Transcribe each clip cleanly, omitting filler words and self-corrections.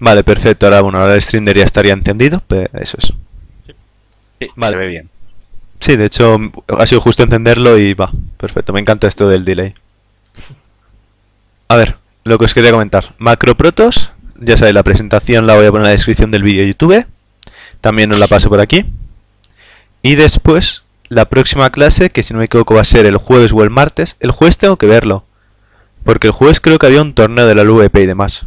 Vale, perfecto. Ahora, bueno, ahora el stream debería estar ya encendido. Pues eso es. Sí, vale. Se ve bien. Sí, de hecho, ha sido justo encenderlo y va. Perfecto, me encanta esto del delay. A ver, lo que os quería comentar. Macro Protoss, ya sabéis, la presentación la voy a poner en la descripción del vídeo de YouTube. También os la paso por aquí. Y después, la próxima clase, que si no me equivoco va a ser el jueves o el martes. El jueves tengo que verlo, porque el jueves creo que había un torneo de la LVP y demás.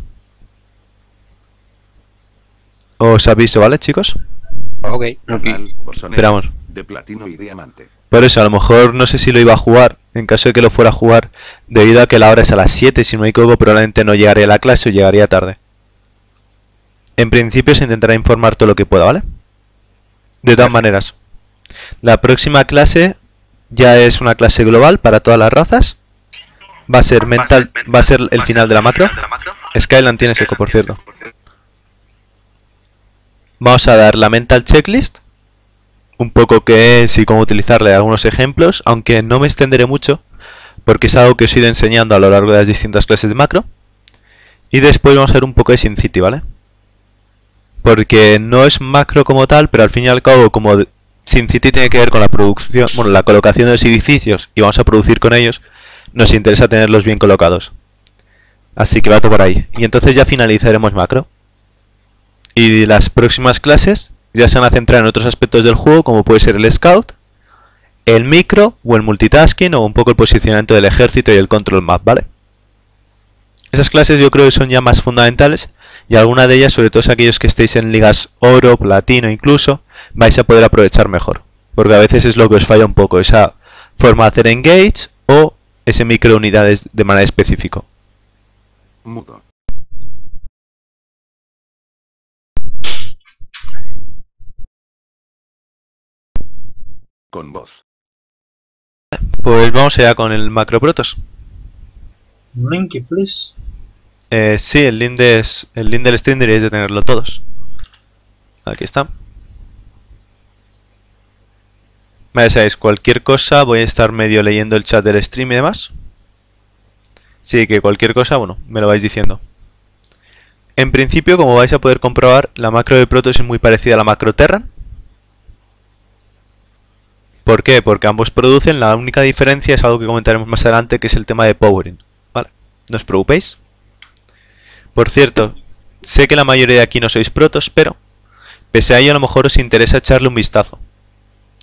Os aviso, ¿vale, chicos? Ok, esperamos. De platino y diamante. Por eso, a lo mejor no sé si lo iba a jugar, en caso de que lo fuera a jugar, debido a que la hora es a las 7, si no me equivoco, probablemente no llegaría a la clase o llegaría tarde. En principio se intentará informar todo lo que pueda, ¿vale? De todas maneras, la próxima clase ya es una clase global para todas las razas. Va a ser mental, va a ser el final de la macro. Skyland tiene seco, por cierto. Vamos a dar la mental checklist, un poco qué es y cómo utilizarle, algunos ejemplos, aunque no me extenderé mucho porque es algo que os he ido enseñando a lo largo de las distintas clases de macro. Y después vamos a ver un poco de Sin City, ¿vale? Porque no es macro como tal, pero al fin y al cabo, como Sin City tiene que ver con la producción, bueno, la colocación de los edificios y vamos a producir con ellos, nos interesa tenerlos bien colocados. Así que va todo por ahí. Y entonces ya finalizaremos macro. Y las próximas clases ya se van a centrar en otros aspectos del juego, como puede ser el scout, el micro o el multitasking, o un poco el posicionamiento del ejército y el control map, ¿vale? Esas clases yo creo que son ya más fundamentales, y alguna de ellas, sobre todo aquellos que estéis en ligas oro, platino incluso, vais a poder aprovechar mejor, porque a veces es lo que os falla un poco, esa forma de hacer engage o ese micro unidades de manera específica. Mudo. Con voz. Pues vamos allá con el macro Protoss. Link, please. Sí, el link del stream deberíais de tenerlo todos. Aquí está. Vale, sabéis, cualquier cosa, voy a estar medio leyendo el chat del stream y demás. Sí, que cualquier cosa, bueno, me lo vais diciendo. En principio, como vais a poder comprobar, la macro de Protoss es muy parecida a la macro Terran. ¿Por qué? Porque ambos producen, la única diferencia es algo que comentaremos más adelante, que es el tema de powering, ¿vale? No os preocupéis. Por cierto, sé que la mayoría de aquí no sois protos, pero pese a ello a lo mejor os interesa echarle un vistazo.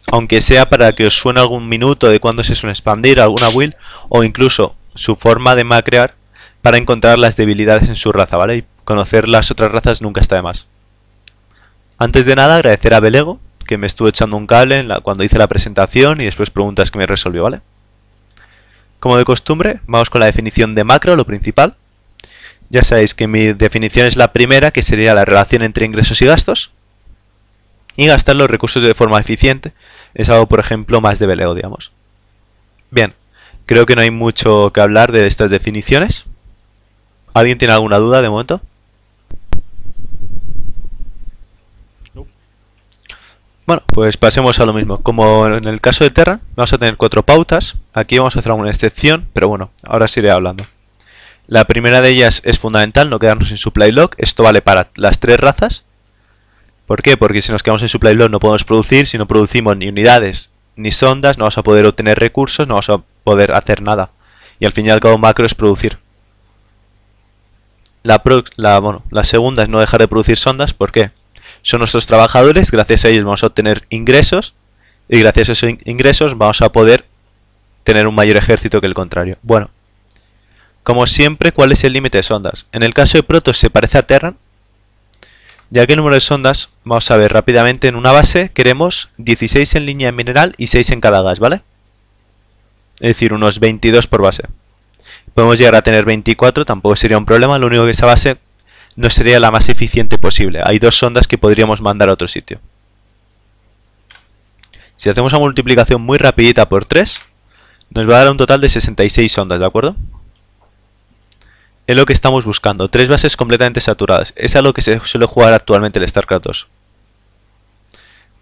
Aunque sea para que os suene algún minuto de cuándo se suele expandir, alguna build, o incluso su forma de macrear, para encontrar las debilidades en su raza, ¿vale? Y conocer las otras razas nunca está de más. Antes de nada, agradecer a Belego, que me estuvo echando un cable en cuando hice la presentación y después preguntas que me resolvió, ¿vale? Como de costumbre, vamos con la definición de macro, lo principal. Ya sabéis que mi definición es la primera, que sería la relación entre ingresos y gastos. Y gastar los recursos de forma eficiente es algo, por ejemplo, más de Beleo, digamos. Bien, creo que no hay mucho que hablar de estas definiciones. ¿Alguien tiene alguna duda de momento? Bueno, pues pasemos a lo mismo. Como en el caso de Terran, vamos a tener cuatro pautas. Aquí vamos a hacer alguna excepción, pero bueno, ahora os iré hablando. La primera de ellas es fundamental, no quedarnos en supply lock. Esto vale para las tres razas. ¿Por qué? Porque si nos quedamos en supply lock no podemos producir. Si no producimos ni unidades ni sondas, no vamos a poder obtener recursos, no vamos a poder hacer nada. Y al fin y al cabo macro es producir. La segunda es no dejar de producir sondas. ¿Por qué? Son nuestros trabajadores, gracias a ellos vamos a obtener ingresos y gracias a esos ingresos vamos a poder tener un mayor ejército que el contrario. Bueno, como siempre, ¿cuál es el límite de sondas? En el caso de Protoss se parece a Terran, ya que el número de sondas, vamos a ver rápidamente, en una base queremos 16 en línea mineral y 6 en cada gas, ¿vale? Es decir, unos 22 por base. Podemos llegar a tener 24, tampoco sería un problema, lo único que esa base no sería la más eficiente posible. Hay dos sondas que podríamos mandar a otro sitio. Si hacemos una multiplicación muy rapidita por 3, nos va a dar un total de 66 sondas, ¿de acuerdo? Es lo que estamos buscando, 3 bases completamente saturadas. Es a lo que se suele jugar actualmente el StarCraft 2.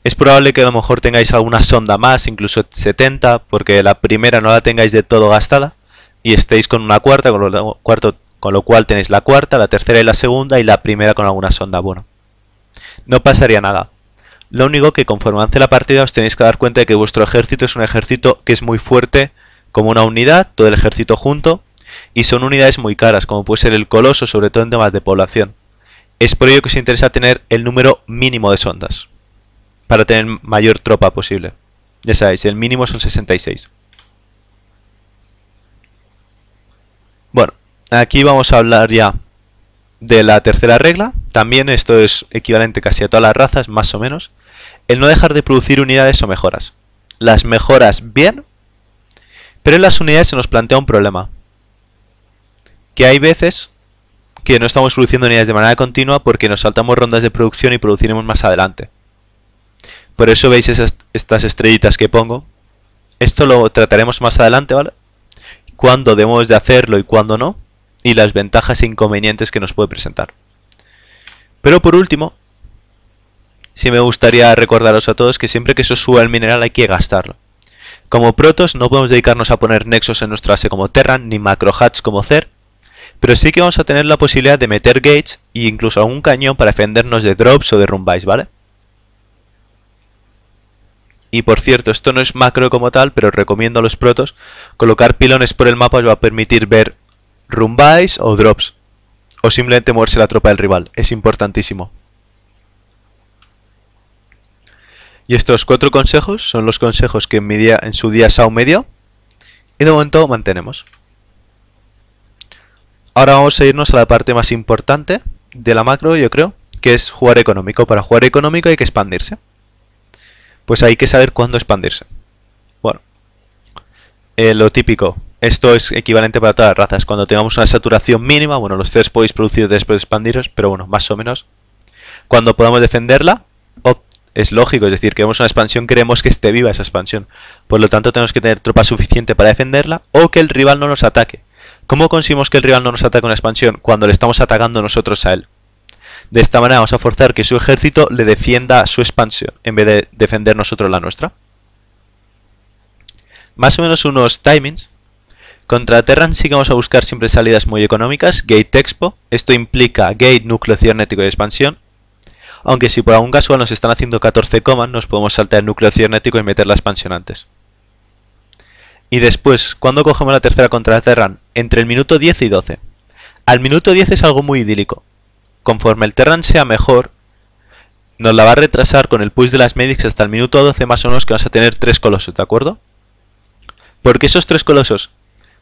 Es probable que a lo mejor tengáis alguna sonda más, incluso 70, porque la primera no la tengáis de todo gastada y estéis con una cuarta, con lo cual Con lo cual tenéis la cuarta, la tercera y la segunda y la primera con alguna sonda. Bueno, no pasaría nada. Lo único que conforme avance la partida os tenéis que dar cuenta de que vuestro ejército es un ejército que es muy fuerte como una unidad, todo el ejército junto, y son unidades muy caras, como puede ser el Coloso, sobre todo en temas de población. Es por ello que os interesa tener el número mínimo de sondas, para tener mayor tropa posible. Ya sabéis, el mínimo son 66. Bueno, aquí vamos a hablar ya de la tercera regla. También esto es equivalente casi a todas las razas, más o menos. El no dejar de producir unidades o mejoras. Las mejoras bien, pero en las unidades se nos plantea un problema. Que hay veces que no estamos produciendo unidades de manera continua porque nos saltamos rondas de producción y produciremos más adelante. Por eso veis estas estrellitas que pongo. Esto lo trataremos más adelante, ¿vale? Cuándo debemos de hacerlo y cuándo no, y las ventajas e inconvenientes que nos puede presentar. Pero por último, sí me gustaría recordaros a todos que siempre que eso suba el mineral hay que gastarlo. Como Protoss no podemos dedicarnos a poner nexos en nuestra base como Terran, ni macro hats como Zerg, pero sí que vamos a tener la posibilidad de meter gates e incluso algún cañón para defendernos de drops o de rumbais, ¿vale? Y por cierto, esto no es macro como tal, pero recomiendo a los protos colocar pilones por el mapa, os va a permitir ver rumbais o drops, o simplemente moverse la tropa del rival, es importantísimo. Y estos 4 consejos son los consejos que en su día Sao me dio, y de momento mantenemos. Ahora vamos a irnos a la parte más importante de la macro, yo creo, que es jugar económico. Para jugar económico hay que expandirse. Pues hay que saber cuándo expandirse. Bueno, lo típico, esto es equivalente para todas las razas. Cuando tengamos una saturación mínima, bueno, los CERs podéis producir después de expandiros, pero bueno, más o menos. Cuando podamos defenderla, es lógico, es decir, queremos una expansión, queremos que esté viva esa expansión. Por lo tanto, tenemos que tener tropa suficiente para defenderla o que el rival no nos ataque. ¿Cómo conseguimos que el rival no nos ataque una expansión? Cuando le estamos atacando nosotros a él. De esta manera vamos a forzar que su ejército le defienda su expansión, en vez de defender nosotros la nuestra. Más o menos unos timings. Contra Terran sí que vamos a buscar siempre salidas muy económicas, Gate Expo. Esto implica Gate, núcleo cibernético y expansión. Aunque si por algún casual nos están haciendo 14 comas, nos podemos saltar el núcleo cibernético y meter la expansión antes. Y después, ¿cuándo cogemos la tercera contra Terran? Entre el minuto 10 y 12. Al minuto 10 es algo muy idílico. Conforme el Terran sea mejor, nos la va a retrasar con el push de las Medics hasta el minuto 12 más o menos, que vamos a tener 3 colosos, ¿de acuerdo? ¿Por qué esos 3 colosos?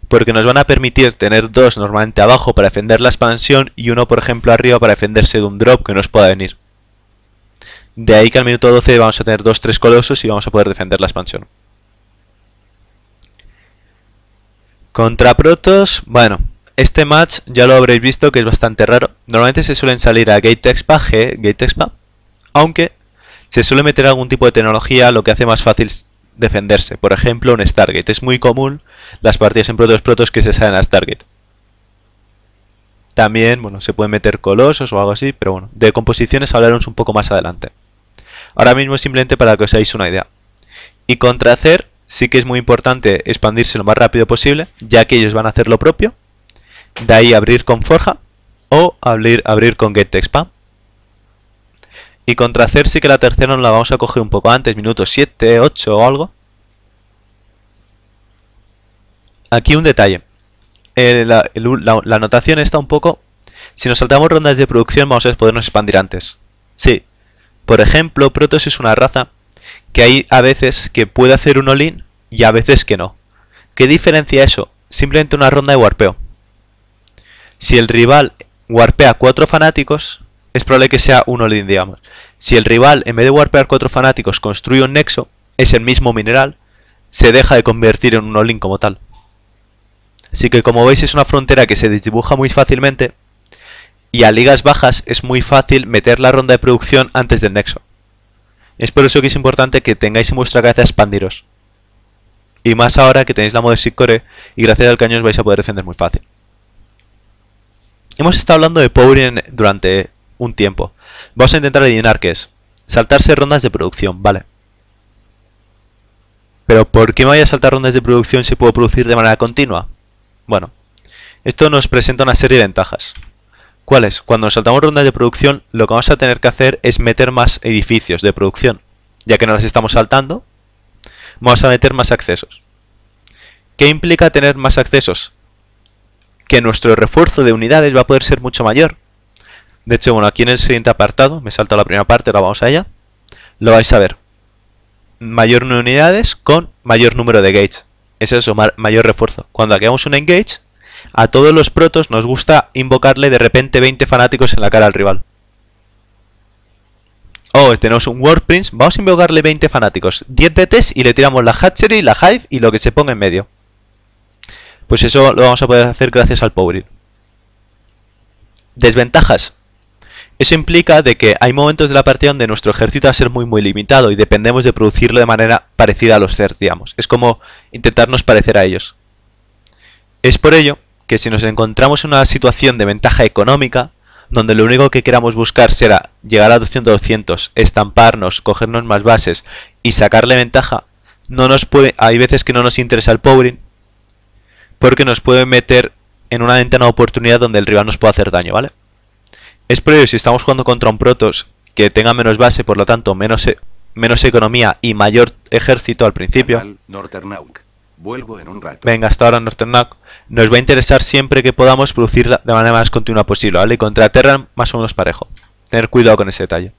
Porque nos van a permitir tener 2 normalmente abajo para defender la expansión y 1 por ejemplo arriba para defenderse de un drop que nos pueda venir. De ahí que al minuto 12 vamos a tener 2-3 colosos y vamos a poder defender la expansión. Contra Protoss, bueno... Este match ya lo habréis visto que es bastante raro. Normalmente se suelen salir a Gate Expa, aunque se suele meter algún tipo de tecnología, lo que hace más fácil defenderse. Por ejemplo, un Stargate. Es muy común las partidas en Protoss que se salen a Stargate. También, bueno, se pueden meter colosos o algo así, pero bueno, de composiciones hablaremos un poco más adelante. Ahora mismo simplemente para que os hagáis una idea. Y contra hacer, sí que es muy importante expandirse lo más rápido posible, ya que ellos van a hacer lo propio. De ahí abrir con Forja o abrir con GetExpa. Y contra Cer sí que la tercera nos la vamos a coger un poco antes, minutos 7, 8 o algo. Aquí un detalle. La anotación está un poco... Si nos saltamos rondas de producción vamos a podernos expandir antes. Sí. Por ejemplo, Protoss es una raza que hay a veces que puede hacer un all-in y a veces que no. ¿Qué diferencia eso? Simplemente una ronda de warpeo. Si el rival warpea 4 fanáticos, es probable que sea un all-in, digamos. Si el rival, en vez de warpear 4 fanáticos, construye un nexo, es el mismo mineral, se deja de convertir en un all-in como tal. Así que como veis es una frontera que se desdibuja muy fácilmente y a ligas bajas es muy fácil meter la ronda de producción antes del nexo. Es por eso que es importante que tengáis en vuestra cabeza expandiros. Y más ahora que tenéis la Mothership Core y gracias al cañón os vais a poder defender muy fácil. Hemos estado hablando de powering durante un tiempo. Vamos a intentar adivinar qué es. Saltarse rondas de producción, vale. Pero ¿por qué me voy a saltar rondas de producción si puedo producir de manera continua? Bueno, Esto nos presenta una serie de ventajas. ¿Cuáles? Cuando nos saltamos rondas de producción, lo que vamos a tener que hacer es meter más edificios de producción. Ya que no las estamos saltando, vamos a meter más accesos. ¿Qué implica tener más accesos? Que nuestro refuerzo de unidades va a poder ser mucho mayor. De hecho, bueno, aquí en el siguiente apartado, me salto la primera parte, ahora vamos a ella, lo vais a ver. Mayor unidades con mayor número de gates. Es eso, mayor refuerzo. Cuando hagamos un engage, a todos los protos nos gusta invocarle de repente 20 fanáticos en la cara al rival. Tenemos un War Prince, vamos a invocarle 20 fanáticos, 10 DTs y le tiramos la Hatchery, la Hive y lo que se ponga en medio. Pues eso lo vamos a poder hacer gracias al Power It. Desventajas. Eso implica de que hay momentos de la partida donde nuestro ejército va a ser muy limitado y dependemos de producirlo de manera parecida a los Zerg, digamos. Es como intentarnos parecer a ellos. Es por ello que si nos encontramos en una situación de ventaja económica, donde lo único que queramos buscar será llegar a 200-200, estamparnos, cogernos más bases y sacarle ventaja, no nos puede, hay veces que no nos interesa el powering, porque nos puede meter en una ventana de oportunidad donde el rival nos puede hacer daño, ¿vale? Es por ello, si estamos jugando contra un Protoss que tenga menos base, por lo tanto menos economía y mayor ejército al principio. Northern Hawk. Vuelvo en un rato. Venga, hasta ahora Northern Hawk. Nos va a interesar siempre que podamos producir de manera más continua posible, ¿vale? Y contra Terran más o menos parejo. Tener cuidado con ese detalle.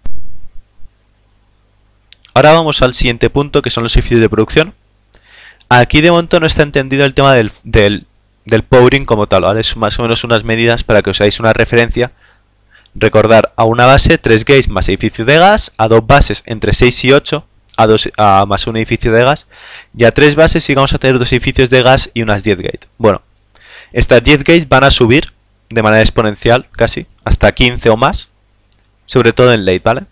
Ahora vamos al siguiente punto, que son los edificios de producción. Aquí de momento no está entendido el tema del powering como tal, ¿vale? Es más o menos unas medidas para que os hagáis una referencia. Recordar, a una base 3 gates más edificio de gas, a 2 bases entre 6 y 8, más un edificio de gas, y a 3 bases y vamos a tener 2 edificios de gas y unas 10 gates. Bueno, estas 10 gates van a subir de manera exponencial casi, hasta 15 o más, sobre todo en late, ¿vale?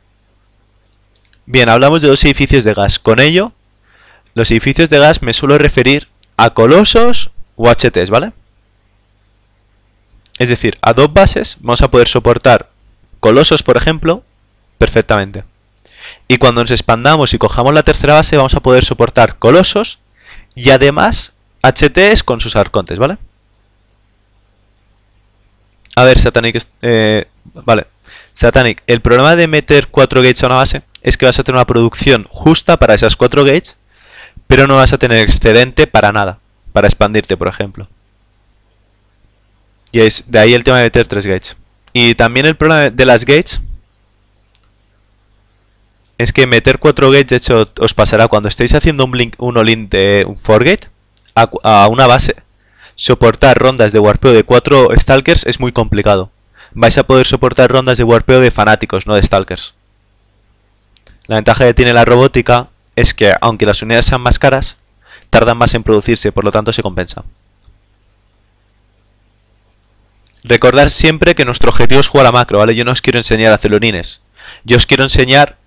Bien, hablamos de 2 edificios de gas. Con ello, los edificios de gas me suelo referir a colosos o HTs, ¿vale? Es decir, a 2 bases vamos a poder soportar colosos, por ejemplo, perfectamente. Y cuando nos expandamos y cojamos la tercera base vamos a poder soportar colosos y además HTs con sus arcontes, ¿vale? A ver, Satanic, vale. Satanic, el problema de meter 4 gates a una base es que vas a tener una producción justa para esas 4 gates, pero no vas a tener excedente para nada, para expandirte, por ejemplo. Y es de ahí el tema de meter 3 gates. Y también el problema de las gates es que meter 4 gates, de hecho, os pasará cuando estéis haciendo un blink, un all-in de un forgate a una base. Soportar rondas de warpeo de 4 stalkers es muy complicado. Vais a poder soportar rondas de warpeo de fanáticos, no de stalkers. La ventaja que tiene la robótica es que, aunque las unidades sean más caras, tardan más en producirse, por lo tanto se compensa. Recordar siempre que nuestro objetivo es jugar a macro, ¿vale? Yo no os quiero enseñar a hacer unines. Yo os quiero enseñar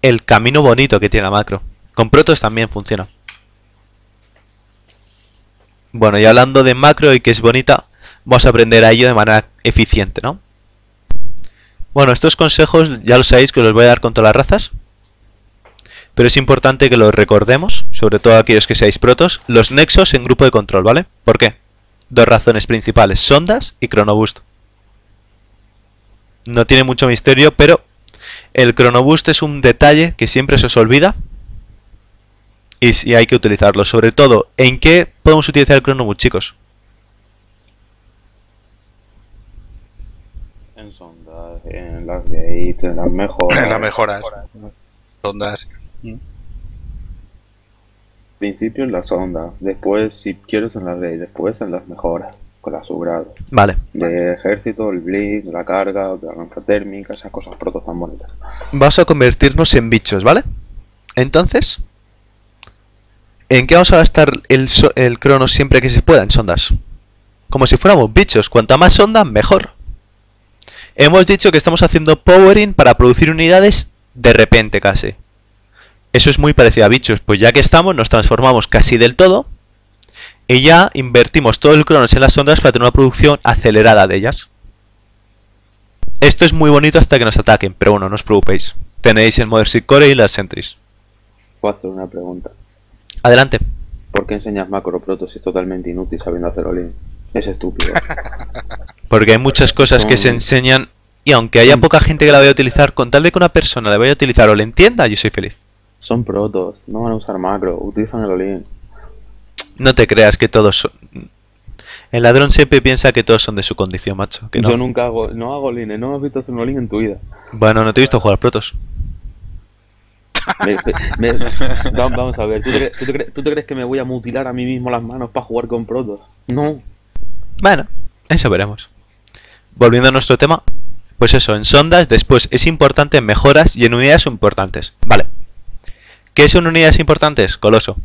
el camino bonito que tiene la macro. Con Protoss también funciona. Bueno, y hablando de macro y que es bonita, vamos a aprender a ello de manera eficiente, ¿no? Bueno, estos consejos ya los sabéis que los voy a dar con todas las razas. Pero es importante que los recordemos, sobre todo aquellos que seáis Protoss, los nexos en grupo de control, ¿vale? ¿Por qué? 2 razones principales, sondas y Chronoboost. No tiene mucho misterio, pero el Chronoboost es un detalle que siempre se os olvida y si hay que utilizarlo. Sobre todo, ¿en qué podemos utilizar el Chronoboost, chicos? En sondas, en las gates, en las mejoras. En las mejoras. Sondas. Principio en la sonda, después si quieres en la ley, después en las mejoras, con la subgrado. Vale. De ejército, el blink, la carga, la lanza térmica, esas cosas protos tan bonitas. Vas a convertirnos en bichos, ¿vale? Entonces, ¿en qué vamos a gastar el crono siempre que se pueda? En sondas. Como si fuéramos bichos, cuanta más sonda, mejor. Hemos dicho que estamos haciendo powering para producir unidades de repente casi. Eso es muy parecido a bichos, pues ya que estamos nos transformamos casi del todo y ya invertimos todo el cronos en las sondas para tener una producción acelerada de ellas. Esto es muy bonito hasta que nos ataquen, pero bueno, no os preocupéis. Tenéis el Mothership Core y las Sentries. Puedo hacer una pregunta. Adelante. ¿Por qué enseñas macro, Protoss si es totalmente inútil sabiendo hacer all-in? Es estúpido. Porque hay muchas cosas que se enseñan y aunque haya poca gente que la vaya a utilizar, con tal de que una persona la vaya a utilizar o le entienda, yo soy feliz. Son protos, no van a usar macro, utilizan el olín. No te creas que todos son... El ladrón siempre piensa que todos son de su condición, macho. Que no. Yo nunca hago... No hago olines, no me has visto hacer un olín en tu vida. Bueno, no te he visto jugar protos. Vamos a ver, ¿tú te crees que me voy a mutilar a mí mismo las manos para jugar con protos? No. Bueno, eso veremos. Volviendo a nuestro tema, pues eso, en sondas después es importante en mejoras y en unidades importantes. Vale. ¿Qué son unidades importantes? Coloso.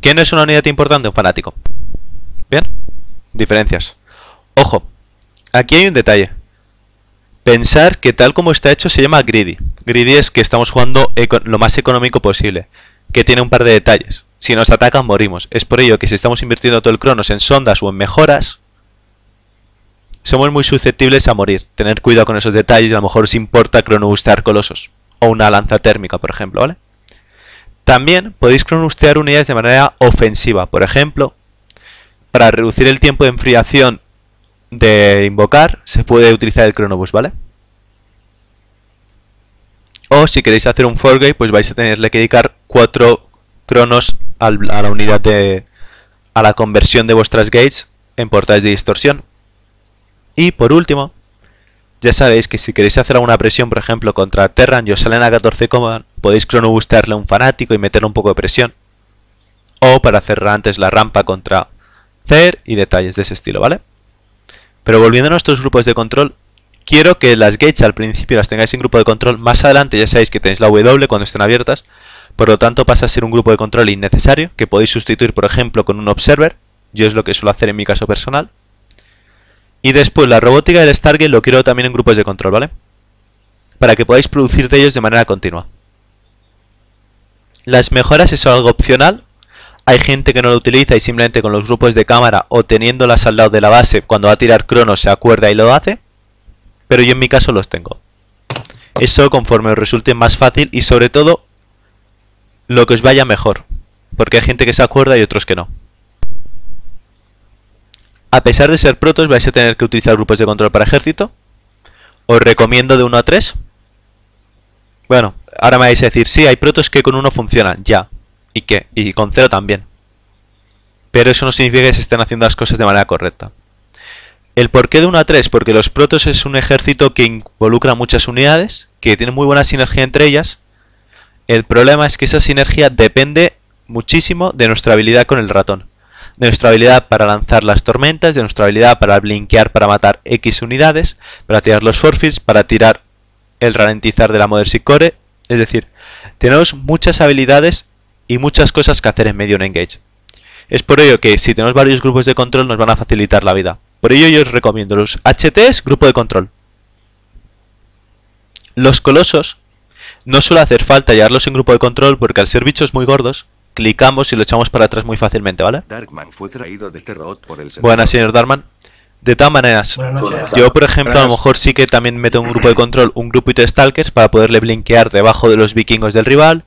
¿Qué no es una unidad importante? Un fanático. ¿Bien? Diferencias. Ojo, aquí hay un detalle. Pensar que tal como está hecho se llama greedy. Greedy es que estamos jugando lo más económico posible, que tiene un par de detalles. Si nos atacan morimos. Es por ello que si estamos invirtiendo todo el Cronos en sondas o en mejoras, somos muy susceptibles a morir. Tener cuidado con esos detalles. A lo mejor os importa cronobustear colosos o una lanza térmica, por ejemplo, ¿vale? También podéis cronobustear unidades de manera ofensiva. Por ejemplo, para reducir el tiempo de enfriación de invocar, se puede utilizar el Chronoboost, ¿vale? O si queréis hacer un Forge, pues vais a tenerle que dedicar 4 cronos a la unidad de... a la conversión de vuestras gates en portales de distorsión. Y por último, ya sabéis que si queréis hacer alguna presión, por ejemplo, contra Terran y os salen a 14, podéis cronobustearle a un fanático y meterle un poco de presión. O para cerrar antes la rampa contra Zer y detalles de ese estilo, ¿vale? Pero volviendo a nuestros grupos de control, quiero que las gates al principio las tengáis en grupo de control. Más adelante ya sabéis que tenéis la W cuando estén abiertas. Por lo tanto pasa a ser un grupo de control innecesario, que podéis sustituir por ejemplo con un observer. Yo es lo que suelo hacer en mi caso personal. Y después la robótica del Stargate lo quiero también en grupos de control, ¿vale? Para que podáis producir de ellos de manera continua. Las mejoras es algo opcional. Hay gente que no lo utiliza y simplemente con los grupos de cámara o teniéndolas al lado de la base, cuando va a tirar cronos se acuerda y lo hace. Pero yo en mi caso los tengo. Eso conforme os resulte más fácil y sobre todo lo que os vaya mejor. Porque hay gente que se acuerda y otros que no. A pesar de ser protos vais a tener que utilizar grupos de control para ejército. Os recomiendo de 1 a 3. Bueno, ahora me vais a decir, sí, hay protos que con 1 funcionan, ya. ¿Y qué? Y con 0 también. Pero eso no significa que se estén haciendo las cosas de manera correcta. El porqué de 1 a 3, porque los protos es un ejército que involucra muchas unidades, que tiene muy buena sinergia entre ellas. El problema es que esa sinergia depende muchísimo de nuestra habilidad con el ratón. De nuestra habilidad para lanzar las tormentas, de nuestra habilidad para blinkear, para matar X unidades, para tirar los forcefields, para tirar el ralentizar de la Mothership Core. Es decir, tenemos muchas habilidades y muchas cosas que hacer en medio de un engage. Es por ello que si tenemos varios grupos de control nos van a facilitar la vida. Por ello yo os recomiendo los HTs, grupo de control. Los colosos no suele hacer falta llevarlos en grupo de control porque al ser bichos muy gordos, clicamos y lo echamos para atrás muy fácilmente, ¿vale? Darkman fue traído desde Roth por el servidor. Buenas, señor Darkman. De todas maneras, yo por ejemplo a lo mejor sí que también meto un grupo de control, un grupito de stalkers para poderle blinkear debajo de los vikingos del rival,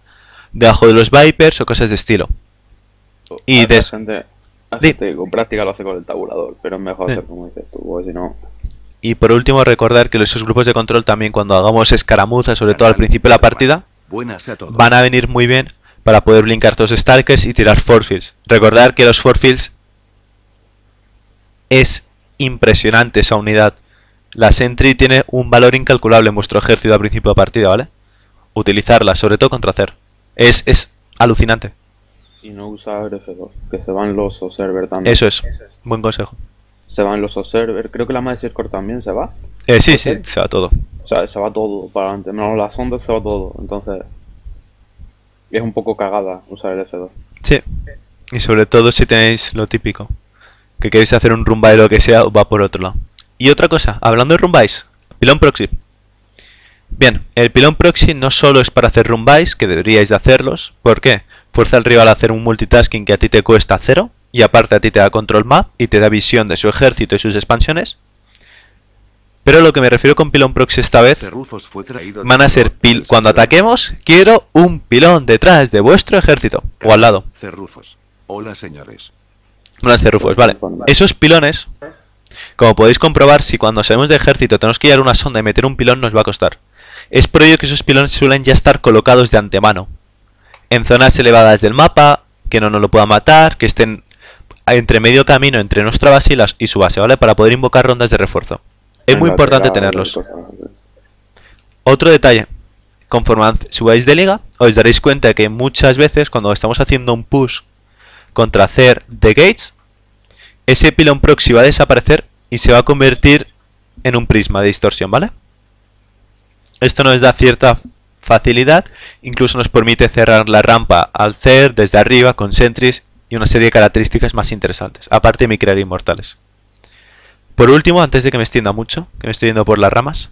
debajo de los Vipers o cosas de estilo. Y de gente con práctica lo hace con el tabulador, pero es mejor hacer como dices tú, porque si no... Y por último recordar que esos grupos de control también cuando hagamos escaramuzas, sobre todo al principio de la partida, van a venir muy bien para poder blinkar todos los stalkers y tirar forcefields. Recordar que los forcefields es impresionante esa unidad. La Sentry tiene un valor incalculable en vuestro ejército al principio de partida, ¿vale? Utilizarla, sobre todo contra Zer. Es alucinante. Y no usar RF2, que se van los observer también. Eso es, buen consejo. Se van los observer, creo que la Mothership Core también se va. Sí, se va todo. O sea, se va todo para adelante, menos las ondas se va todo, entonces... Es un poco cagada usar el F2. Sí, y sobre todo si tenéis lo típico, que queréis hacer un rumbai o lo que sea, va por otro lado. Y otra cosa, hablando de rumbais, pilón proxy. Bien, el pilón proxy no solo es para hacer rumbais, que deberíais de hacerlos. ¿Por qué? Fuerza al rival a hacer un multitasking que a ti te cuesta 0 y aparte a ti te da control map y te da visión de su ejército y sus expansiones. Pero lo que me refiero con pilón proxy esta vez van a ser cuando ataquemos, quiero un pilón detrás de vuestro ejército o al lado. Cerrufos. Hola, señores. No las cerrufos, vale. Esos pilones, como podéis comprobar, si cuando salimos de ejército tenemos que llevar una sonda y meter un pilón, nos va a costar. Es por ello que esos pilones suelen ya estar colocados de antemano, en zonas elevadas del mapa, que no nos lo pueda matar, que estén entre medio camino entre nuestra base y su base, ¿vale? Para poder invocar rondas de refuerzo. Es muy importante tenerlos. Otro detalle, conforme subáis de liga, os daréis cuenta que muchas veces cuando estamos haciendo un push contra Zerg de Gates, ese pilón proxy va a desaparecer y se va a convertir en un prisma de distorsión, ¿vale? Esto nos da cierta facilidad, incluso nos permite cerrar la rampa al Zerg desde arriba con sentries y una serie de características más interesantes, aparte de mi crear inmortales. Por último, antes de que me extienda mucho, que me estoy yendo por las ramas,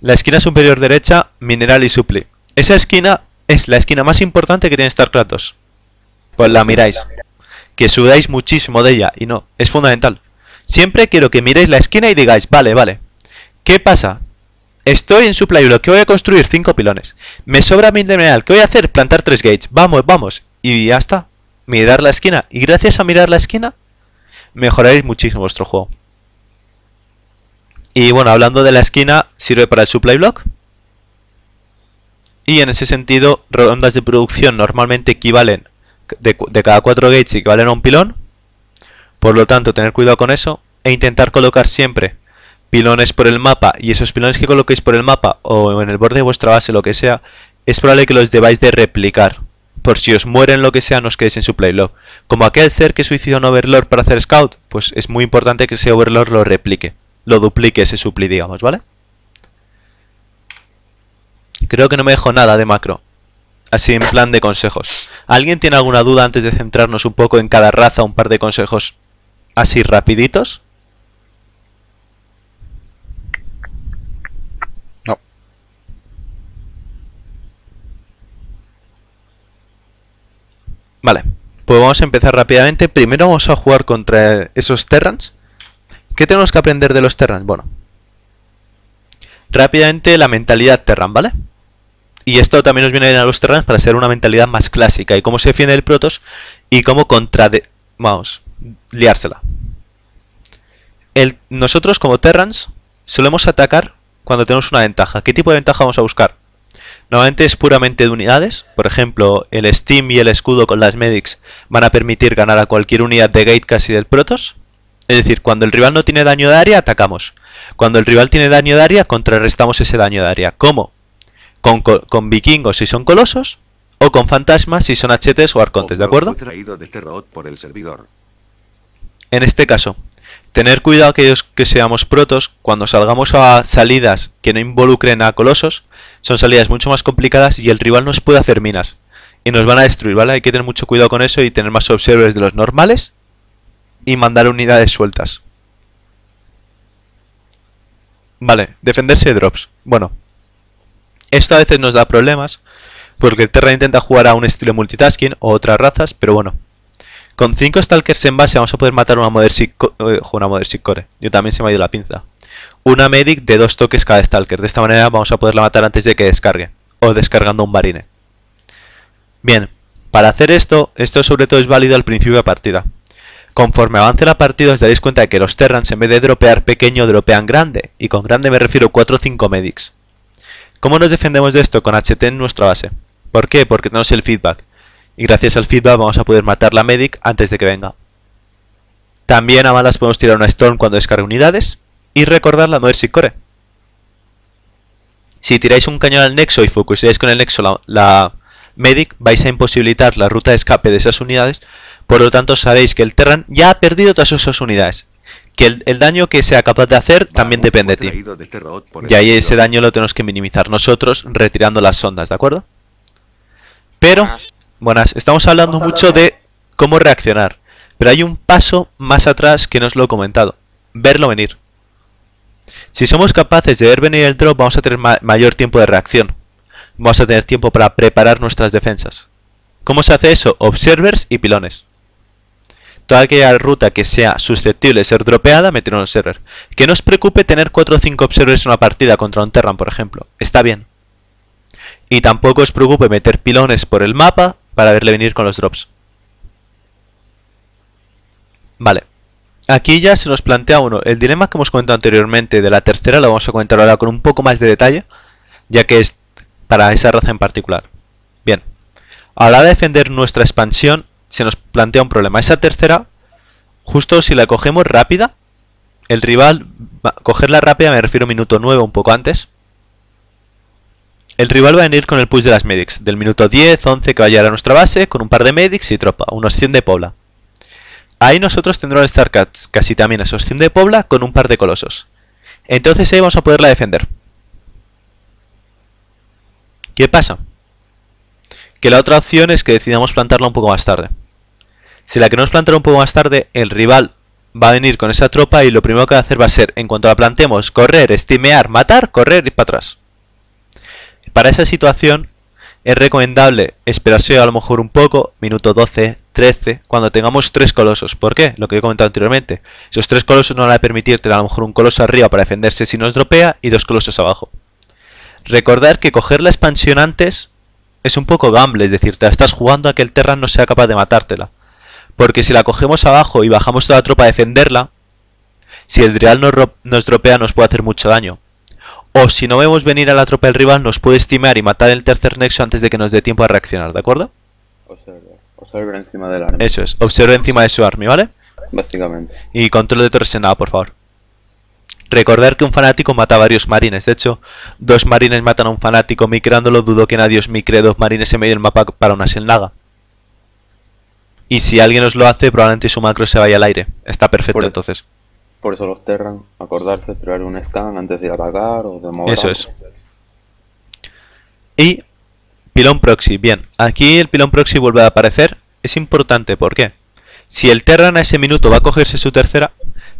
la esquina superior derecha, mineral y supli. Esa esquina es la esquina más importante que tiene StarCraft 2. Pues la miráis, que sudáis muchísimo de ella, y no, es fundamental. Siempre quiero que miréis la esquina y digáis, vale, vale, ¿qué pasa? Estoy en supply block, que voy a construir 5 pilones. Me sobra mi mineral, ¿qué voy a hacer? Plantar 3 gates, vamos, vamos. Y ya está, mirar la esquina. Y gracias a mirar la esquina, mejoraréis muchísimo vuestro juego. Y bueno, hablando de la esquina, sirve para el supply block. Y en ese sentido, rondas de producción normalmente equivalen, de cada 4 gates equivalen a un pilón. Por lo tanto, tener cuidado con eso e intentar colocar siempre pilones por el mapa, y esos pilones que coloquéis por el mapa o en el borde de vuestra base, lo que sea, es probable que los debáis de replicar, por si os mueren, lo que sea, no os quedéis en su playlog. Como aquel Zerg que suicidó un overlord para hacer scout, pues es muy importante que ese overlord lo replique, lo duplique ese supli, digamos, ¿vale? Creo que no me dejo nada de macro, así en plan de consejos. ¿Alguien tiene alguna duda antes de centrarnos un poco en cada raza, un par de consejos así rapiditos? Vale, pues vamos a empezar rápidamente. Primero vamos a jugar contra esos Terrans. ¿Qué tenemos que aprender de los Terrans? Bueno, rápidamente la mentalidad Terran, ¿vale? Y esto también nos viene bien a los Terrans para ser una mentalidad más clásica y cómo se defiende el Protoss y cómo vamos, liársela. Nosotros como Terrans solemos atacar cuando tenemos una ventaja. ¿Qué tipo de ventaja vamos a buscar? Normalmente es puramente de unidades, por ejemplo el Steam y el escudo con las Medics van a permitir ganar a cualquier unidad de Gate casi del Protoss. Es decir, cuando el rival no tiene daño de área, atacamos. Cuando el rival tiene daño de área, contrarrestamos ese daño de área. ¿Cómo? Con vikingos si son colosos, o con fantasmas si son HTs o arcontes, ¿de acuerdo? En este caso, tener cuidado aquellos que seamos protos, cuando salgamos a salidas que no involucren a colosos, son salidas mucho más complicadas y el rival nos puede hacer minas y nos van a destruir, ¿vale? Hay que tener mucho cuidado con eso y tener más observadores de los normales y mandar unidades sueltas. Vale, defenderse de drops. Bueno, esto a veces nos da problemas porque el Terran intenta jugar a un estilo multitasking o otras razas, pero bueno. Con 5 Stalkers en base vamos a poder matar una Mothership Core. Yo también se me ha ido la pinza. Una Medic de 2 toques cada Stalker. De esta manera vamos a poderla matar antes de que descargue. O descargando un Marine. Bien, para hacer esto sobre todo es válido al principio de la partida. Conforme avance la partida os daréis cuenta de que los Terrans, en vez de dropear pequeño, dropean grande. Y con grande me refiero a 4 o 5 Medics. ¿Cómo nos defendemos de esto? Con HT en nuestra base. ¿Por qué? Porque tenemos el feedback. Y gracias al feedback vamos a poder matar la Medic antes de que venga. También a malas podemos tirar una Storm cuando descargue unidades. Y recordar la Mothership Core. Si tiráis un cañón al Nexo y focusáis con el Nexo la Medic, vais a imposibilitar la ruta de escape de esas unidades. Por lo tanto sabéis que el Terran ya ha perdido todas esas unidades. Que el daño que sea capaz de hacer también depende de ti. Y ahí ese daño lo tenemos que minimizar nosotros retirando las sondas, ¿de acuerdo? Pero... buenas, estamos hablando mucho de cómo reaccionar, pero hay un paso más atrás que no os lo he comentado, verlo venir. Si somos capaces de ver venir el drop vamos a tener mayor tiempo de reacción, vamos a tener tiempo para preparar nuestras defensas. ¿Cómo se hace eso? Observers y pilones. Toda aquella ruta que sea susceptible de ser dropeada, meter un observer. Que no os preocupe tener 4 o 5 observers en una partida contra un Terran, por ejemplo, está bien. Y tampoco os preocupe meter pilones por el mapa para verle venir con los drops. Vale. Aquí ya se nos plantea uno. El dilema que hemos comentado anteriormente de la tercera lo vamos a comentar ahora con un poco más de detalle, ya que es para esa raza en particular. Bien. A la hora de defender nuestra expansión se nos plantea un problema. Esa tercera, justo si la cogemos rápida, el rival, cogerla rápida me refiero a minuto 9, un poco antes, el rival va a venir con el push de las medics, del minuto 10, 11 que va a llegar a nuestra base, con un par de medics y tropa, unos 100 de pobla. Ahí nosotros tendremos que estar casi también esos 100 de pobla con un par de colosos. Entonces ahí vamos a poderla defender. ¿Qué pasa? Que la otra opción es que decidamos plantarla un poco más tarde. Si la queremos plantar un poco más tarde, el rival va a venir con esa tropa y lo primero que va a hacer va a ser, en cuanto la plantemos, correr, estimear, matar, correr y para atrás. Para esa situación es recomendable esperarse a lo mejor un poco, minuto 12, 13, cuando tengamos 3 colosos. ¿Por qué? Lo que he comentado anteriormente. Esos 3 colosos no van a permitir tener a lo mejor un coloso arriba para defenderse si nos dropea y 2 colosos abajo. Recordar que coger la expansión antes es un poco gamble, es decir, te la estás jugando a que el Terran no sea capaz de matártela. Porque si la cogemos abajo y bajamos toda la tropa a defenderla, si el rival nos dropea nos puede hacer mucho daño. O si no vemos venir a la tropa del rival nos puede estimear y matar el tercer nexo antes de que nos dé tiempo a reaccionar, ¿de acuerdo? Observe encima del army. Eso es, observe encima de su army, ¿vale? Básicamente. Y control de torres en nada, por favor. Recordar que un fanático mata a varios marines. De hecho, 2 marines matan a un fanático micrándolo, dudo que nadie os micre 2 marines en medio del mapa para una selnaga. Y si alguien os lo hace, probablemente su macro se vaya al aire. Está perfecto, entonces. Por eso los Terran, acordarse, tirar un scan antes de ir a atacar o de mover. Eso es. Y pilón proxy. Bien, aquí el pilón proxy vuelve a aparecer. Es importante, ¿por qué? Si el Terran a ese minuto va a cogerse su tercera,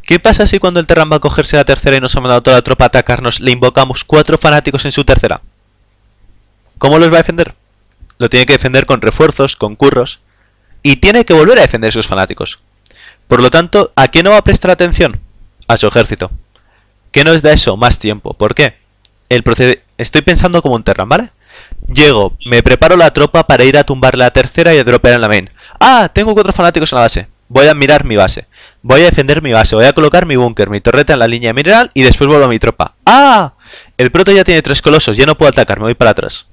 ¿qué pasa si cuando el Terran va a cogerse la tercera y nos ha mandado toda la tropa a atacarnos, le invocamos 4 fanáticos en su tercera? ¿Cómo los va a defender? Lo tiene que defender con refuerzos, con curros. Y tiene que volver a defender a sus fanáticos. Por lo tanto, ¿a qué no va a prestar atención? A su ejército. ¿Qué nos da eso? Más tiempo. ¿Por qué? Estoy pensando como un Terran, ¿vale? Llego, me preparo la tropa para ir a tumbar la tercera y a dropear en la main. ¡Ah! Tengo 4 fanáticos en la base. Voy a mirar mi base. Voy a defender mi base. Voy a colocar mi búnker, mi torreta en la línea mineral y después vuelvo a mi tropa. ¡Ah! El proto ya tiene 3 colosos. Ya no puedo atacar. Me voy para atrás.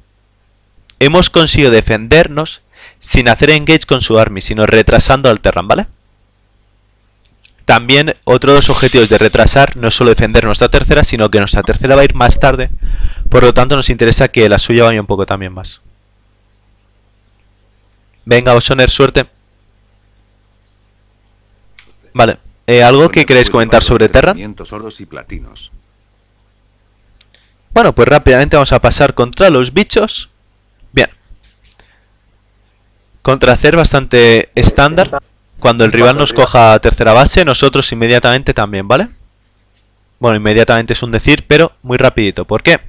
Hemos conseguido defendernos sin hacer engage con su army, sino retrasando al Terran, ¿vale? También otro de los objetivos de retrasar no es solo defender nuestra tercera, sino que nuestra tercera va a ir más tarde, por lo tanto nos interesa que la suya vaya un poco también más. Venga, Osoner, suerte. Vale, ¿algo que queréis comentar sobre Terran? Bueno, pues rápidamente vamos a pasar contra los bichos. Bien. Contra Zerg bastante estándar. Cuando el rival nos coja tercera base, nosotros inmediatamente también, ¿vale? Bueno, inmediatamente es un decir, pero muy rapidito. ¿Por qué?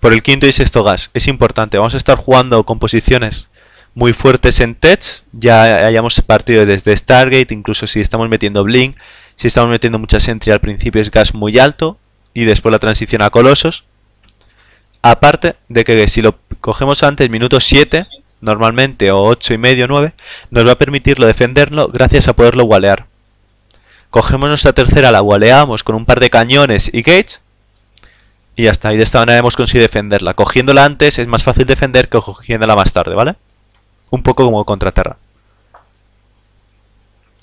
Por el quinto y sexto gas. Es importante. Vamos a estar jugando con posiciones muy fuertes en tech. Ya hayamos partido desde Stargate, incluso si estamos metiendo Blink, si estamos metiendo mucha Sentry al principio es gas muy alto y después la transición a Colosos. Aparte de que si lo cogemos antes, minuto 7... normalmente, o 8 y medio, 9, nos va a permitirlo defenderlo gracias a poderlo walear. Cogemos nuestra tercera, la waleamos con un par de cañones y gauge y ya está. Y de esta manera hemos conseguido defenderla. Cogiéndola antes es más fácil defender que cogiéndola más tarde, ¿vale? Un poco como contra Terra.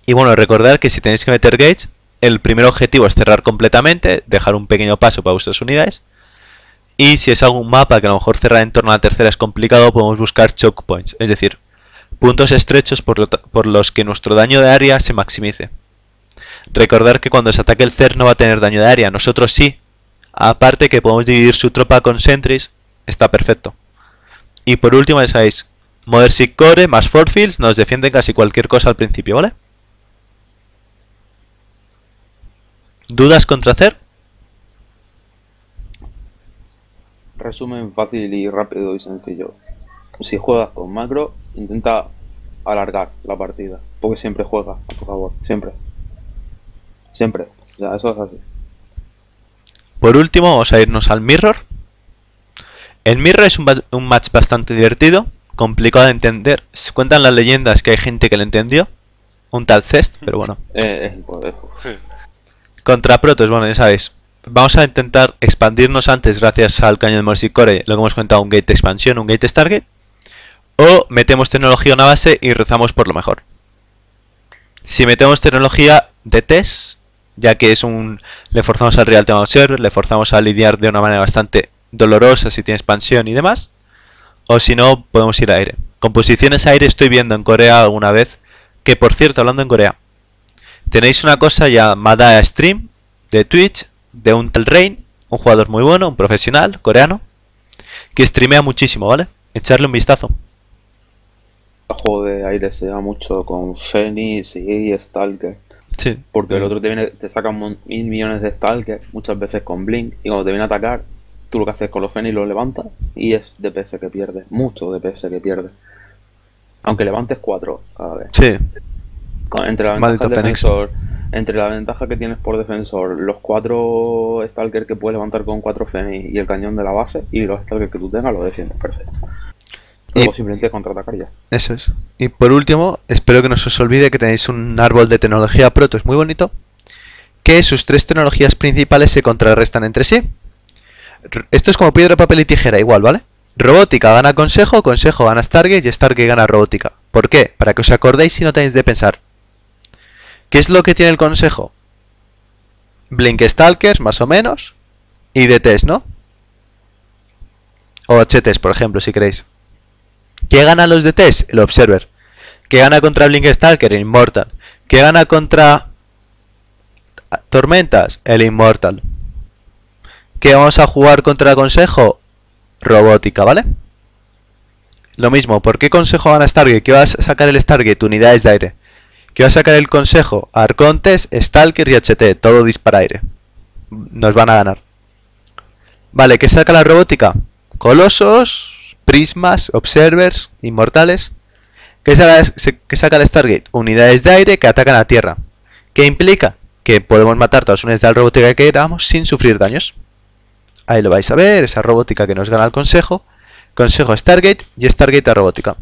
Y bueno, recordar que si tenéis que meter gauge, el primer objetivo es cerrar completamente, dejar un pequeño paso para vuestras unidades. Y si es algún mapa que a lo mejor cerrar en torno a la tercera es complicado, podemos buscar choke points, es decir, puntos estrechos por los que nuestro daño de área se maximice. Recordar que cuando se ataque el Zerg no va a tener daño de área, nosotros sí. Aparte que podemos dividir su tropa con sentries, está perfecto. Y por último ya sabéis, Mothership Core más Forcefield nos defienden casi cualquier cosa al principio, ¿vale? ¿Dudas contra Zerg? Resumen fácil y rápido y sencillo. Si juegas con macro, intenta alargar la partida. Porque siempre juega, por favor. Siempre. Siempre. Ya, eso es así. Por último, vamos a irnos al Mirror. El Mirror es un match bastante divertido, complicado de entender. Se cuentan las leyendas que hay gente que lo entendió. un tal Cest, pero bueno. Es el poder. Contra Protoss, bueno, ya sabéis. Vamos a intentar expandirnos antes gracias al cañón de Mothership Core, lo que hemos comentado, un gate de expansión, un gate Stargate. O metemos tecnología a una base y rezamos por lo mejor. Si metemos tecnología de test, ya que es un... le forzamos al Real Time Observer, le forzamos a lidiar de una manera bastante dolorosa si tiene expansión y demás. O si no, podemos ir a aire. Composiciones aire estoy viendo en Corea alguna vez. Que por cierto, hablando en Corea, tenéis una cosa llamada stream de Twitch de un tal Rain, un jugador muy bueno, un profesional coreano, que streamea muchísimo, ¿vale? Echarle un vistazo. El juego de aire se da mucho con Phoenix y Stalker. Sí. Porque el otro te viene, te saca 1000 millones de Stalker, muchas veces con Blink, y cuando te viene a atacar, tú lo que haces con los Phoenix los levantas y es DPS que pierdes, mucho DPS que pierdes. Aunque levantes 4 cada vez. Sí. Entre la ventaja que tienes por defensor, los 4 Stalker que puedes levantar con 4 Phoenix y el cañón de la base, y los Stalker que tú tengas los defiendes perfecto. Luego simplemente contraatacar ya. Eso es. Y por último, espero que no se os olvide que tenéis un árbol de tecnología Protoss, es muy bonito, que sus 3 tecnologías principales se contrarrestan entre sí. Esto es como piedra, papel y tijera, igual, ¿vale? Robótica gana consejo, consejo gana Stargate y Stargate gana robótica. ¿Por qué? Para que os acordéis si no tenéis de pensar. ¿Qué es lo que tiene el consejo? Blink Stalkers, más o menos. Y DTs, ¿no? O HTs, por ejemplo, si queréis. ¿Qué gana los DTs? El Observer. ¿Qué gana contra Blink Stalker? El Immortal. ¿Qué gana contra tormentas? El Immortal. ¿Qué vamos a jugar contra consejo? Robótica, ¿vale? Lo mismo, ¿por qué consejo gana Stargate? ¿Qué vas a sacar el Stargate? Unidades de aire. ¿Qué va a sacar el consejo? Arcontes, Stalker y HT, todo dispara aire. Nos van a ganar. Vale, ¿qué saca la robótica? Colosos, prismas, observers, inmortales. ¿Qué saca el Stargate? Unidades de aire que atacan a tierra. ¿Qué implica? Que podemos matar todas las unidades de la robótica que queramos sin sufrir daños. Ahí lo vais a ver, esa robótica que nos gana el consejo. Consejo a Stargate y Stargate a robótica.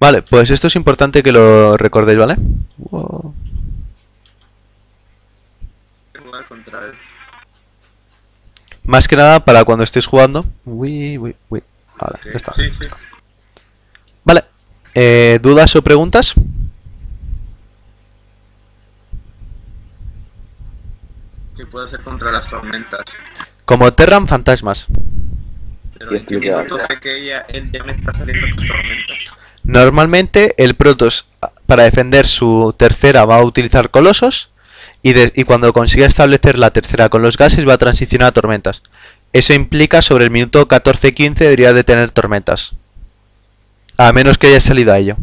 Vale, pues esto es importante que lo recordéis, ¿vale? Wow. Más que nada para cuando estéis jugando. Uy. Vale, ya está. Sí. Vale, ¿dudas o preguntas? Que puede ser contra las tormentas. Como Terran, fantasmas. Pero en qué momento sé que él ya me está saliendo con tormentas. Normalmente el Protoss, para defender su tercera, va a utilizar colosos. Y cuando consiga establecer la tercera con los gases, va a transicionar a tormentas. Eso implica sobre el minuto 14-15 debería de tener tormentas. A menos que haya salido a ello.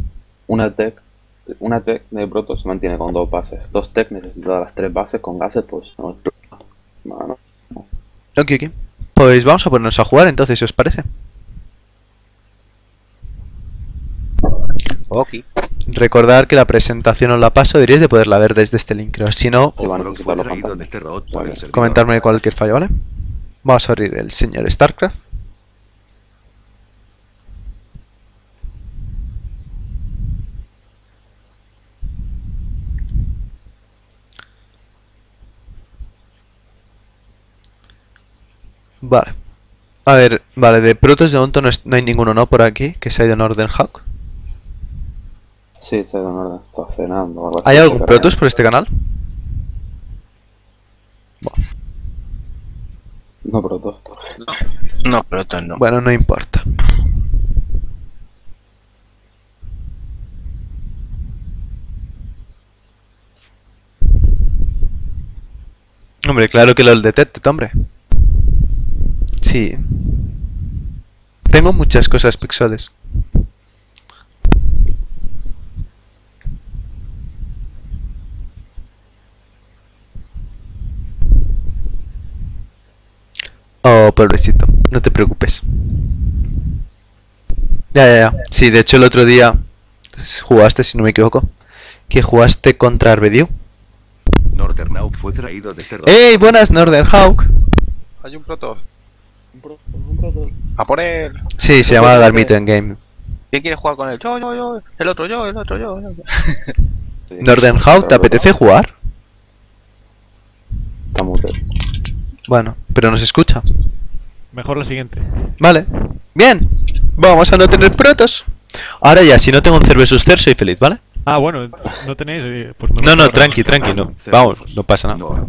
Una tech de Protoss se mantiene con 2 bases. 2 tech necesita las 3 bases con gases, pues no. Ok. Pues vamos a ponernos a jugar entonces, si os parece. Ok. Recordar que la presentación os la paso, deberéis de poderla ver desde este link, creo. Si no, comentarme cualquier fallo, ¿vale? Vamos a abrir el señor StarCraft. Vale. A ver, vale, de Protoss de momento no hay ninguno, ¿no? Por aquí, que se ha ido Northern Hawk. Sí, se ha ido Northern, está cenando. ¿Hay algún Protoss por este canal? Bueno. No Protoss. No Protoss, no. Bueno, no importa. Hombre, claro que lo detecta, hombre. Sí. Tengo muchas cosas pixeles. Oh, pobrecito. No te preocupes. Ya. Sí, de hecho el otro día jugaste, si no me equivoco, que jugaste contra Arbediu. Northern Hawk fue traído de Terran. ¡Ey! Buenas, Northern Hawk. Hay un Protoss. A por él. Sí, se llamaba Darmiten Game. ¿Quién quiere jugar con él? Yo, yo, yo. El otro, yo, el otro, yo. Northern Hawk, ¿te apetece jugar? Está muerto. Bueno, pero nos escucha. Mejor lo siguiente. Vale. Bien. Vamos a no tener protos. Ahora ya, si no tengo un Cervus Cer, soy feliz, ¿vale? Ah, bueno, no tenéis... Pues no, tranqui, tranqui, no. Vamos, no pasa nada. No.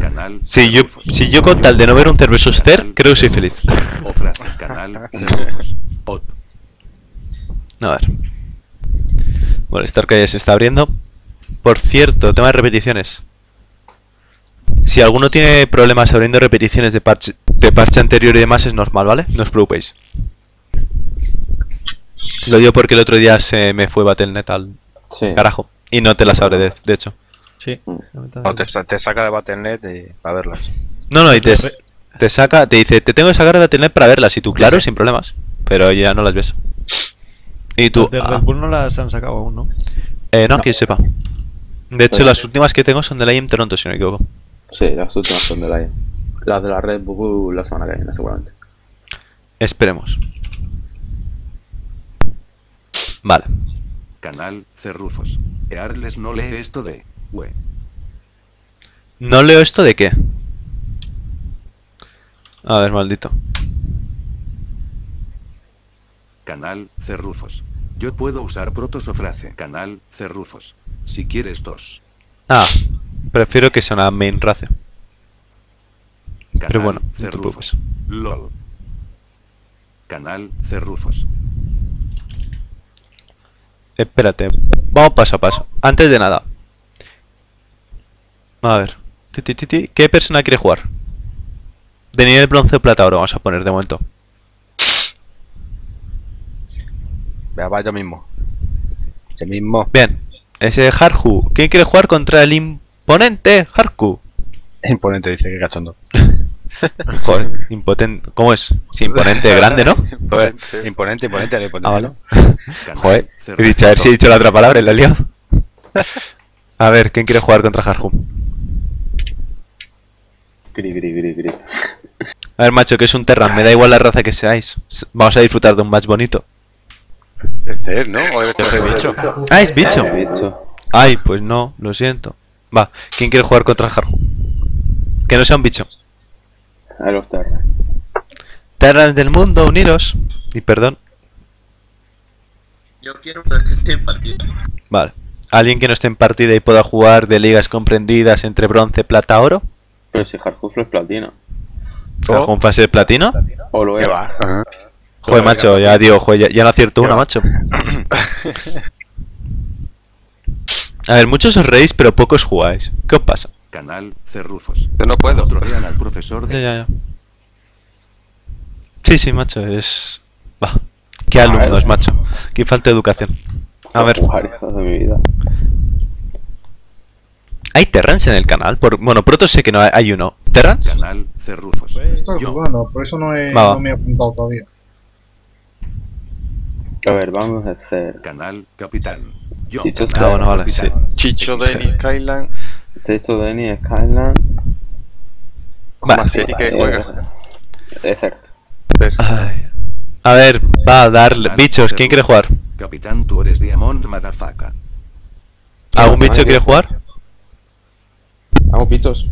Canal, si yo con tal de no ver un Cervus Cer, creo que soy feliz. Canal, a ver. Bueno, Stargate ya se está abriendo. Por cierto, tema de repeticiones. Si alguno tiene problemas abriendo repeticiones de parche anterior y demás, es normal, ¿vale? No os preocupéis. Lo digo porque el otro día se me fue Battle.net al carajo. Y no te las abre, de hecho. Sí. No, te saca de Battle.net y para verlas. No, y te saca, te dice, te tengo que sacar de Battle.net para verlas. Y tú, claro, sin problemas. Pero ya no las ves. Y tú... De Red Bull no las han sacado aún, ¿no? No, quien sepa. De hecho, las últimas que tengo son de la IEM Toronto, si no me equivoco. Sí, las últimas son de la IEM. Las de la Red Bull las van a caer, seguramente. Esperemos. Vale. Canal Cerrufos. Earles no lee esto de... We. ¿No leo esto de qué? A ver, maldito. Canal Cerrufos. Yo puedo usar protos o frase. Canal Cerrufos. Si quieres dos. Ah, prefiero que sea una main race. Canal Pero bueno, Cerrufos. No te preocupes. LOL. Canal Cerrufos. Espérate, vamos paso a paso. Antes de nada, a ver, ¿qué persona quiere jugar? De nivel bronce, plata, oro, vamos a poner de momento. Va yo mismo. Yo mismo. Bien, ese Harju. ¿Quién quiere jugar contra el imponente Harju? Imponente, dice, que cachondo. Joder, impotente. ¿Cómo es? Sí, imponente, grande, ¿no? Imponente, impotente. Ah, vale. Joder, he dicho, a ver si he dicho la otra palabra y la he liado. A ver, ¿quién quiere jugar contra Harju? Gri. A ver, macho, que es un Terran, me da igual la raza que seáis. Vamos a disfrutar de un match bonito. Es Zerg, ¿no? O es bicho. Ah, es bicho. Ay, pues no, lo siento. Va, ¿quién quiere jugar contra Harju? Que no sea un bicho. A los Terran. Terran del mundo, uniros. Y perdón. Yo quiero que esté en partida. Vale. ¿Alguien que no esté en partida y pueda jugar de ligas comprendidas entre bronce, plata, oro? Pero si Harju es platino. ¿Harju fase de platino? ¿O lo es? Joder, macho, ya digo, joder, ya no acierto una, macho. A ver, muchos os reís, pero pocos jugáis. ¿Qué os pasa? Canal Cerrufos. Yo no puedo. Trolean al profesor de... Ya. Sí, macho, es... Va. Qué alumnos, macho. Qué falta de educación. A ver. ¿Hay Terrans en el canal? Bueno, Proto sé que no hay uno. ¿Terrans? Canal Cerrufos. Estoy jugando, por eso no me he apuntado todavía. A ver, vamos a hacer... Canal Capitán. Chicho vale, sí. Chicho, Denis, Skyland... Chicho, Denis, Skyland... Vale, sí, que juega. Es Zerg. A ver, va a darle... Bichos, ¿quién quiere jugar? Capitán, tú eres Diamond, madafaca. ¿Algún bicho quiere jugar? Hago bichos.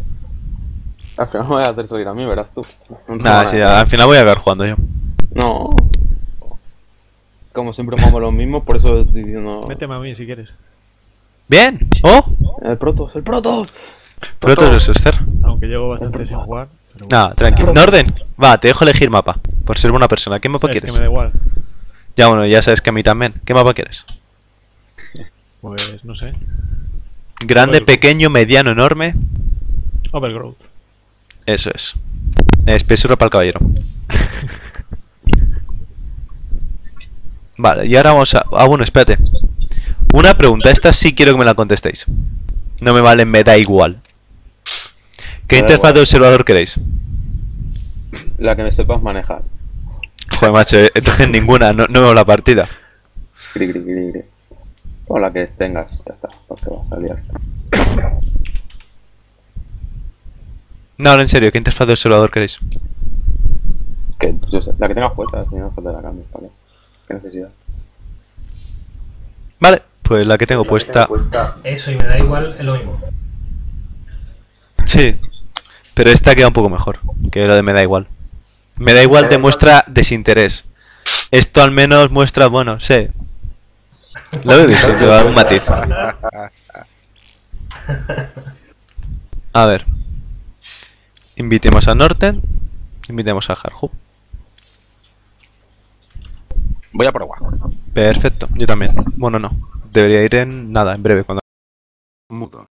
Al final me voy a hacer salir a mí, verás tú. Nada, sí, al final voy a acabar jugando yo. No. Como siempre vamos los mismos, por eso estoy diciendo... Méteme a mí si quieres. ¡Bien! ¡Oh! ¡El Protoss! Protoss es Cer. Aunque llevo bastante sin jugar... Pero bueno. No, tranquilo. Norden, va, te dejo elegir mapa. Por ser buena persona. ¿Qué mapa quieres? Que me da igual. Ya bueno, ya sabes que a mí también. ¿Qué mapa quieres? Pues no sé. Grande, pequeño, mediano, enorme. Overgrowth. Eso es. Espesura para el caballero. Vale, y ahora vamos a... Ah, bueno, espérate. Una pregunta, esta sí quiero que me la contestéis. No me vale, me da igual. ¿Qué interfaz de observador queréis? La que me sepas manejar. Joder, macho, entonces ninguna, no veo la partida. O la que tengas, ya está, porque va a salir. No, en serio, ¿qué interfaz de observador queréis? Que yo, la que tengas puesta, si no falta la cambio, ¿vale? ¿Qué necesidad? Vale, pues la que tengo puesta. Eso, y me da igual, es lo mismo. Sí, pero esta queda un poco mejor que lo de me da igual. Me da igual te muestra desinterés. Esto al menos muestra, bueno, sé. Lo he visto, te va a dar un matiz. A ver. Invitemos a Norton. Invitemos a Harju. Voy a por agua. Perfecto, yo también. Bueno, no. Debería ir en nada, en breve. Cuando... Mudo.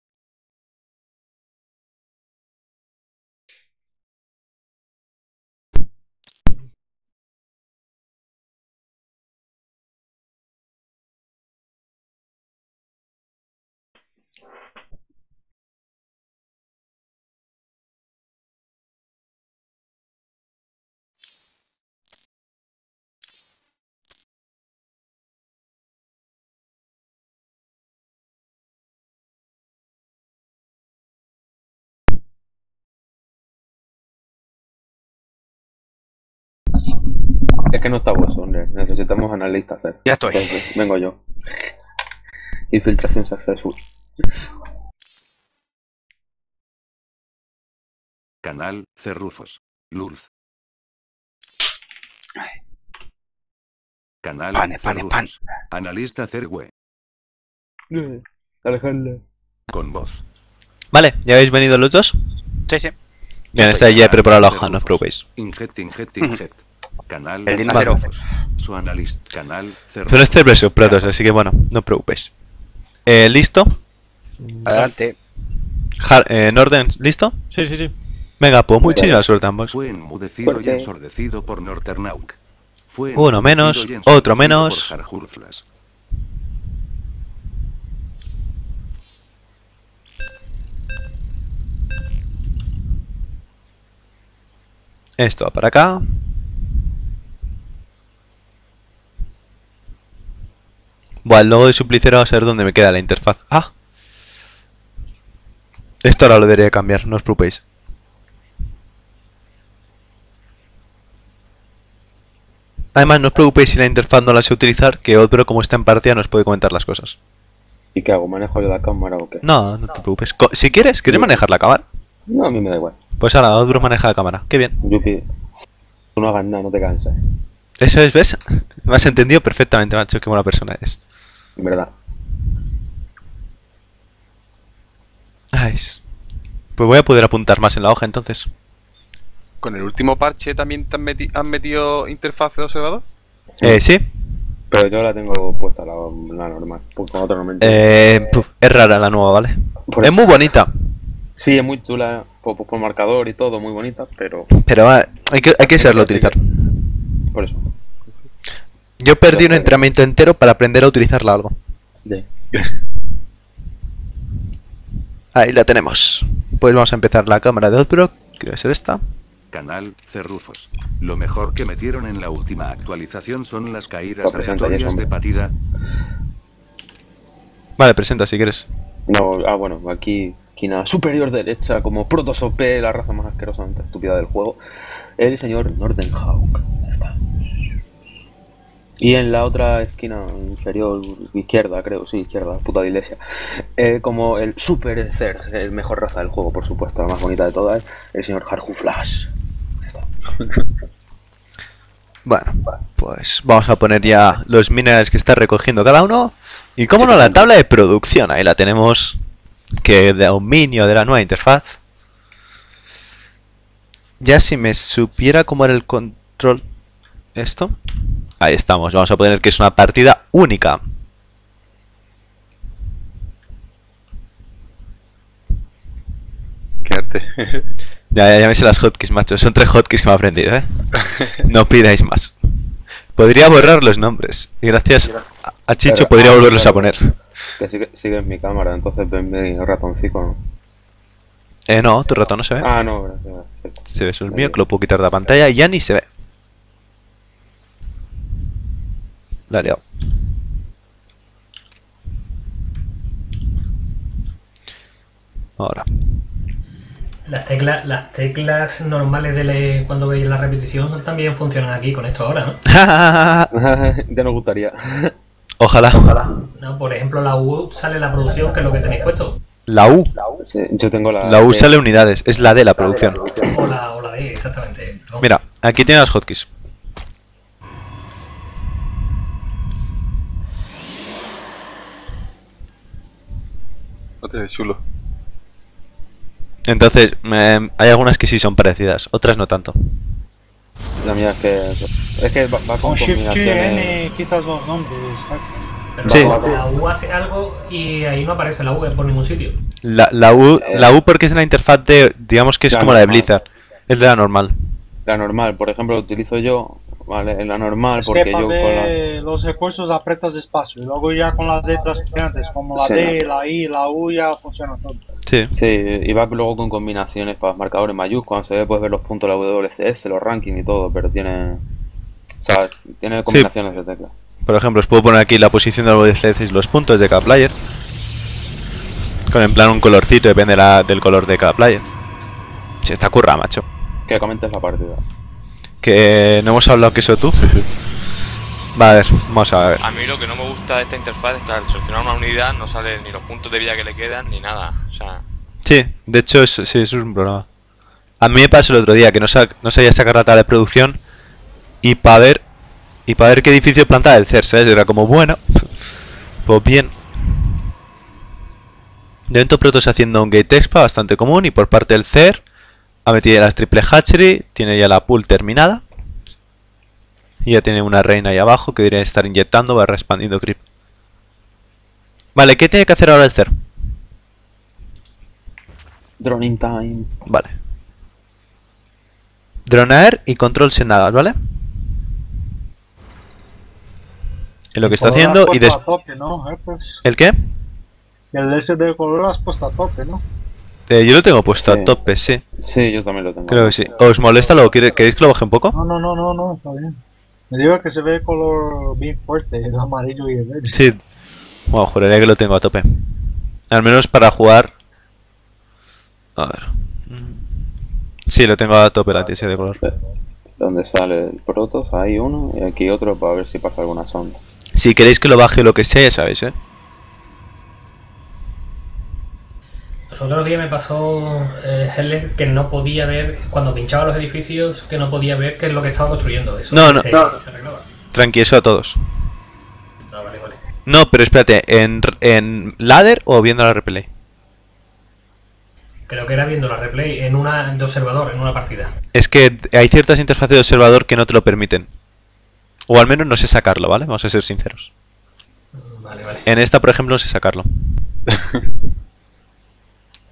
Es que no está vos, hombre. Necesitamos analistas. Ya estoy. Entonces, vengo yo. Infiltración successful. Canal Cerrufos. Lurz. Canal Pane, Cerrufos. Pane, Pan. Analista Cerwe. Alejandro. Con voz. Vale, ¿ya habéis venido los dos? Sí, sí. Bien, está ya preparada la hoja, no os preocupéis. Inject, inject, inject. Canal Cerrufos. Su analista. Canal Cerrufos. Pero este es precio, platos, así que bueno, no os preocupéis. ¿Listo? Adelante. ¿Norden, listo? Sí, sí, sí. Venga, pues muy chido la suerte ambos. Fue enmudecido y ensordecido por Northern Hawk. Uno menos, otro menos. Esto va para acá. Buah, el logo de Suplicera va a ser donde me queda la interfaz. ¡Ah! Esto ahora lo debería cambiar, no os preocupéis. Además, no os preocupéis si la interfaz no la sé utilizar, que Odbro, como está en partida, nos puede comentar las cosas. ¿Y qué hago? ¿Manejo yo la cámara o qué? No, no te preocupes. Si quieres, ¿quieres manejar la cámara? No, a mí me da igual. Pues ahora, Odbro maneja la cámara. ¡Qué bien! Yuki, tú no hagas nada, no te cansas. Eso es, ¿ves? Me has entendido perfectamente, macho, qué buena persona eres. En verdad. Ay, pues voy a poder apuntar más en la hoja entonces. ¿Con el último parche también te han metido interfaz de observador? Sí. Pero yo la tengo puesta, la normal. Pues con otro nombre. Es rara la nueva, ¿vale? Es muy bonita. Sí, es muy chula, por marcador y todo, muy bonita, pero... Pero hay que saberlo utilizar. Por eso. Yo perdí un entrenamiento entero para aprender a utilizarla algo. Yeah. Ahí la tenemos. Pues vamos a empezar la cámara de Outbrook. Quiero ser esta. Canal Cerrufos. Lo mejor que metieron en la última actualización son las caídas aleatorias de partida. Vale, presenta si quieres. No, bueno, aquí esquina superior derecha, como Protoss OP, la raza más asquerosamente estúpida del juego. El señor Northern Hawk. Ya está. Y en la otra esquina inferior, izquierda, creo, sí, izquierda, puta de iglesia. Como el Super Zerg, el mejor raza del juego, por supuesto, la más bonita de todas, el señor Harju Flash. Bueno, pues vamos a poner ya los minerales que está recogiendo cada uno. Y cómo no, la tabla de producción, ahí la tenemos, que de dominio de la nueva interfaz. Ya si me supiera cómo era el control esto... Ahí estamos, vamos a poner que es una partida única. Qué arte. Ya me sé las hotkeys, macho. Son 3 hotkeys que me he aprendido, ¿eh? No pidáis más. Podría borrar los nombres. Y gracias a Chicho podría volverlos a poner. Que sigue en mi cámara, entonces ven mi ratoncito, ¿no? No, tu ratón no se ve. Ah, no, gracias. Se ve, eso es mío, que lo puedo quitar de la pantalla y ya ni se ve. La he liado. Ahora. Las teclas normales de cuando veis la repetición también funcionan aquí con esto ahora, ¿no? Ya nos gustaría. Ojalá. Ojalá. No, por ejemplo, la U sale la producción, que es lo que tenéis puesto. ¿La U? La U, sí, yo tengo la... La U sale unidades, es la D, la producción. De la producción. O la D, exactamente. ¿No? Mira, aquí tiene las hotkeys. No te ves chulo. Entonces, hay algunas que sí son parecidas, otras no tanto. La mía es que... va con Shift-N quitas los nombres. Pero sí. La U hace algo y ahí no aparece la U por ningún sitio. La U porque es la interfaz de... digamos que es como normal. La de Blizzard. Es de la normal. La normal, por ejemplo, lo utilizo yo, vale, en la normal porque yo con la... los recursos apretas despacio y luego ya con las letras gigantes como la D, la I, la U ya funciona todo. Sí. Sí, y va luego con combinaciones para marcadores mayúsculas, se ve, puedes ver los puntos de la WCS, los rankings y todo, pero tiene... O sea, tiene combinaciones de teclas. Por ejemplo, os puedo poner aquí la posición de la WCS y los puntos de cada player. Con en plan un colorcito, depende del color de cada player. Se está curra, macho. Que comentes la partida. Que no hemos hablado que eso tú. Va a ver, vamos a ver. A mí lo que no me gusta de esta interfaz es que al seleccionar una unidad no salen ni los puntos de vida que le quedan ni nada. O sea... Sí, de hecho eso es un problema. A mí me pasó el otro día que no sabía sacar la tabla de producción y para ver qué edificio plantaba el Cer, ¿sabes? Era como bueno. Pues bien. De momento Protoss haciendo un gate expa bastante común y por parte del Cer ha metido ya las triple hatchery, tiene ya la pool terminada. Y ya tiene una reina ahí abajo que debería estar inyectando, va expandiendo creep. Vale, ¿qué tiene que hacer ahora el Cer? Droning time. Vale. Dronear y control sin nada, ¿vale? Es lo que está haciendo y después... ¿no? Pues... ¿El qué? El SD color lo has puesto a tope, ¿no? Yo lo tengo puesto a tope, sí. Sí, yo también lo tengo. Creo que sí. ¿Os molesta? ¿Queréis que lo baje un poco? No, está bien. Me digo que se ve el color bien fuerte, el amarillo y el verde. Sí. Bueno, juraría que lo tengo a tope. Al menos para jugar... A ver... Sí, lo tengo a tope la TS de color. ¿Dónde sale el Protoss? Ahí uno y aquí otro para ver si pasa alguna sonda. Si queréis que lo baje o lo que sea, ya sabéis, ¿eh? Los otros días me pasó Helles que no podía ver, cuando pinchaba los edificios, que no podía ver qué es lo que estaba construyendo. Eso se arreglaba. Tranqui, eso a todos. No, vale. No, pero espérate, ¿en ladder o viendo la replay? Creo que era viendo la replay en una de observador, en una partida. Es que hay ciertas interfaces de observador que no te lo permiten. O al menos no sé sacarlo, ¿vale? Vamos a ser sinceros. Vale. En esta, por ejemplo, no sé sacarlo.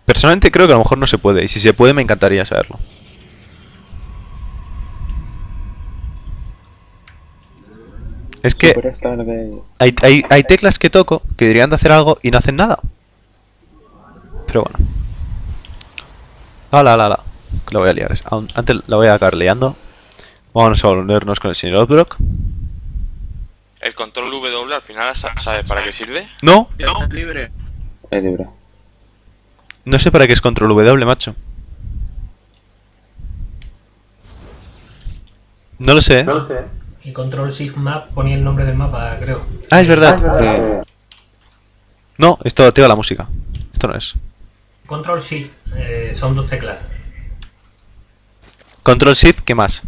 Personalmente creo que a lo mejor no se puede, y si se puede me encantaría saberlo. Es que hay teclas que toco que deberían de hacer algo y no hacen nada. Pero bueno. ¡Hala! Que la voy a liar. Antes la voy a acabar liando. Vamos a volvernos con el señor Outbrook. ¿El control W al final sabes para qué sirve? No. Es libre. Es libre. No sé para qué es control W, macho. No lo sé. Y control shift map ponía el nombre del mapa, creo. Ah, es verdad. Sí. No, esto activa la música. Esto no es. Control shift, son dos teclas. Control shift, ¿qué más?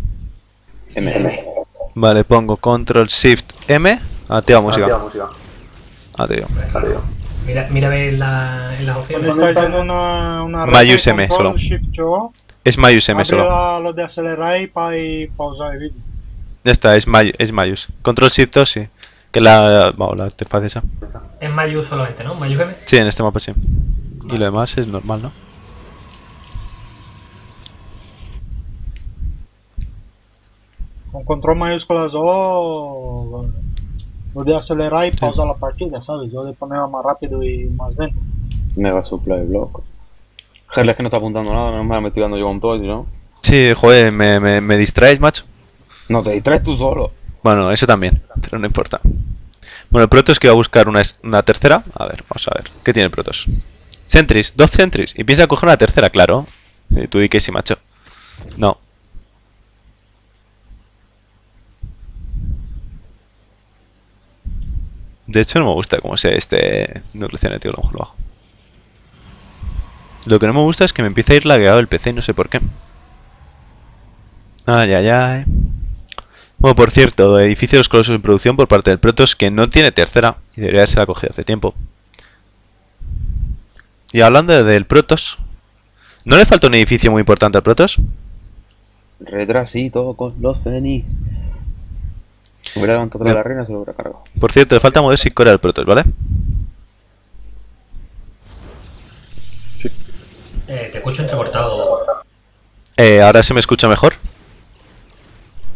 M. Vale, pongo control shift M. Activa música. Activa. Mira en las opciones. Estoy haciendo una Mayus M solo. Es Mayus M solo. Lo de acelerar y pausar el vídeo. Ya está, es Mayus. Control Shift 2, sí. Que la interfaz esa. Es Mayus solamente, ¿no? Mayus M. Sí, en este mapa sí. Vale. Y lo demás es normal, ¿no? Con control mayúsculas O... Lo de acelerar y pausar la partida, ¿sabes? Yo de ponerla más rápido y más lento. Mega supply block. Gerles que no está apuntando nada, menos mal me estoy dando yo con todo, ¿no? Sí, joder, me distraes, macho. No, te distraes tú solo. Bueno, eso también, pero no importa. Bueno, el Protoss que va a buscar una tercera. A ver, vamos a ver. ¿Qué tiene el Protoss? Sentries, 2 sentries. Y piensa coger una tercera, claro. Tú di que sí, macho. No. De hecho no me gusta como sea este núcleo cinético, a lo mejor lo bajo. Lo que no me gusta es que me empieza a ir lagueado el PC y no sé por qué. Ay, ay, ay. Bueno, por cierto, edificio de los Colosos en producción por parte del Protoss, que no tiene tercera y debería haberse la cogido hace tiempo. Y hablando del Protoss, ¿no le falta un edificio muy importante al Protoss? Retrasito con los Denis. Hubiera levantado la reina, se lo hubiera cargado. Por cierto, le falta mover 6 core al Protoss, ¿vale? Sí. Te escucho entrecortado. ¿Ahora se me escucha mejor?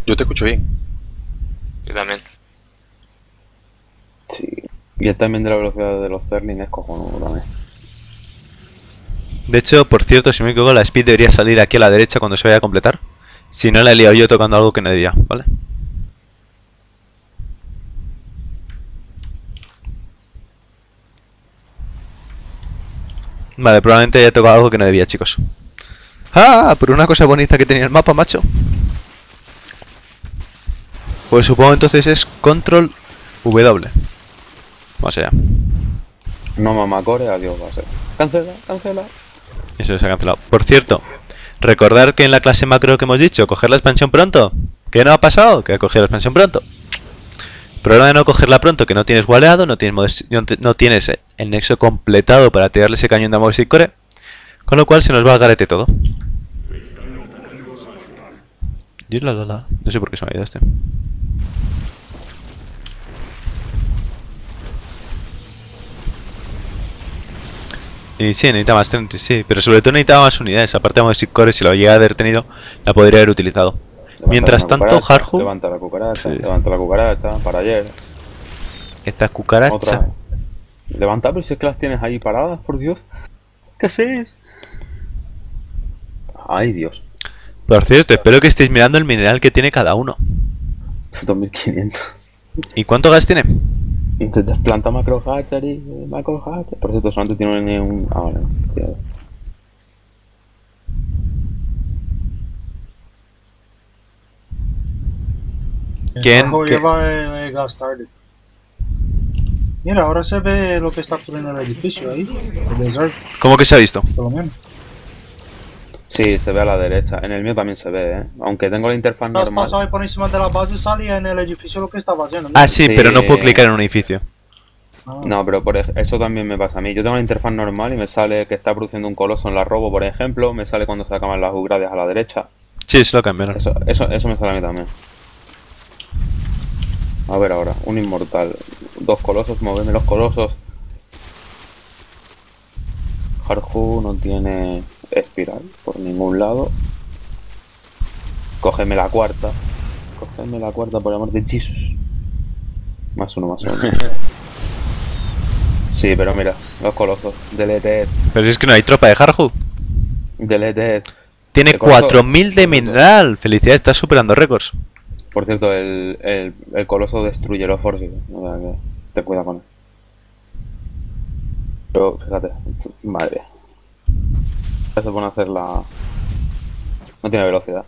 Yo te escucho bien. Yo también. Sí. Y él también de la velocidad de los Zerg es cojonudo también. De hecho, por cierto, si me equivoco, la speed debería salir aquí a la derecha cuando se vaya a completar. Si no, la he liado yo tocando algo que no debía, ¿vale? Vale, probablemente haya tocado algo que no debía, chicos. ¡Ah! Por una cosa bonita que tenía el mapa, macho. Pues supongo entonces es control W. Vamos allá. No mamacore, adiós, va a ser. Cancela, cancela. Eso se ha cancelado. Por cierto, recordar que en la clase macro que hemos dicho, coger la expansión pronto. ¿Qué no ha pasado? Que ha cogido la expansión pronto. Problema de no cogerla pronto, que no tienes waleado, no tienes el nexo completado para tirarle ese cañón de amor y core. Con lo cual se nos va al garete todo. Dios, la. No sé por qué se me ha ido este. Y sí, necesita más 30, sí, pero sobre todo necesitaba más unidades. Aparte de Mothership Core, si lo llegara a haber tenido, la podría haber utilizado. Levanta. Mientras tanto, Harju... Levanta la cucaracha, sí. Levanta la cucaracha, para ayer. Esta cucaracha... Levanta, pero si es que las tienes ahí paradas, por Dios. ¿Qué haces? Ay, Dios. Por cierto, espero que estéis mirando el mineral que tiene cada uno. 2500. ¿Y cuánto gas tiene? Intentas plantar macro hatchery, macro hatchery. Por cierto, solamente tiene un... Ah, vale, tío. ¿Quién? Mira, ahora se ve lo que está ocurriendo en el edificio ahí. ¿Cómo que se ha visto? Por lo menos. Sí, se ve a la derecha. En el mío también se ve, ¿eh? Aunque tengo la interfaz normal. Has pasado por encima de la base, salía en el edificio lo que estaba haciendo. Mira. Ah, sí, sí, pero no puedo clicar en un edificio. Ah. No, pero por eso también me pasa a mí. Yo tengo la interfaz normal y me sale que está produciendo un coloso en la robo, por ejemplo. Me sale cuando se acaban las upgrades a la derecha. Sí, se lo cambiaron. Eso me sale a mí también. A ver ahora, un inmortal. 2 colosos, moverme los colosos. Harju no tiene... espiral por ningún lado. Cógeme la cuarta. Cógeme la cuarta por el amor de Jesus. Más uno. Sí, pero mira, los colosos. Deleted. Pero si es que no hay tropa de Harju. Deleted. Tiene 4000 de mineral. Felicidades, estás superando récords. Por cierto, el coloso destruye los Forcefield. O sea, que te cuida con él. Pero fíjate, madre. Se pone a hacer la... No tiene velocidad.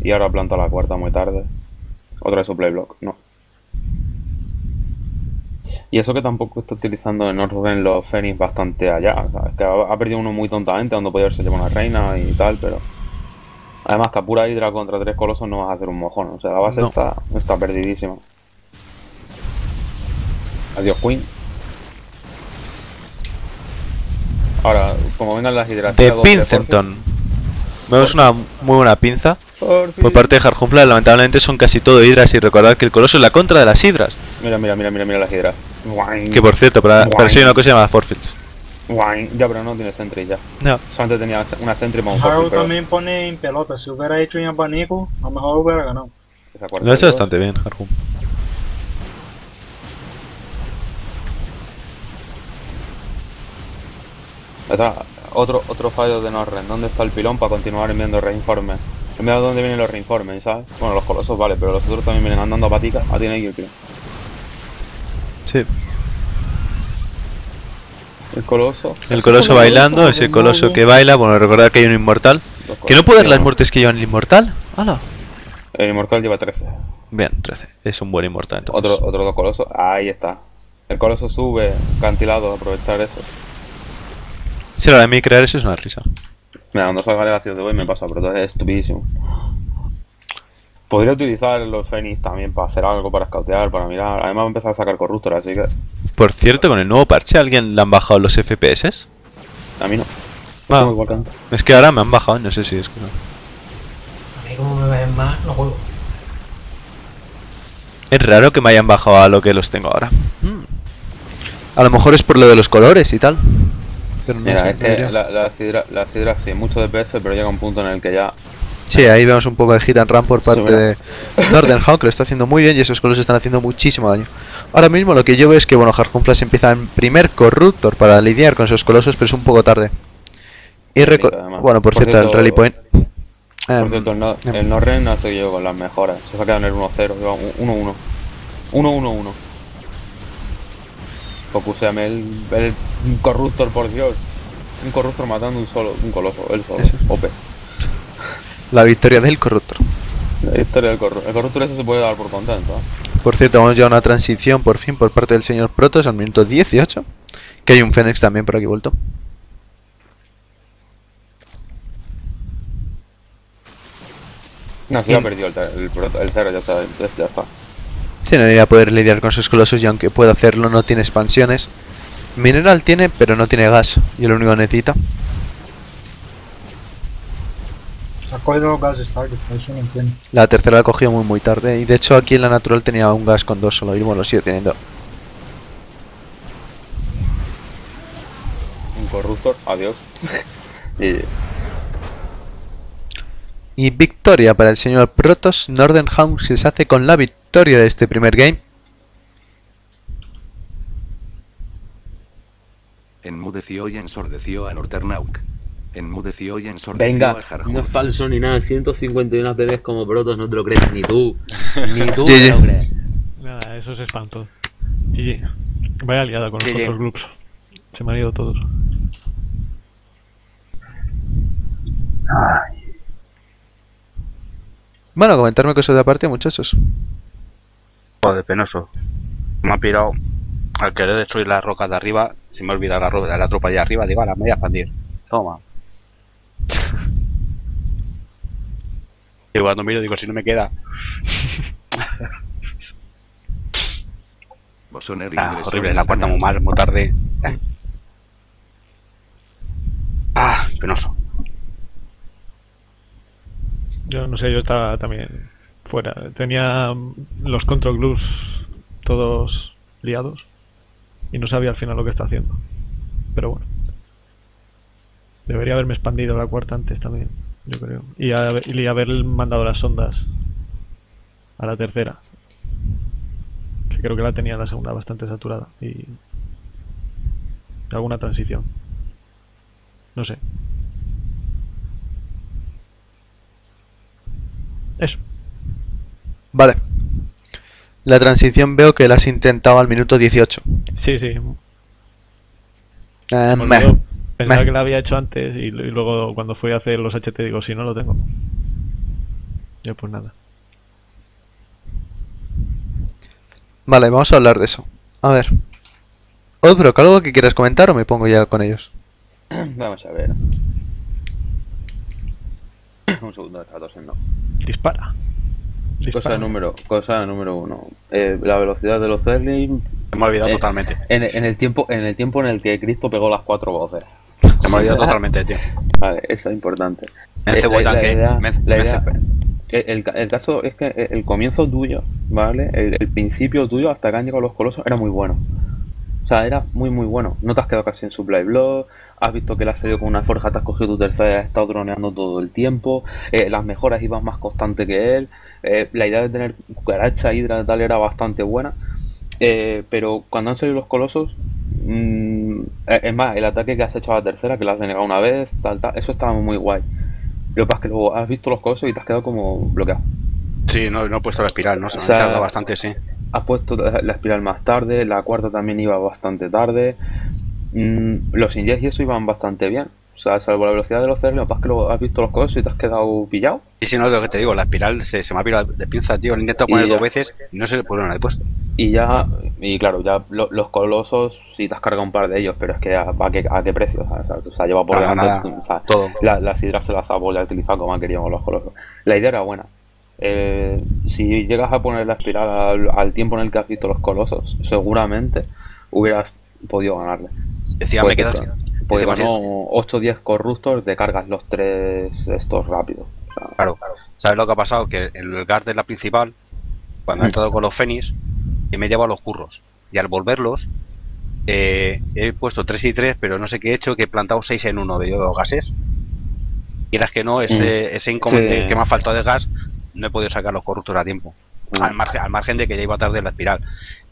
Y ahora planta la cuarta muy tarde. Otra de su playblock, no. Y eso que tampoco está utilizando en Northern los Phoenix bastante allá. O sea, es que ha perdido uno muy tontamente, donde podía haberse llevado una reina y tal, pero... Además que a pura Hydra contra 3 colosos no vas a hacer un mojón. O sea, la base está perdidísima. Adiós, Queen. Ahora, como vengan las hidratadas... De Pincenton. Vemos una muy buena pinza por parte de Harjumpla. Lamentablemente son casi todo hidras y recordad que el coloso es la contra de las hidras. Mira las hidras. Que por cierto, para eso hay una cosa llamada Forcefields. Ya, pero no tiene Sentry ya. No. Solamente tenía una Sentry para un Harju también pero... pone en pelota. Si hubiera hecho un abanico, a lo mejor hubiera ganado. Lo ha hecho bastante bien, Harju. Otro fallo de Norren. ¿Dónde está el pilón para continuar enviando reinformes? Mira dónde vienen los reinformes, ¿sabes? Bueno, los colosos, vale, pero los otros también vienen andando a patica. Ah, tiene ahí el pilón. Sí. El coloso bailando, es el coloso que baila. Bueno, recordad que hay un inmortal ¿Que no puede dar las muertes que llevan el Inmortal? ¡Hala! El Inmortal lleva 13. Bien, 13. Es un buen Inmortal, entonces. Otro dos Colosos. Ahí está. El Coloso sube, cantilado, aprovechar eso. Si la de mí crear eso es una risa. Mira, cuando salga Legación de Boy me pasa, pero todo es estupidísimo. Podría utilizar los Fénix también para hacer algo, para escautear, para mirar. Además va a empezar a sacar Corruptor, así que... Por cierto, con el nuevo parche, ¿a alguien le han bajado los FPS? A mí no. Ah, es que ahora me han bajado, no sé si es que no. A mí como me ven más, no juego. Es raro que me hayan bajado a lo que los tengo ahora. A lo mejor es por lo de los colores y tal. Pero mira, no es que la sidra sí, mucho DPS, pero llega un punto en el que ya... Sí, ahí vemos un poco de hit and run por parte de Northern Hawk, lo está haciendo muy bien y esos colos están haciendo muchísimo daño. Ahora mismo lo que yo veo es que, bueno, Harju Flash empieza en primer Corruptor para lidiar con esos colosos, pero es un poco tarde. Y bueno, por cierto, el Rally Point... por cierto, el Norren ha seguido con las mejoras, se ha quedado en el 1-0, 1-1. 1-1-1. Focuseame el Corruptor, por Dios. Un Corruptor matando un coloso, él solo, OP. La victoria del Corruptor. La victoria del Corruptor. El Corruptor ese se puede dar por contento. Por cierto, vamos ya a una transición por fin por parte del señor Protoss al minuto 18. Que hay un Fénix también por aquí vuelto. No, se ha perdido el Zerg, ya está. Sí, no debería poder lidiar con sus colosos y aunque pueda hacerlo no tiene expansiones. Mineral tiene, pero no tiene gas. Y el único necesita. Ha cogido gas Stargate, eso no entiendo. La tercera la ha cogido muy tarde y de hecho aquí en la natural tenía un gas con dos solo y bueno, lo sigue teniendo. Un Corruptor, adiós. Y victoria para el señor Protoss. Northern Hawk se hace con la victoria de este primer game. Enmudeció y ensordeció a Northern Hawk. Enmudeció y ensordeció. Venga, no es falso ni nada. 151 PBs como Protoss no te lo crees ni tú. Ni tú te lo crees. Nada, eso es espanto. GG. Vaya liada con los otros grupos. Se me han ido todos. Ay. Bueno, comentarme cosas de aparte, muchachos. Joder, penoso. Me ha pirado. Al querer destruir las rocas de arriba, se me ha olvidado la tropa allá arriba. Digo, a la media expandir. Toma. Y cuando miro, digo, si no me queda. Ah, horrible, la cuarta muy mal, muy tarde. Ah, penoso. Yo no sé, yo estaba también fuera. Tenía los control groups todos liados y no sabía al final lo que está haciendo. Pero bueno. Debería haberme expandido la cuarta antes también, yo creo. Y haber mandado las sondas a la tercera. Que creo que la tenía la segunda bastante saturada. Y alguna transición. No sé. Eso. Vale. La transición veo que la has intentado al minuto 18. Sí, sí. Pensaba que la había hecho antes y luego cuando fui a hacer los HT digo, si no lo tengo. Ya pues nada. Vale, vamos a hablar de eso. A ver. Odbrock, ¿algo que quieras comentar o me pongo ya con ellos? Vamos a ver. Un segundo, está tosiendo. Dispara. Cosa número uno. La velocidad de los Zerglings. Me he olvidado totalmente. En el tiempo en el que Cristo pegó las cuatro voces. Me he olvidado totalmente, tío. Vale, eso es importante. El caso es que el comienzo tuyo, ¿vale? El principio tuyo hasta que han llegado los colosos era muy bueno. O sea, era muy bueno. No te has quedado casi en supply block. Has visto que la has salido con una forja, te has cogido tu tercera, has estado droneando todo el tiempo. Las mejoras iban más constante que él. La idea de tener cucaracha, hidra y tal era bastante buena. Pero cuando han salido los colosos... es más, el ataque que has hecho a la tercera, que la has denegado una vez, eso estaba muy guay. Lo que pasa es que luego has visto los colosos y te has quedado como bloqueado. Sí, no he puesto la espiral, ¿no? Se me ha tardado bastante, sí. Has puesto la espiral más tarde, la cuarta también iba bastante tarde. Los ingest y eso iban bastante bien. O sea, salvo la velocidad de los Zerg, lo que pasa es que has visto los colosos y te has quedado pillado. Y si no, es lo que te digo, la espiral se me ha pirado de pinza, tío. Lo he intentado poner dos veces y no se le puso nada después. Y claro, ya los colosos sí te has cargado un par de ellos, pero es que ¿a qué precio? O sea, lleva por delante, o sea, todo. Las hidras se las ha vuelto a utilizar como han querido los colosos. La idea era buena. Si llegas a poner la espiral al tiempo en el que has visto los colosos, seguramente hubieras podido ganarle. Decía, me quedas. Pues ganó 8 o 10 corruptors, te cargas los 3 estos rápidos. Claro. ¿Sabes lo que ha pasado? Que el guard es la principal, cuando he entrado con los Fénix, y me he llevado los curros. Y al volverlos, he puesto 3 y 3, pero no sé qué he hecho, que he plantado 6 en uno de ellos, los gases. Quieras que no, ese inconveniente que me ha faltado de gas, no he podido sacar los corruptors a tiempo. Al margen de que ya iba tarde en la espiral.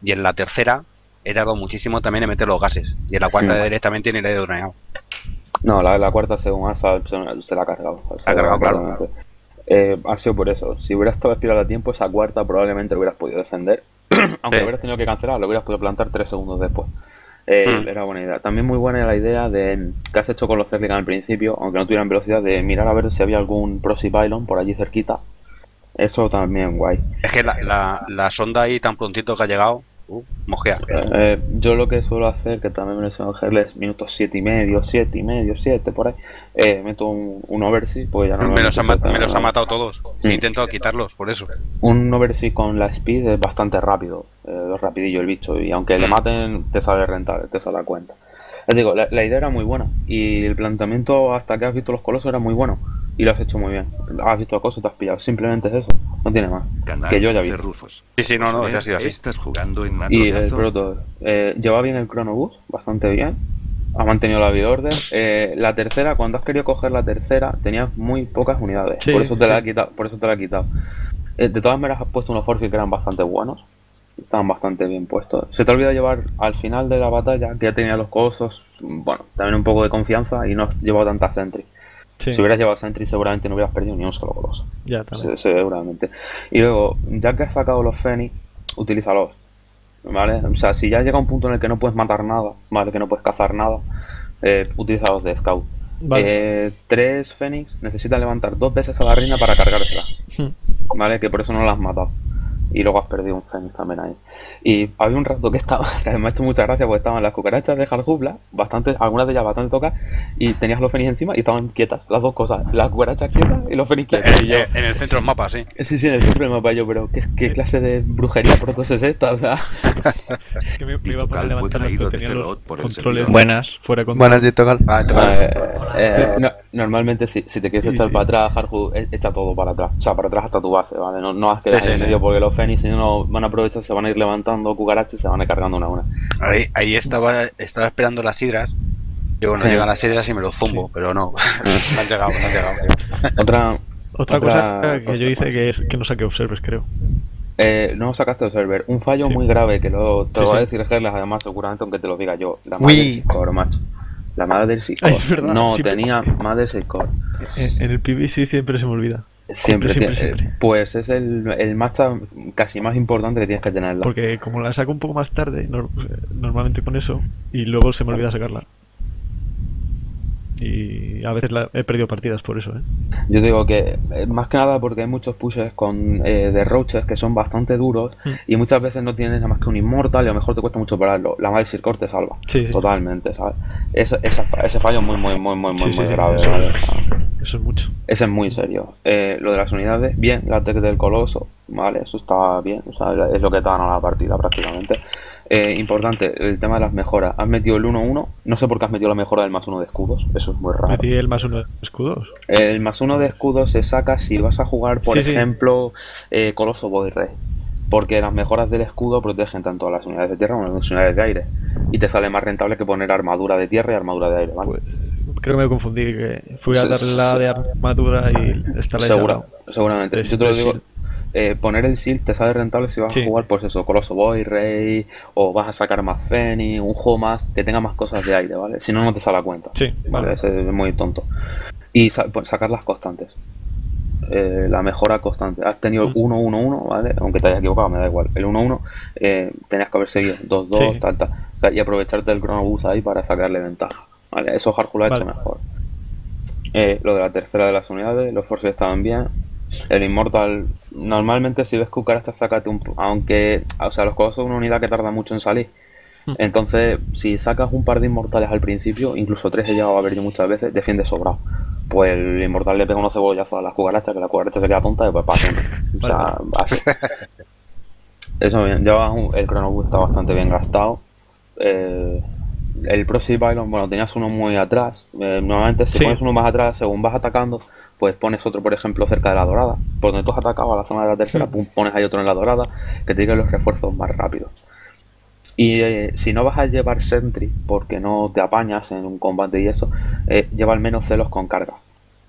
Y en la tercera he tardado muchísimo también en meter los gases. Y en la cuarta directamente ni le he droneado. No, la cuarta según Asa se la ha cargado. Claro. Ha sido por eso. Si hubieras estado espiral a tiempo, esa cuarta probablemente lo hubieras podido defender. Aunque hubieras tenido que cancelar, lo hubieras podido plantar 3 segundos después. Era buena idea. También muy buena la idea de que has hecho con los Zerg al principio, aunque no tuvieran velocidad, de mirar a ver si había algún Proxy Pylon por allí cerquita. Eso también guay. Es que la sonda ahí tan prontito que ha llegado. Mosquea. Yo lo que suelo hacer, que también me lo suelo hacer, es minutos 7 y medio, 7 por ahí. Meto un overseas, porque ya no me los ha matado todos. He intentado quitarlos, por eso. Un overseas con la speed es bastante rápido, rapidillo el bicho, y aunque le maten, te sale rentable, te sale a cuenta. Les digo, la idea era muy buena, y el planteamiento hasta que has visto los colosos era muy bueno, y lo has hecho muy bien. Has visto cosas, te has pillado. Simplemente es eso. No tiene más. Canal que yo ya vi. Sí, no, ya ha sido así. Estás jugando en y el Protoss lleva bien el Chronoboost, bastante bien. Ha mantenido la vida orden. La tercera, cuando has querido coger la tercera, tenías muy pocas unidades. Sí, por eso te la he quitado. De todas maneras, has puesto unos Forcefield que eran bastante buenos. Estaban bastante bien puestos. Se te ha olvidado llevar al final de la batalla, que ya tenía los cosos, bueno, también un poco de confianza y no has llevado tantas Sentry. Sí. Si hubieras llevado Sentry seguramente no hubieras perdido ni un solo coloso. Ya, seguramente. Y luego, ya que has sacado los Fénix, utilízalos, ¿vale? O sea, si ya llega un punto en el que no puedes matar nada, ¿vale? Que no puedes cazar nada, utilízalos de scout. Vale. 3 Fénix necesitan levantar 2 veces a la reina para cargársela. ¿Vale? Que por eso no las has matado. Y luego has perdido un Fénix también ahí. Y había un rato que estaba, que además esto muchas gracias, porque estaban las cucarachas de Harju, algunas de ellas bastante tocas, y tenías los Fénix encima y estaban quietas, las dos cosas, las cucarachas quietas y los Fénix quietos. En el centro del mapa, sí. Sí, en el centro del mapa, yo, pero ¿qué clase de brujería Protoss es esta? O sea, que me iba a poner a levantar por controles. Buenas, Tocal. Normalmente, si te quieres echar para atrás, Harju, echa todo para atrás. O sea, para atrás hasta tu base, ¿vale? No has quedado en medio porque los Fénix, si no van a aprovechar, se van a ir levantando cucarachas y se van a ir cargando una a una. Ahí estaba esperando las hidras. Yo, bueno, llegan las hidras y me los zumbo, pero no. No han llegado. Otra cosa yo hice que es que no saqué observers, creo. No sacaste observer. Un fallo muy grave que te lo voy a decir, Gerles, además, seguramente, aunque te lo diga yo. La madre del Score, macho. La madre del Score. No, tenía madre del Score. En el PvC siempre se me olvida. Siempre. Pues es el matchup casi más importante que tienes que tenerla. Porque como la saco un poco más tarde, normalmente con eso, y luego se me olvida sacarla. Y a veces he perdido partidas por eso, ¿eh? Yo te digo que más que nada porque hay muchos pushes con derroches que son bastante duros y muchas veces no tienes nada más que un Immortal y a lo mejor te cuesta mucho pararlo. La madre Circor te salva. Sí. Totalmente, ¿sabes? Ese fallo es muy grave. Eso es mucho. Ese es muy serio. Lo de las unidades, bien, la tech del Coloso, vale, eso está bien, o sea, es lo que te ha ganado la partida prácticamente. Importante, el tema de las mejoras. Has metido el 1-1, no sé por qué has metido la mejora del +1 de escudos, eso es muy raro. ¿Metí el +1 de escudos? El +1 de escudos se saca si vas a jugar, por ejemplo, Coloso Boy Rey. Porque las mejoras del escudo protegen tanto a las unidades de tierra como a las unidades de aire. Y te sale más rentable que poner armadura de tierra y armadura de aire, ¿vale? Pues... creo que me confundí, que fui a dar la de armadura y está la seguramente. Yo te lo digo, poner el shield te sale rentable si vas a jugar, pues eso, Coloso Boy, Rey, o vas a sacar más Fénix, un juego más, que tenga más cosas de aire, ¿vale? Si no, no te sale a cuenta. Sí, vale. Ese es muy tonto. Y sacar las constantes. La mejora constante. Has tenido el 1-1-1, ¿vale? Aunque te hayas equivocado, me da igual. El 1-1 tenías que haber seguido 2-2, tal. Y aprovecharte del Chronoboost ahí para sacarle ventaja. Vale, eso Harju lo ha hecho mejor. Lo de la tercera de las unidades, los Forcefield estaban bien. El Immortal, normalmente si ves cucarachas, sácate un... Aunque, o sea, los Colosos son una unidad que tarda mucho en salir. Entonces, si sacas un par de Inmortales al principio, incluso tres he llegado a ver yo muchas veces, defiende sobrado. Pues el Inmortal le pega unos cebollazos a las cucarachas, que la cucaracha se queda tonta y pues pasa. O sea, así. Eso bien. Ya el Chronoboost está bastante bien gastado. El Proxy Pylon, bueno, tenías uno muy atrás. Normalmente si pones uno más atrás, según vas atacando, pues pones otro, por ejemplo, cerca de la dorada. Por donde tú has atacado a la zona de la tercera, pum, pones ahí otro en la dorada, que te llegue los refuerzos más rápidos. Y si no vas a llevar Sentry, porque no te apañas en un combate y eso, lleva al menos celos con carga.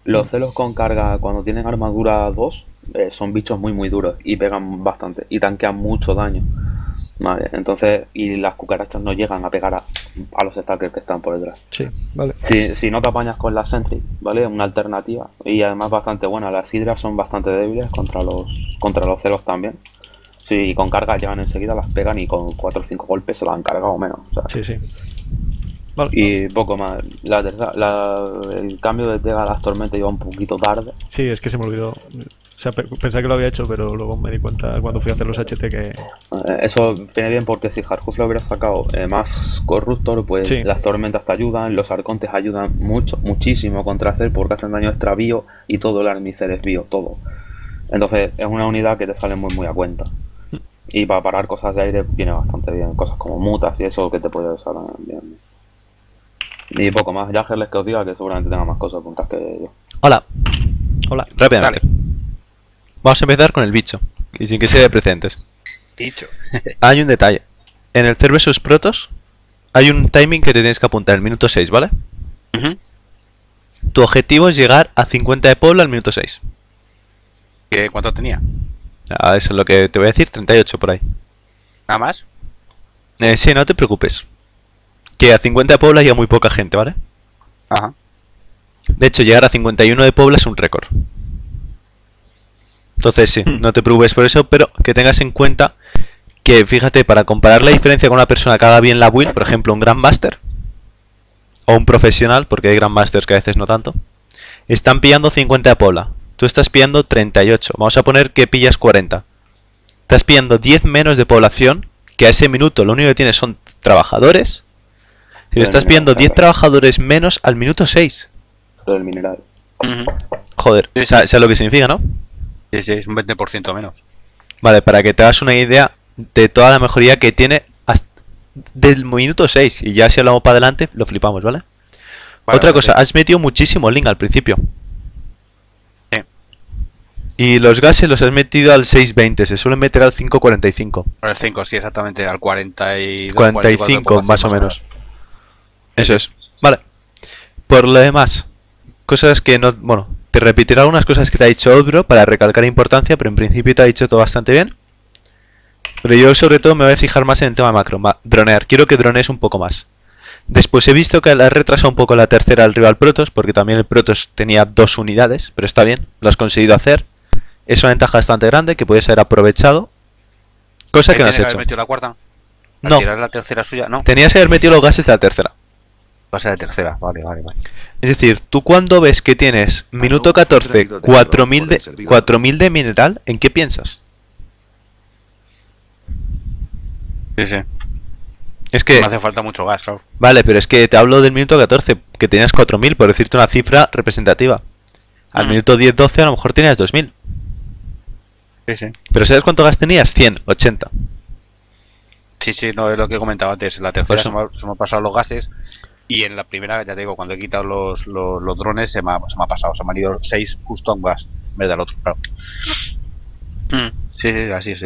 Los celos con carga, cuando tienen armadura 2, son bichos muy duros y pegan bastante y tanquean mucho daño. Vale, entonces, y las cucarachas no llegan a pegar a los Stalkers que están por detrás. Sí, vale. Si no te apañas con la Sentry, ¿vale? Una alternativa. Y además bastante buena. Las Hydras son bastante débiles contra los celos también. Sí, con carga llegan enseguida, las pegan y con 4 o 5 golpes se las han cargado o menos. O sea, sí. Vale, y poco más. El cambio de Tega a las tormentas iba un poquito tarde. Sí, es que se me olvidó. O sea, pensé que lo había hecho, pero luego me di cuenta cuando fui a hacer los HT que... Eso viene bien porque si Harju lo hubiera sacado más Corruptor, pues las tormentas te ayudan, los arcontes ayudan muchísimo contra hacer porque hacen daño extra bio y todo el armicer es bio, todo. Entonces es una unidad que te sale muy a cuenta. Y para parar cosas de aire viene bastante bien, cosas como mutas y eso que te puede usar bien. Y poco más, ya hacerles que os diga que seguramente tenga más cosas puntas que yo. Hola, rápidamente. Dale. Vamos a empezar con el bicho, y sin que se dé precedentes. Bicho. Hay un detalle, en el Zerg vs Protoss hay un timing que te tienes que apuntar, el minuto 6, ¿vale? Tu objetivo es llegar a 50 de pueblo al minuto 6. ¿Cuánto tenía? Ah, eso es lo que te voy a decir, 38 por ahí. ¿Nada más? Sí, no te preocupes. Que a 50 de Pobla ya muy poca gente, ¿vale? Ajá. De hecho, llegar a 51 de Pobla es un récord. Entonces sí, no te preocupes por eso, pero que tengas en cuenta que, fíjate, para comparar la diferencia con una persona que haga bien la build, por ejemplo, un Grandmaster o un profesional, porque hay Grandmasters que a veces no tanto, están pillando 50 de Pobla. Tú estás pillando 38. Vamos a poner que pillas 40. Estás pillando 10 menos de población, que a ese minuto lo único que tienes son trabajadores. Si estás pillando 10 trabajadores menos al minuto 6. Todo el mineral. Joder, ¿sabes lo que significa, no? Sí, es un 20% menos. Vale, para que te hagas una idea de toda la mejoría que tiene hasta del minuto 6. Y ya si hablamos para adelante, lo flipamos, ¿vale? Otra cosa, has metido muchísimo Link al principio. Y los gases los has metido al 6.20, se suelen meter al 5.45. Al 5, sí, exactamente, al 42, 45, más o menos. Eso es. Vale. Por lo demás, cosas que no... Bueno, te repetiré algunas cosas que te ha dicho Odbro para recalcar importancia, pero en principio te ha dicho todo bastante bien. Pero yo sobre todo me voy a fijar más en el tema macro, dronear. Quiero que dronees un poco más. Después he visto que la retrasado un poco la tercera al rival Protoss, porque también el Protoss tenía 2 unidades, pero está bien, lo has conseguido hacer. Es una ventaja bastante grande que puedes haber aprovechado. Cosa que no has hecho. ¿Tenías que haber metido la cuarta? No. ¿Tirar la tercera suya? No. Tenías que haber metido los gases de la tercera. Gases de la tercera, vale. Es decir, tú cuando ves que tienes minuto 14, 4000 de mineral, ¿en qué piensas? Sí. Es que... No hace falta mucho gas, claro. Vale, pero es que te hablo del minuto 14, que tenías 4000, por decirte una cifra representativa. Al minuto 10-12 a lo mejor tenías 2000. Sí. Pero ¿sabes cuánto gas tenías? 180. Sí, no es lo que comentaba antes. En la tercera se me han pasado los gases. Y en la primera, ya te digo, cuando he quitado los drones se me ha pasado. Se me han ido 6 justo a un gas en vez del otro, claro. Sí, así es.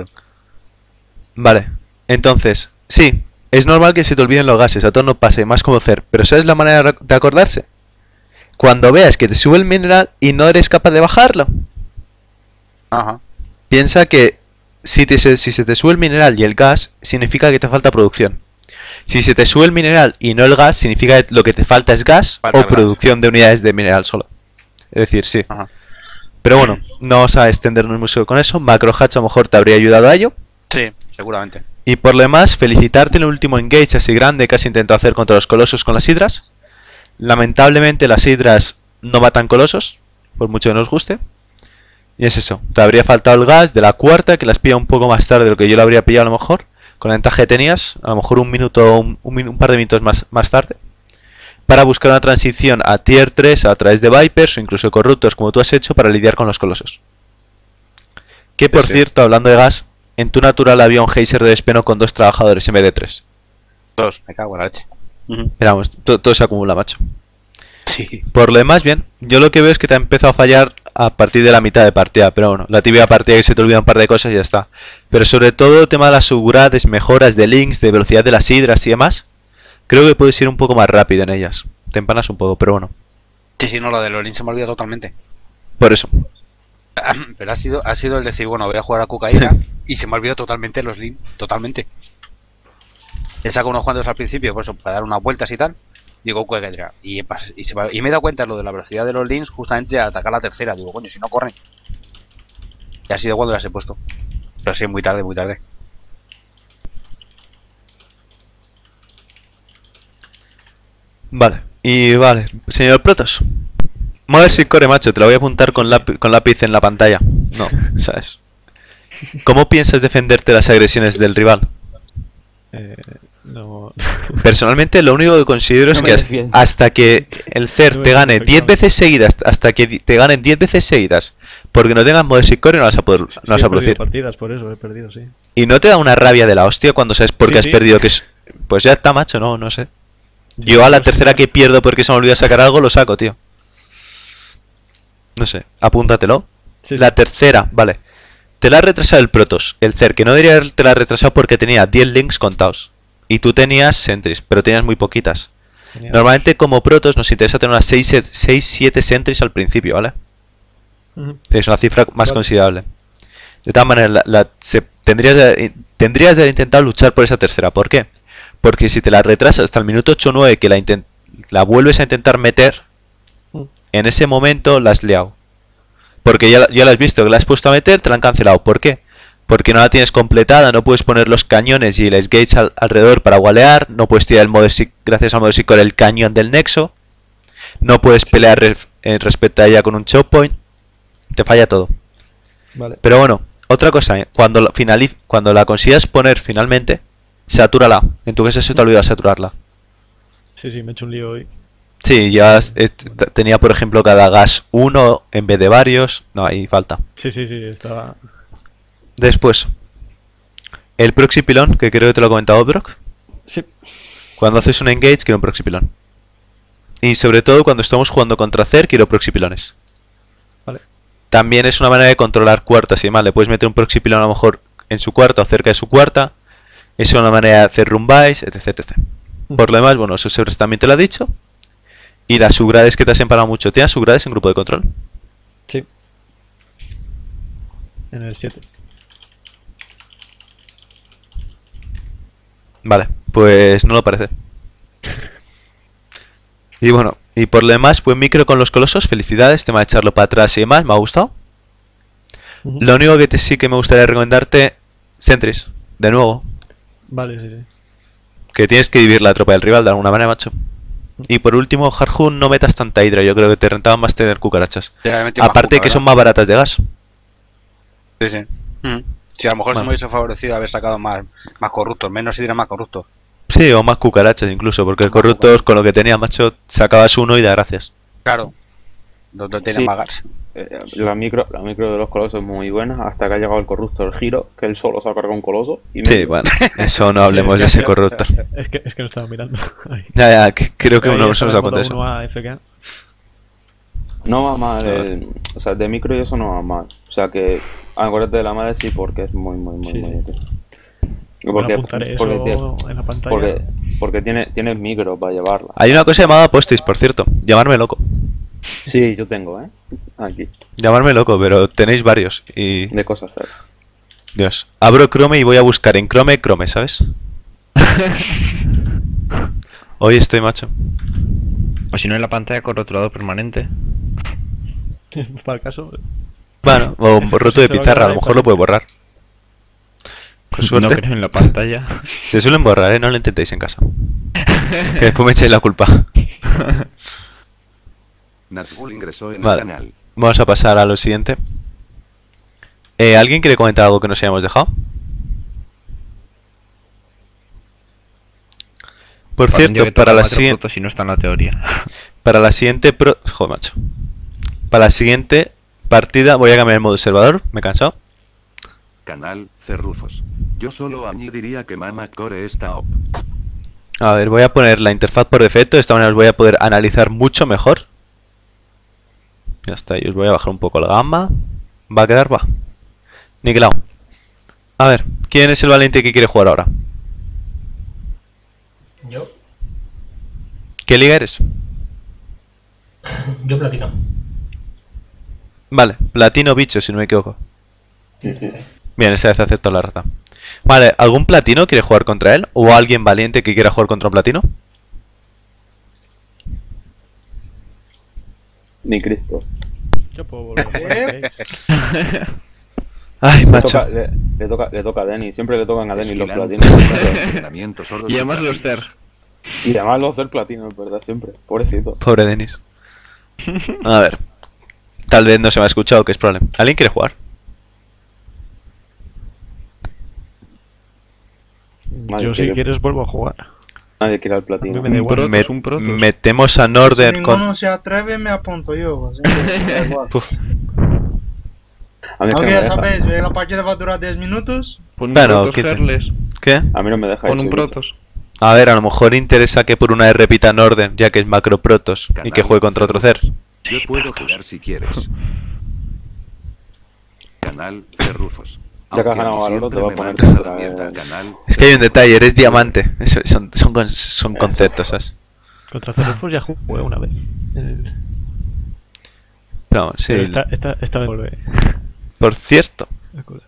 Vale, entonces, sí, es normal que se te olviden los gases. A todos no pase, más como Zerg. Pero ¿sabes la manera de acordarse? Cuando veas que te sube el mineral y no eres capaz de bajarlo. Ajá. Piensa que si se te sube el mineral y el gas, significa que te falta producción. Si se te sube el mineral y no el gas, significa que lo que te falta es gas o producción de unidades de mineral solo. Es decir, sí. Ajá. Pero bueno, no vamos a extendernos mucho con eso. Macro Hatch a lo mejor te habría ayudado a ello. Sí, seguramente. Y por lo demás, felicitarte en el último engage así grande que has intentado hacer contra los colosos con las hidras. Lamentablemente las hidras no matan colosos, por mucho que nos guste. Y es eso, te habría faltado el gas de la cuarta, que las pilla un poco más tarde de lo que yo lo habría pillado a lo mejor. Con la ventaja que tenías, a lo mejor un minuto, un par de minutos más tarde. Para buscar una transición a Tier 3 a través de Vipers o incluso Corruptors, como tú has hecho, para lidiar con los colosos. Que por cierto, hablando de gas, en tu natural había un Heiser de despeno con 2 trabajadores en vez de 3. 2, me cago en la leche. Esperamos, todo se acumula, macho. Sí. Por lo demás, bien, yo lo que veo es que te ha empezado a fallar a partir de la mitad de partida, pero bueno, la tibia partida que se te olvida un par de cosas y ya está. Pero sobre todo el tema de las seguridades, mejoras de links, de velocidad de las hidras y demás, creo que puedes ir un poco más rápido en ellas. Te empanas un poco, pero bueno. Sí, sí, no, lo de los links se me olvida totalmente. Por eso. Pero ha sido el decir, bueno, voy a jugar a cocaína y se me olvidó totalmente los links, totalmente. Le saco unos cuantos al principio, por eso, para dar unas vueltas y tal. Digo, cocaína. Y me he dado cuenta de lo de la velocidad de los links justamente a atacar la tercera. Digo, coño, si no corren. Y ha sido cuando las he puesto. Pero sí, muy tarde, muy tarde. Vale, y vale, señor Protoss. Mothership Core, macho, te lo voy a apuntar con lápiz en la pantalla. No, ¿sabes? ¿Cómo piensas defenderte las agresiones del rival? No. Personalmente, lo único que considero es que hasta que el CER te gane 10 veces seguidas, hasta que te ganen 10 veces seguidas, porque no tengas Mothership Core, no vas a poder lucir. Partidas, por eso he perdido, sí. Y no te da una rabia de la hostia cuando sabes por qué has perdido, que es... Pues ya está, macho, no sé. Yo a la tercera que pierdo porque se me olvidó sacar algo, lo saco, tío. No sé, apúntatelo. Sí. La tercera, vale. Te la ha retrasado el Protoss, el Zerg, que no debería haberte la retrasado porque tenía 10 links contados. Y tú tenías sentries, pero tenías muy poquitas. Genial. Normalmente como Protoss nos interesa tener unas 6-7 sentries al principio, ¿vale? Es una cifra más considerable. De tal manera, tendrías de haber intentado luchar por esa tercera. ¿Por qué? Porque si te la retrasas hasta el minuto 8-9 que la vuelves a intentar meter... En ese momento la has liado. Porque ya la has visto, que la has puesto a meter, te la han cancelado. ¿Por qué? Porque no la tienes completada, no puedes poner los cañones y las gates alrededor para walear, no puedes tirar gracias al Mothership Core el cañón del Nexo, no puedes pelear respecto a ella con un choke point, te falla todo. Vale. Pero bueno, otra cosa, cuando la consigas poner finalmente, satúrala. En tu caso se te ha olvidado saturarla. Sí, sí, me he hecho un lío hoy. Sí, ya tenía por ejemplo cada gas uno en vez de varios. No, ahí falta. Sí, sí, sí, estaba. Después, el proxy pilón, que creo que te lo ha comentado Brock. Sí. Cuando haces un engage quiero un proxy pilón. Y sobre todo cuando estamos jugando contra Zerg quiero proxy pilones. Vale. También es una manera de controlar cuartas y demás. Le puedes meter un proxy pilón a lo mejor en su cuarta o cerca de su cuarta. Es una manera de hacer rumbies, etc, etc. Por lo demás, bueno, eso también te lo ha dicho. Y las subgrades que te has emparado mucho. ¿Tienes subgrades en grupo de control? Sí. En el 7. Vale, pues no lo parece. Y bueno, y por lo demás, buen micro con los colosos. Felicidades, tema de echarlo para atrás y demás. Me ha gustado. Lo único que sí que me gustaría recomendarte, sentries, de nuevo. Vale, sí, sí. Que tienes que dividir la tropa del rival de alguna manera, macho. Y por último, Harju, no metas tanta hidra. Yo creo que te rentaba más tener cucarachas. Aparte que son más baratas de gas. Sí, sí. Sí, a lo mejor se me hubiese favorecido haber sacado más corruptos. Menos hidra, más corruptos. Sí, o más cucarachas incluso. Porque el corruptos, con lo que tenía, macho, sacabas uno y da gracias. Claro. No tiene más gas. La micro de los colosos es muy buena. Hasta que ha llegado el corruptor, el giro, que él solo se ha cargado un coloso. Sí, bueno, eso no hablemos de ese corruptor. Es que no estaba mirando. Ay. Ya, creo que no se nos ha contado eso. No va mal, o sea, de micro y eso no va mal. O sea que, acuérdate de la madre sí, porque es muy. Porque tienes micro para llevarla. Hay una cosa llamada postis, por cierto, llamarme loco. Sí, yo tengo, aquí. Llamarme loco, pero tenéis varios y... De cosas, ¿sabes? Dios. Abro Chrome y voy a buscar en Chrome, ¿sabes? Hoy estoy, macho. O si no, en la pantalla con rotulador permanente. Para el caso... Bueno, o roto de pizarra, a lo mejor lo puede borrar. Con suerte. No creo en la pantalla. Se suelen borrar, no lo intentéis en casa. Que después me echéis la culpa. Nazgul ingresó en el canal. Vamos a pasar a lo siguiente. ¿Alguien quiere comentar algo que nos hayamos dejado? Por cierto, para la siguiente... Si no está en la teoría. Para la siguiente... Joder, macho. Para la siguiente partida voy a cambiar el modo observador. Me he cansado. Canal, Cerrufos. Yo solo añadiría que Mama Core está op. A ver, voy a poner la interfaz por defecto. De esta manera os voy a poder analizar mucho mejor. Ya está, y os voy a bajar un poco la gama. Va a quedar, va. Niquelao. A ver, ¿quién es el valiente que quiere jugar ahora? Yo. ¿Qué liga eres? Yo platino. Vale, platino bicho, si no me equivoco. Sí, sí, sí. Bien, esta vez acepto la rata. Vale, ¿algún platino quiere jugar contra él? ¿O alguien valiente que quiera jugar contra un platino? Ni Cristo. Yo puedo volver. Ay, macho. Le toca a Denis, siempre le tocan a Denis los platinos. Y además los Zerg. Y además los Zerg platinos, ¿verdad? Siempre. Pobrecito. Pobre Denis. A ver. Tal vez no se me ha escuchado, que es problema. ¿Alguien quiere jugar? Yo si quieres vuelvo a jugar. Nadie quiere al platino. Metemos a Northern. Si ninguno se atreve, me apunto yo. No ya sabéis, la partida va a durar 10 minutos. Pon un Protoss, ¿qué? A mí no me deja. Pon un Protoss. A ver, a lo mejor interesa que por una vez repita Northern, ya que es macro Protoss, y que juegue contra otro Zerg. Yo puedo jugar si quieres. Canal Cerrufos. Ya que has ganado valor, te va a poner contra mierda. Es que hay un detalle, eres diamante. Son conceptos, ¿sabes? Contra Cerrufos ya jugué una vez. No, sí. Esta me vuelve. Por cierto.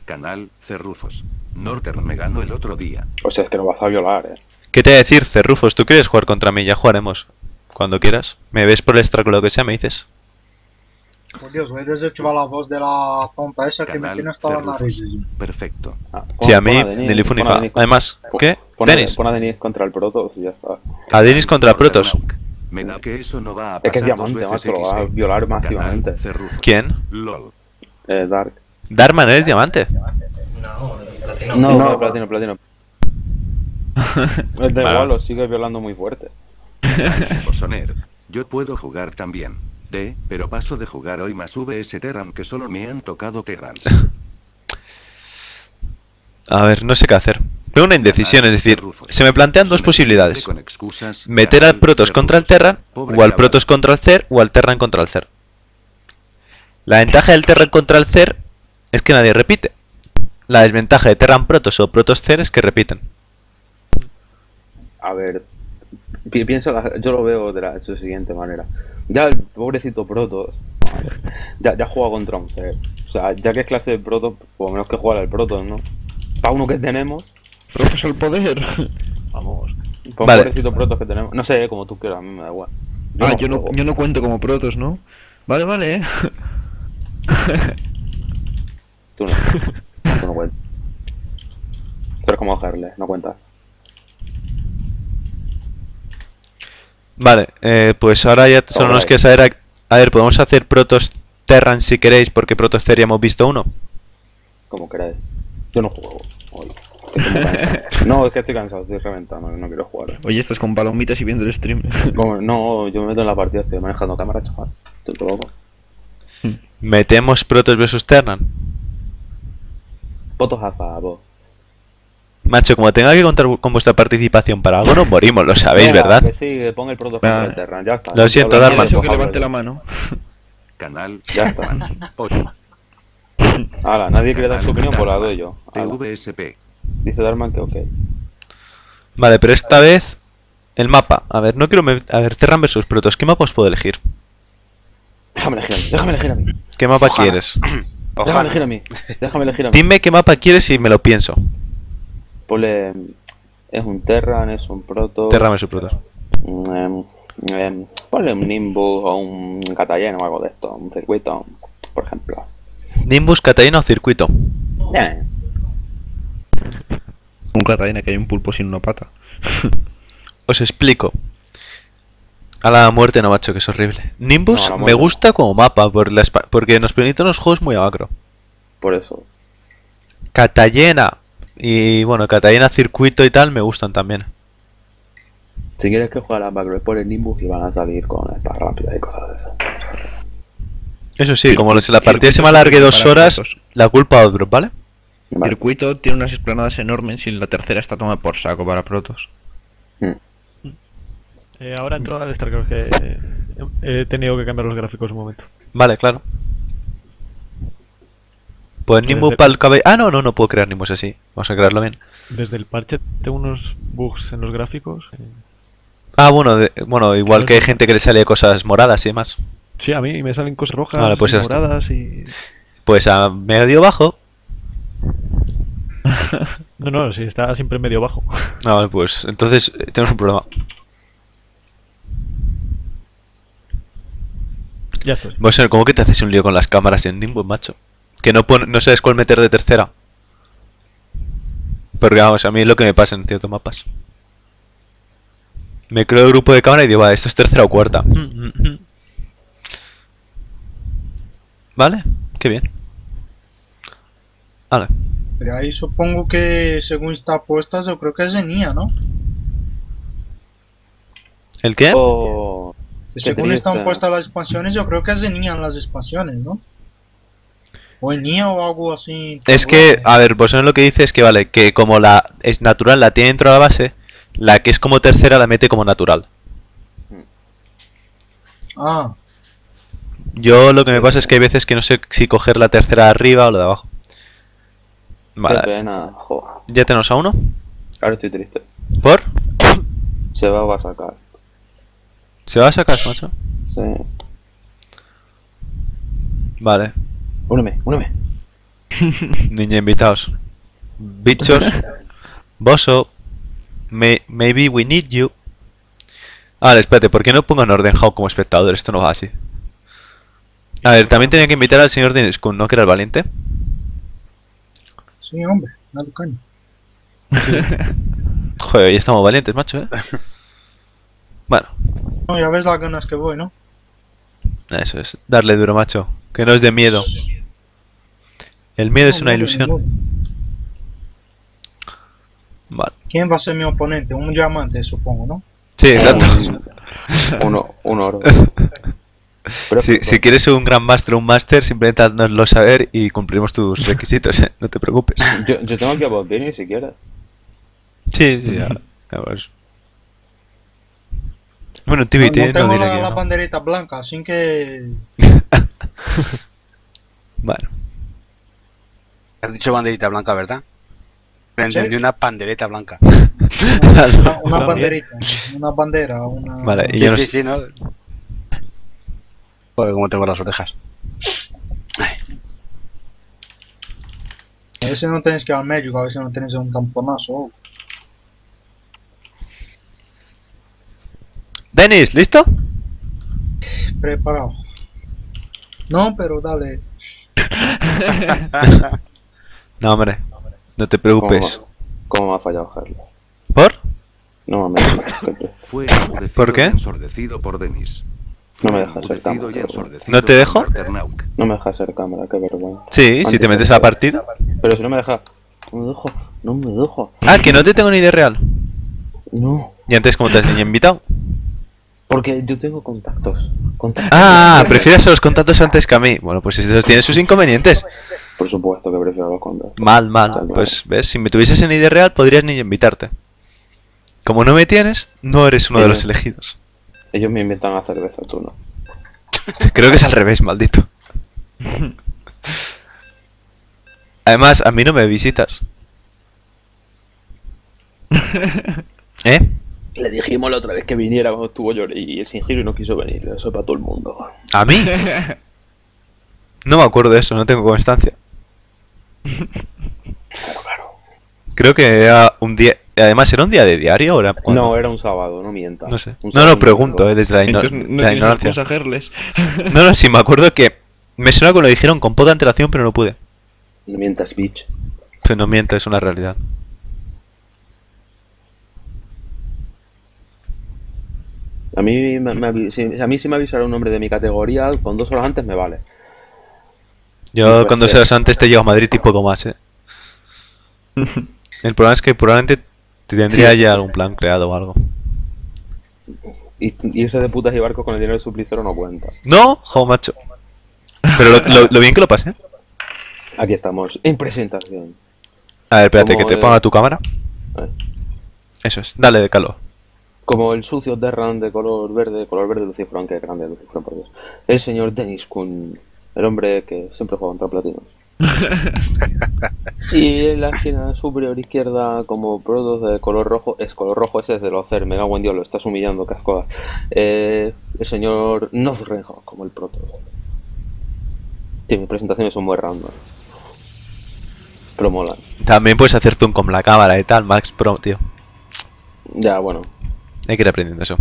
Canal Cerrufos. Northern me ganó el otro día. O sea, es que nos vas a violar, eh. ¿Qué te voy a decir, Cerrufos? ¿Tú quieres jugar contra mí? Ya jugaremos. Cuando quieras. Me ves por el extra con lo que sea, me dices. Por Dios, voy a desactivar la voz de la pompa esa que me tiene hasta la nariz. Perfecto. Sí, a mí, Denis Funifa. Además, ¿qué? Denis. Pon a Denis contra el Protoss y ya está. A Denis contra Protoss. Me da que eso no va a pasar. Es que es diamante, macho, lo va a violar masivamente. ¿Quién? LOL. Dark. Darman, ¿eres diamante? No, platino. No, platino. Es de igual, lo sigue violando muy fuerte. Bosoner, yo puedo jugar también. Pero paso de jugar hoy más VS Terran, que solo me han tocado Terrans. A ver, no sé qué hacer. Veo una indecisión, es decir, se me plantean dos posibilidades. Meter al Protoss contra el Terran, o al Protoss contra el Zerg, o al Terran contra el Zerg. La ventaja del Terran contra el Zerg es que nadie repite. La desventaja de Terran Protoss o Protoss Zerg es que repiten. A ver, yo lo veo de la siguiente manera. Ya el pobrecito Protoss ya juega contra un Zerg. O sea, ya que es clase de Protoss, por lo menos que juega al Protoss, ¿no? Para uno que tenemos. Protoss al poder. Vamos. Para un pobrecito Protoss que tenemos. No sé, como tú quieras, a mí me da igual. Yo no cuento como Protoss, ¿no? Vale, Tú no cuentas. Tú eres como Harley, no cuentas. Vale, pues ahora ya solo nos queda saber... A ver, podemos hacer Protoss Terran si queréis, porque Protoss Terran hemos visto uno. Como queráis. Yo no juego hoy. No, es que estoy cansado, estoy reventado, no quiero jugar. Oye, estás con palomitas y viendo el stream. No, yo me meto en la partida, estoy manejando cámara, chaval. Estoy todo loco. ¿Metemos Protoss vs Terran? Potos a favor. Macho, como tenga que contar con vuestra participación para algo, nos morimos, lo sabéis, ¿verdad? Que sí, que ponga el Protoss contra el Terran, ya está. Lo siento, Darman. Eso que levante la mano. Canal, ya está. Ahora, nadie quiere dar su opinión, por la doy yo. TVSP. Dice Darman que ok. Vale, pero esta vez el mapa. A ver, no quiero... A ver, Terran versus Protoss. ¿Qué mapa os puedo elegir? Déjame elegir a mí. ¿Qué mapa quieres? Déjame elegir a mí. Dime qué mapa quieres y me lo pienso. Ponle... Es un Terran, es un Protoss... Terran versus Protoss. Ponle un Nimbus o un Catalleno o algo de esto. Un circuito, por ejemplo. Nimbus, Catalleno o circuito. Un Catalleno, que hay un pulpo sin una pata. Os explico. A la muerte no, macho, que es horrible. Nimbus no, me gusta como mapa, porque nos permite unos juegos muy a macro. Por eso. Catallena. Y bueno, Catallena, circuito y tal, me gustan también. Si quieres que juegue a las macro, por el Nimbus y van a salir con espadas rápidas y cosas de esas. Eso sí, como si la partida se me alargue 2 horas, la culpa a otros, ¿vale? El circuito tiene unas explanadas enormes y la tercera está tomada por saco para Protoss. Ahora en toda la lista creo que he tenido que cambiar los gráficos un momento. Vale, claro. Pues Nimbus para el cabello... Ah, no, no puedo crear Nimbus así. Vamos a crearlo bien. Desde el parche tengo unos bugs en los gráficos. Ah, bueno, bueno, igual que hay gente que le sale cosas moradas y demás. Sí, a mí me salen cosas rojas, vale, pues moradas y... Pues a medio bajo. No, si está siempre medio bajo. Ah, vale, pues entonces tenemos un problema. Ya estoy. Bueno, señor, ¿cómo que te haces un lío con las cámaras en Nimbus, macho? Que no sabes cuál meter de tercera. Porque vamos, a mí es lo que me pasa en ciertos mapas. Me creo el grupo de cámara y digo, vale, esto es tercera o cuarta. Vale, qué bien. Vale. Pero ahí supongo que según está puesta, yo creo que es de Nia, ¿no? ¿El qué? Oh, según están puestas las expansiones, yo creo que es de Nia en las expansiones, ¿no? O en Nia o algo así. Es que, a ver, pues lo que dice es que vale, que como la es natural la tiene dentro de la base, la que es como tercera la mete como natural. Ah. Yo lo que me pasa es que hay veces que no sé si coger la tercera arriba o la de abajo. Vale. Qué pena, joder. ¿Ya tenemos a uno? Ahora estoy triste. ¿Por? Se va a sacar. ¿Se va a sacar, macho? Sí. Vale. Úneme. Niña, invitados. Bichos. Boso. Maybe we need you. Vale, espérate, ¿por qué no pongo a Northern Hawk como espectador? Esto no va así. A ver, también tenía que invitar al señor Denis, ¿no? Que era el valiente. Sí, hombre, no te coño. Joder, hoy estamos valientes, macho, ¿eh? Bueno. No, ya ves las ganas que voy, ¿no? Eso es, darle duro, macho. Que no es de miedo. El miedo es una ilusión. Vale. ¿Quién va a ser mi oponente? Un diamante, supongo, ¿no? Sí, exacto. Un oro. Si quieres un gran máster o un máster, simplemente haznoslo saber y cumplimos tus requisitos, ¿eh? No te preocupes. Yo tengo que apostar ni siquiera. Sí, ya pues. Bueno, TBT, no tengo la banderita blanca, así que... Bueno. Has dicho banderita blanca, ¿verdad? Me entendí una pandereta blanca. Una banderita, una bandera, una... Vale, y yo sí, no... Joder, cómo tengo las orejas. Ay. A veces no tenéis que ir al médico, a veces no tenéis un tamponazo. Denis, ¿listo? Preparado. No, pero dale. No, hombre. No te preocupes. ¿Cómo me ha fallado Harju? ¿Por? No, hombre. Fue ¿por qué? Ensordecido por Denis. No me dejas ser cámara. ¿No te dejo? No me dejas ser cámara, qué vergüenza. Sí, si te metes a la partida. Pero si no me deja. No me dejo. Ah, que no te tengo ni idea real. No. ¿Y antes cómo te has invitado? Porque yo tengo contactos. Ah, prefieres a los contactos antes que a mí. Bueno, pues eso tiene sus inconvenientes. Por supuesto que prefiero los contactos. Mal. Pues ves, si me tuvieses en ID real podrías ni invitarte. Como no me tienes, no eres uno de los elegidos. Ellos me invitan a cerveza, tú no. Creo que es al revés, maldito. Además, a mí no me visitas. ¿Eh? Le dijimos la otra vez que viniera cuando estuvo yo y el sin giro y no quiso venir. Eso es para todo el mundo. ¿A mí? No me acuerdo de eso, no tengo constancia. Claro. Creo que era un día... Además, ¿era un día de diario o era cuando? No, era un sábado, no mientas. No sé. No, pregunto, desde la ignorancia. No, sí, me acuerdo que... Me suena que lo dijeron con poca antelación, pero no pude. No mientas, bitch. Pues no mientas, es una realidad. A mí, si me avisara un hombre de mi categoría, con 2 horas antes me vale. Yo con 2 horas antes te llego a Madrid y poco más, ¿eh? El problema es que probablemente tendría ya algún plan creado o algo. Y irse de putas y barcos con el dinero del suplicero no cuenta. ¡No! ¡Jo, macho! Pero lo bien que lo pasé. Aquí estamos, en presentación. A ver, espérate, que te ponga tu cámara. Eso es, dale de calor. Como el sucio Terran de color verde Lucifrón, que es grande Lucifrón, por Dios. El señor Denis Kun, el hombre que siempre juega contra Platino. Y en la esquina superior izquierda, como Protoss de color rojo, es color rojo, ese es de los Zerg, me da buen dios, lo estás humillando, cascoda. El señor Northern Hawk, como el Protoss. Sí, mis presentaciones son muy random. Pero mola. También puedes hacer zoom con la cámara y tal, Max Pro, tío. Ya, bueno. Hay que ir aprendiendo eso.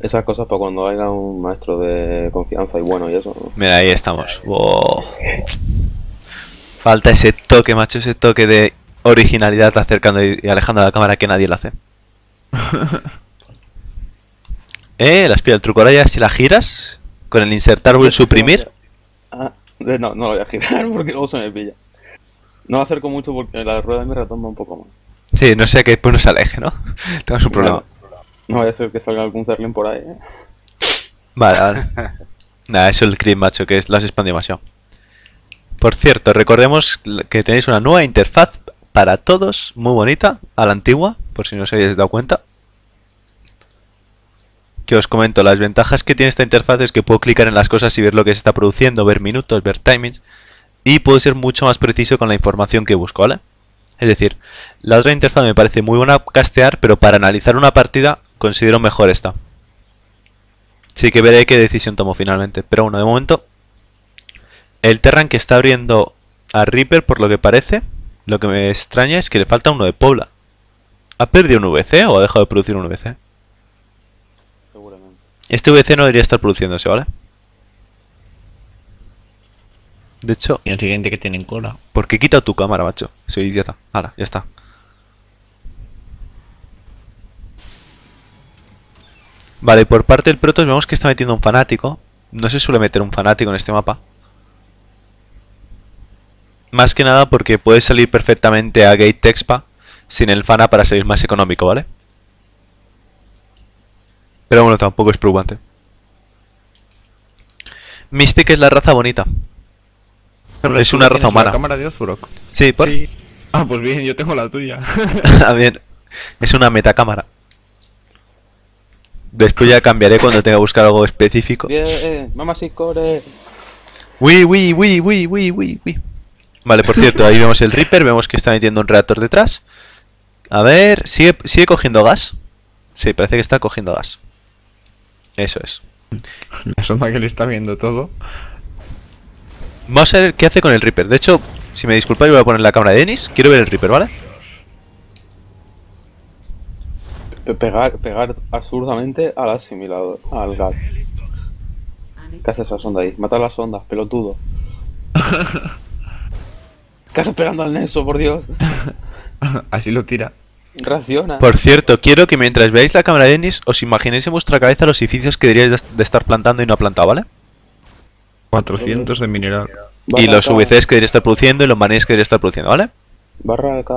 Esas cosas para cuando haya un maestro de confianza y bueno y eso, ¿no? Mira, ahí estamos. Wow. Falta ese toque, macho, ese toque de originalidad acercando y alejando la cámara que nadie lo hace. La espía, el truco ahora ya si la giras, con el insertar o el suprimir. No, no lo voy a girar porque luego se me pilla. No lo acerco mucho porque la rueda de mi ratón va un poco más. Sí, no sea que después nos aleje, ¿no? Tenemos un problema. No vaya a ser que salga algún Zerglin por ahí, ¿eh? Vale, vale. Nada, eso es el creep, macho, que es, lo has expandido demasiado. Por cierto, recordemos que tenéis una nueva interfaz para todos, muy bonita, a la antigua, por si no os habéis dado cuenta. Que os comento, las ventajas que tiene esta interfaz es que puedo clicar en las cosas y ver lo que se está produciendo, ver minutos, ver timings. Y puedo ser mucho más preciso con la información que busco, ¿vale? Es decir, la otra interfaz me parece muy buena castear, pero para analizar una partida considero mejor esta. Sí que veré qué decisión tomo finalmente. Pero bueno, de momento, el Terran que está abriendo a Reaper, por lo que parece, lo que me extraña es que le falta uno de Pobla. ¿Ha perdido un VC o ha dejado de producir un VC? Seguramente. Este VC no debería estar produciéndose, ¿vale? De hecho... Y el siguiente que tiene en cola. ¿Por qué quita tu cámara, macho? Soy idiota. Ahora, ya está. Vale, por parte del Protoss vemos que está metiendo un fanático. No se suele meter un fanático en este mapa. Más que nada porque puede salir perfectamente a Gate Texpa sin el fana para salir más económico, ¿vale? Pero bueno, tampoco es preocupante. Mystic es la raza bonita. Pero es una raza humana. ¿La cámara de Ozurok? Sí, ¿por? Sí. Ah, pues bien, yo tengo la tuya. Ah, bien. Es una metacámara. Después ya cambiaré cuando tenga que buscar algo específico. Bien, mamá si core. Uy. Vale, por cierto, ahí vemos el Reaper, vemos que está metiendo un reactor detrás. A ver, ¿sigue cogiendo gas? Sí, parece que está cogiendo gas. Eso es. Me asoma que le está viendo todo. Vamos a ver qué hace con el Reaper. De hecho, si me disculpáis, voy a poner la cámara de Denis. Quiero ver el Reaper, ¿vale? Pegar absurdamente al asimilador, al gas. ¿Qué hace esa sonda ahí? Matar las ondas, pelotudo. ¿Qué haces pegando al Nexo, por Dios? Así lo tira. Raciona. Por cierto, quiero que mientras veáis la cámara de Denis, os imaginéis en vuestra cabeza los edificios que deberíais de estar plantando y no ha plantado, ¿vale? 400 de mineral. Y los VCs que debería estar produciendo y los marines que debería estar produciendo, ¿vale? Barra acá.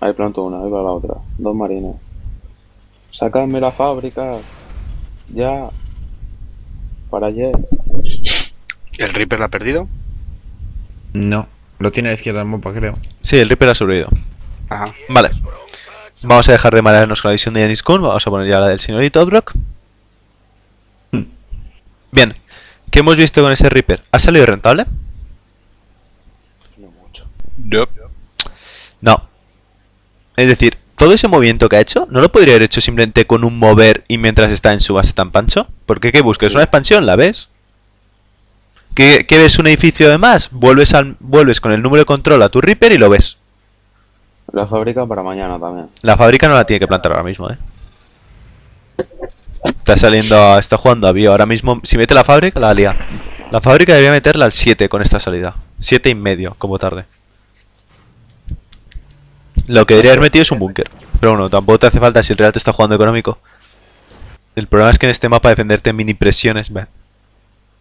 Ahí planto una, ahí va la otra. 2 marines. Sacadme la fábrica. Ya. Para ayer. ¿El Reaper la ha perdido? No. Lo tiene a la izquierda del mapa, creo. Sí, el Reaper ha sobrevivido. Ajá. Vale. Vamos a dejar de marearnos con la visión de Denis Kun. Vamos a poner ya la del señorito Brock. Bien, ¿qué hemos visto con ese Reaper? ¿Ha salido rentable? No mucho. No. Es decir, todo ese movimiento que ha hecho, ¿no lo podría haber hecho simplemente con un mover y mientras está en su base tan pancho? ¿Por qué? ¿Qué busques? ¿Una expansión? ¿La ves? ¿Qué ves un edificio de más? Vuelves con el número de control a tu Reaper y lo ves. La fábrica para mañana también. La fábrica no la tiene que plantar ahora mismo, ¿eh? Está jugando a bio. Ahora mismo, si mete la fábrica, la lía. La fábrica debería meterla al 7 con esta salida. 7 y medio, como tarde. Lo que debería haber metido es un búnker. Pero bueno, tampoco te hace falta si el Real te está jugando económico. El problema es que en este mapa defenderte en mini presiones... Man.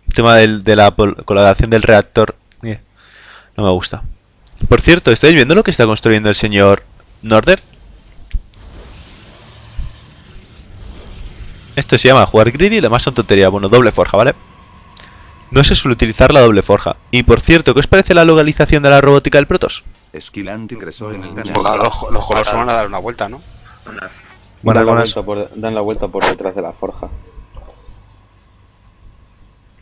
El tema de la colaboración del reactor... Yeah. No me gusta. Por cierto, ¿estáis viendo lo que está construyendo el señor Northern? Esto se llama jugar greedy y lo más son tontería. Bueno, doble forja, ¿vale? No se suele utilizar la doble forja. Y por cierto, ¿qué os parece la localización de la robótica del Protoss? Esquilante ingresó en el los colosos van a dar una vuelta, ¿no? Bueno, dan la vuelta por detrás de la forja.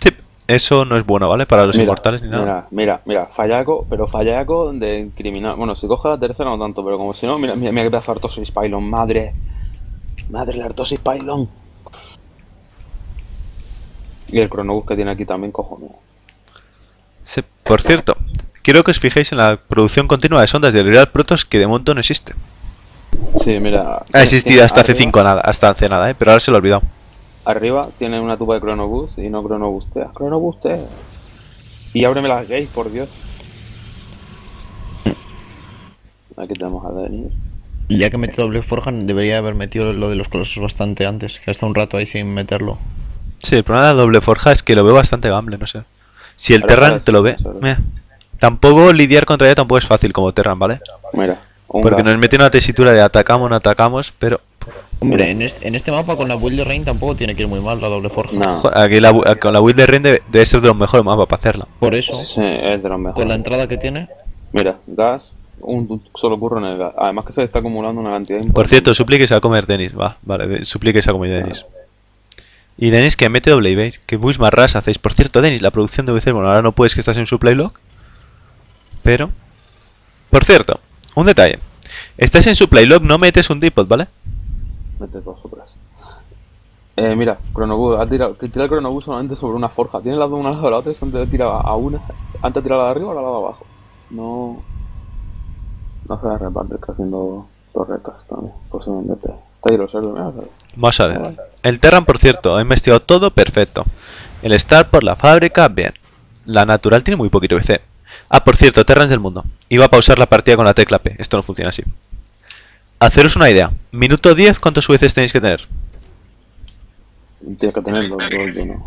Sí, eso no es bueno, ¿vale? Para los inmortales ni nada. Mira, fallaco, pero fallaco de criminal. Bueno, si coge la tercera no tanto, pero como si no, mira que pedazo de Artosis Pylon, madre. Madre, la Artosis Pylon. Y el Chronoboost que tiene aquí también, cojones. Sí, por cierto. Quiero que os fijéis en la producción continua de sondas del Real Protoss, que de momento no existe. Sí, mira... Ha existido hasta hace nada, pero ahora se lo he olvidado. Arriba tiene una tuba de Chronoboost y no Chronoboostea. Chronoboostea. Y ábreme las gays, por Dios. Aquí tenemos a Denis. Y ya que mete doble forja, debería haber metido lo de los colosos bastante antes, que hasta un rato ahí sin meterlo. Sí, el problema de la doble forja es que lo veo bastante gamble, no sé. Si el Terran te lo ve... Mira. Tampoco lidiar contra ella tampoco es fácil como Terran, ¿vale? Mira, porque nos meten una tesitura de atacamos, no atacamos, pero... Hombre, en este mapa con la build de Rain tampoco tiene que ir muy mal la doble forja. No. Aquí con la build de Rain debe ser de los mejores mapas para hacerla. Por eso, sí, es de los mejores. Con la entrada que tiene... Mira, gas, un solo burro en el gas. Además que se está acumulando una cantidad importante. Por cierto, supliques a comer Denis, va, vale, supliques a comer Denis. Y Denis que mete doble evade, que muy más ras hacéis. Por cierto, Denis, la producción debe ser... Bueno, ahora no puedes que estás en su playlock. Pero, por cierto, un detalle. Estás en supply log, no metes un depot, ¿vale? Metes dos supras. Mira, Chronoboost, tira el Chronoboost solamente sobre una forja. Tiene las dos una al lado de la otra y antes de tirar a una. Antes de tirar la de arriba o la de abajo. No. No se la reparte, está haciendo torretas también. Posiblemente. Está ahí los servos, vamos a ver. El Terran, por cierto, ha investigado todo perfecto. El Star por la fábrica, bien. La natural tiene muy poquito BC. Ah, por cierto, Terrans del mundo. Iba a pausar la partida con la tecla P. Esto no funciona así. Haceros una idea. Minuto 10, ¿cuántos veces tenéis que tener? Tienes que tener dos llenos.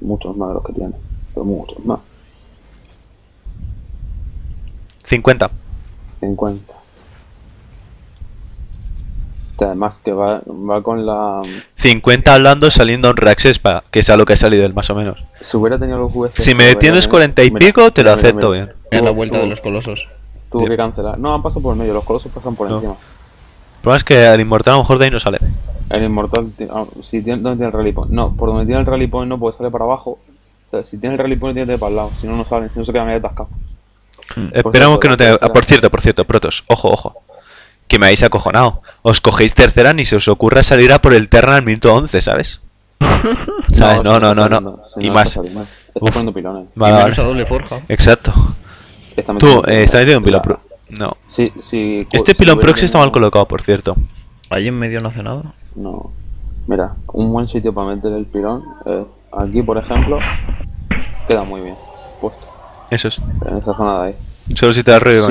Muchos más de los que tiene. Pero muchos más. 50. 50. Además que va con la... 50 hablando saliendo a un Raxes para que sea lo que ha salido él, más o menos. Si hubiera tenido los jueces... Si me detienes 40 y pico, te lo acepto bien. Es la vuelta de los colosos. Tuvo que cancelar. No, han pasado por el medio, los colosos pasan por encima. El problema es que el Inmortal a lo mejor de ahí no sale. El Inmortal, si tiene, ¿dónde tiene el Rally Point? No, por donde tiene el Rally Point no puede salir para abajo. O sea, si tiene el Rally Point tiene que ir para el lado, si no, no salen, si no se quedan ahí atascados. Esperamos que no tenga... Por cierto, Protoss, ojo. Que me habéis acojonado. Os cogéis tercera ni se os ocurra salir a por el Terran al minuto 11, ¿sabes? ¿Sabes? No. Y más. Está poniendo pilones. Vale. Doble forja. Exacto. Tú, está metido un pilón pro. No. Sí, este pilón proxy está mal colocado, por cierto. ¿Ahí en medio no hace nada? No. Mira, un buen sitio para meter el pilón. Aquí, por ejemplo, queda muy bien puesto. Eso es. En esa zona de ahí. Solo si te das ruido.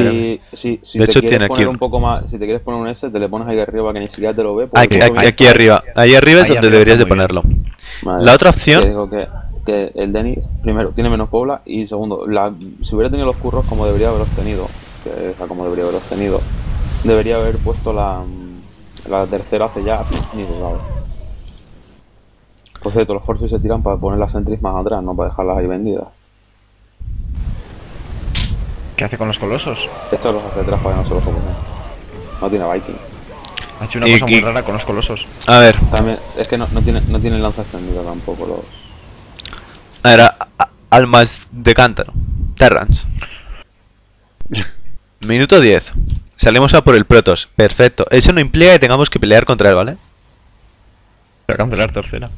Sí, de hecho tiene aquí un poco más. Si te quieres poner un S, te le pones ahí arriba que ni siquiera te lo ve. Aquí arriba. Ahí arriba es donde deberías de ponerlo. Vale, la otra opción. Te digo que el Denis, primero, tiene menos pobla y segundo, si hubiera tenido los curros como debería haberlos tenido, debería haber puesto la tercera hace ya ni dudado. Por cierto, los horses se tiran para poner las entries más atrás, no para dejarlas ahí vendidas. ¿Qué hace con los colosos? Esto los hace atrás para que no se los comen. No tiene Viking. Ha hecho una cosa muy rara con los colosos. A ver. También, es que no tienen lanza extendida tampoco los... A ver, almas de cántaro. Terrans. Minuto 10. Salimos a por el Protoss. Perfecto. Eso no implica que tengamos que pelear contra él, ¿vale? Voy a cancelar tercera.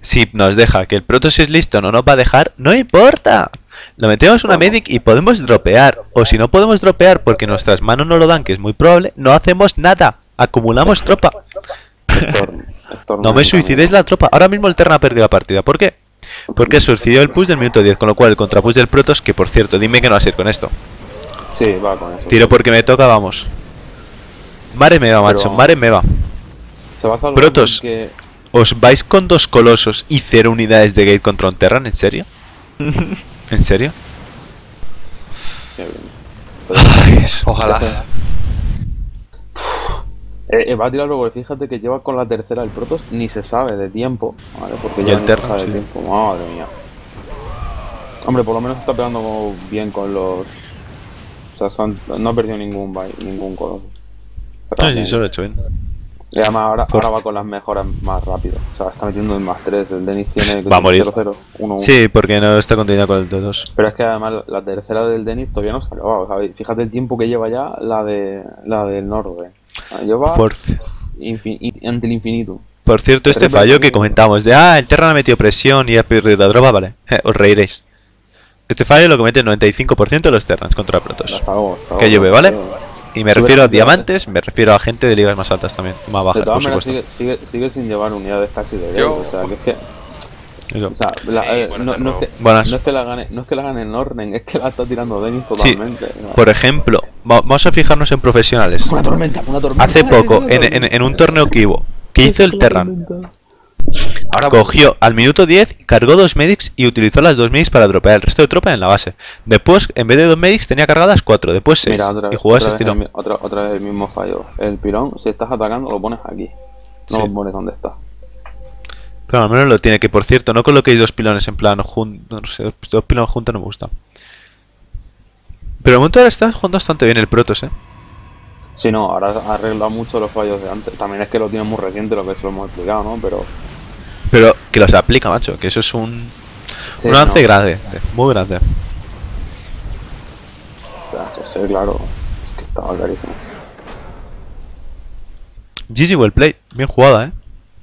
Si nos deja que el Protoss es listo, no nos va a dejar, no importa. Lo metemos una Medic y podemos dropear. O si no podemos dropear porque nuestras manos no lo dan, que es muy probable, no hacemos nada. Acumulamos tropa. Storm, no me suicides la tropa. Ahora mismo el Terna ha perdido la partida. ¿Por qué? Porque suicidó el push del minuto 10, con lo cual el contrapush del Protoss, que por cierto, dime que no va a ser con esto. Sí, va con eso. Tiro porque me toca, vamos. Mare me va, macho, mare me va. Se va a salvar. Protoss, que... ¿os vais con 2 colosos y 0 unidades de gate contra un Terran? ¿En serio? ¿En serio? Ay, ojalá. Va a tirar luego, fíjate que lleva con la tercera el Protoss, ni se sabe de tiempo, ¿vale? Porque ya el Terran, sí. Madre mía. Hombre, por lo menos está pegando bien con los... O sea, no ha perdido ningún coloso. O sea, sí, se lo ha hecho bien. Y además ahora va con las mejoras más rápido. O sea, está metiendo en +3. El Denis tiene 0-0-1-1. Sí, porque no está continuada con el 2-2. Pero es que además la tercera del Denis todavía no se ha acabado. O sea, fíjate el tiempo que lleva ya la del Norte. Lleva ante el infinito. Por cierto, este fallo que comentamos de el Terran ha metido presión y ha perdido la droga, vale, os reiréis. Este fallo lo comete el 95% de los Terrans contra Protoss. Que lleve, ¿vale? Y me refiero a diamantes, me refiero a gente de ligas más altas también, más bajas, por supuesto. Sigue sin llevar unidades casi de gate, o sea, que es que... O sea, no es que la gane en Orden, es que la está tirando Denis totalmente. Sí. Por ejemplo, vamos a fijarnos en profesionales. Una tormenta. Hace poco, en un torneo que hubo, ¿qué hizo el Terran? Ahora cogió al minuto 10, cargó 2 medics y utilizó las 2 medics para dropear el resto de tropa en la base. Después, en vez de 2 medics, tenía cargadas 4, después 6. Y jugó ese tirón. Otra vez el mismo fallo. El pilón, si estás atacando, lo pones aquí. No lo pones donde está. Pero al menos lo tiene, que por cierto, no coloquéis 2 pilones en plan juntos. No sé, 2 pilones juntos no me gusta. Pero de momento ahora está jugando bastante bien el Protoss, Sí, no, ahora ha arreglado mucho los fallos de antes. También es que lo tiene muy reciente, lo que se lo hemos explicado, ¿no? Pero que los aplica, macho, que eso es un avance grande, muy grande. Sí, claro, es que estaba clarísimo. GG, well play, bien jugada,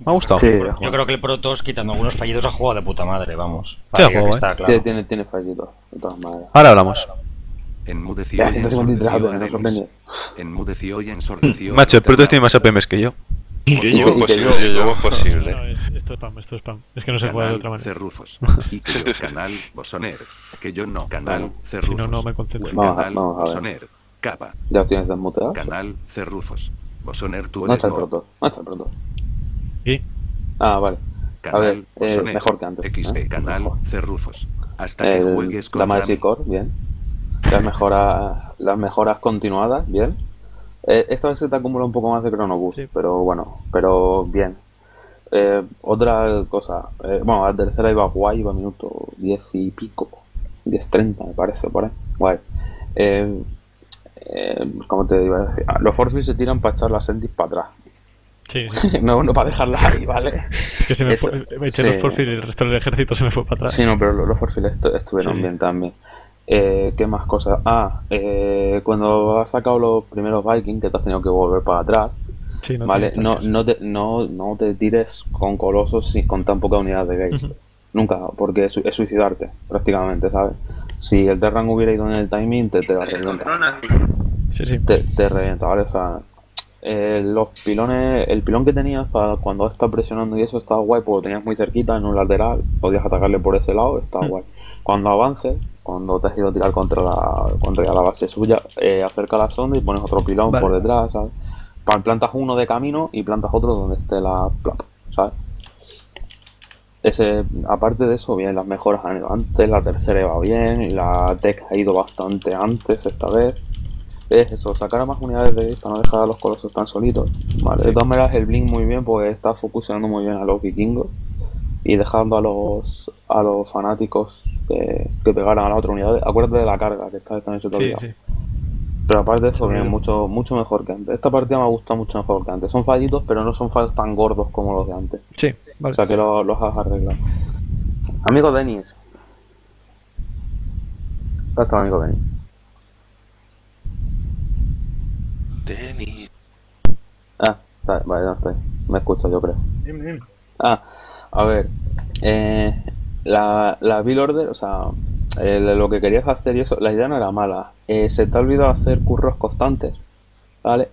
me ha gustado. Sí, yo creo que el Protoss, quitando algunos fallitos, ha jugado de puta madre, vamos. Sí, claro. Tiene fallitos, de todas maneras. Ahora hablamos. Enmudeció y ensordeció. Macho, el Protoss tiene más APMs que yo. Yo llevo posible. No, esto es spam. Es que no se puede de otra manera. Cerrufos. Y que yo canal Bosoner. Que yo no canal Cerrufos. Si no me concentro. Canal Bosoner. Capa. ¿Ya tienes desmuteado? Canal Cerrufos. Bosoner tú eres. No está el Protoss. ¿Y? Ah, vale. A ver, mejor que antes. XD canal Cerrufos. Hasta que juegues con la Mothership Core, bien. Las mejoras continuadas, bien. Esta vez se te acumula un poco más de Chronoboost, sí. Pero bueno, pero bien. Otra cosa, bueno, la tercera iba guay, iba minuto 10 y pico, 10:30 me parece, por ahí, guay. ¿Cómo te iba a decir? Los Forcefield se tiran para echar las Sentry para atrás. Sí. no para dejarlas ahí, ¿vale? Que se me eché los Forcefield y el resto del ejército se me fue para atrás. Sí, no, pero los Forcefield estuvieron bien también. ¿Qué más cosas? Cuando has sacado los primeros Viking, que te has tenido que volver para atrás, sí, ¿vale? No te tires con colosos y con tan poca unidad de gate. Nunca, porque es suicidarte, prácticamente, ¿sabes? Si el Terran hubiera ido en el timing, te la revienta. Sí. Te revienta, ¿vale? O sea, los pilones, el pilón que tenías para cuando está presionando y eso está guay, porque lo tenías muy cerquita en un lateral, podías atacarle por ese lado, está guay. Cuando avances, cuando te has ido a tirar contra la base suya, acerca la sonda y pones otro pilón por detrás, ¿sabes? Plantas uno de camino y plantas otro donde esté la planta, ¿sabes? Aparte de eso, bien, las mejoras han ido antes, la tercera va bien, la tech ha ido bastante antes esta vez. Es eso, sacar a más unidades de vista, no dejar a los colosos tan solitos, ¿vale? Sí. De todas maneras, el Blink muy bien porque está focusionando muy bien a los vikingos y dejando a los fanáticos que pegaran a la otra unidad. Acuérdate de la carga, que esta vez también se te olvidó. Sí. Pero aparte de eso, viene mucho mejor que antes. Esta partida me ha gustado mucho mejor que antes. Son fallitos, pero no son fallos tan gordos como los de antes. Sí, vale. O sea que los has arreglado. Amigo Denis. Hasta amigo Denis. Denis. Ah, está, vale, ya estoy. Me escucho, yo creo. Dime. Ah, a ver. La build order, o sea, lo que querías hacer y eso, la idea no era mala. Se te ha olvidado hacer curros constantes, ¿vale?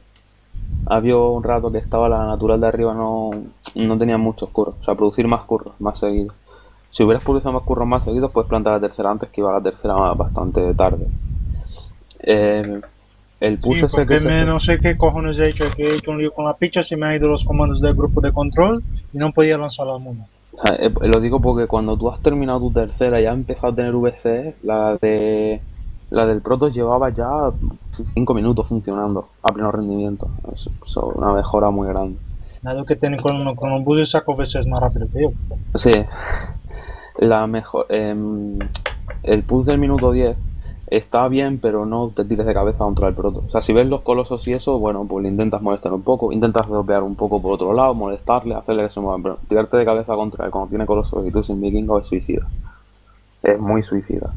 Había un rato que estaba la natural de arriba, no tenía muchos curros, o sea, producir más curros, más seguidos. Si hubieras producido más curros más seguidos, puedes plantar la tercera antes, que iba la tercera bastante tarde. El push sí, ese que me, no sé qué cojones he hecho, que he hecho un lío con la picha, se me han ido los comandos del grupo de control y no podía lanzar la mona. Lo digo porque cuando tú has terminado tu tercera y has empezado a tener VC, la del Protoss llevaba ya 5 minutos funcionando a pleno rendimiento. Es una mejora muy grande. Nada que tiene con un bus y saco veces más rápido que yo. Sí, la mejor, el push del minuto 10 está bien, pero no te tires de cabeza contra el Protoss. O sea, si ves los colosos y eso, bueno, pues le intentas molestar un poco, intentas dropear un poco por otro lado, molestarle, hacerle que se mueva, pero tirarte de cabeza contra él cuando tiene colosos y tú sin vikingo es suicida. Es muy suicida.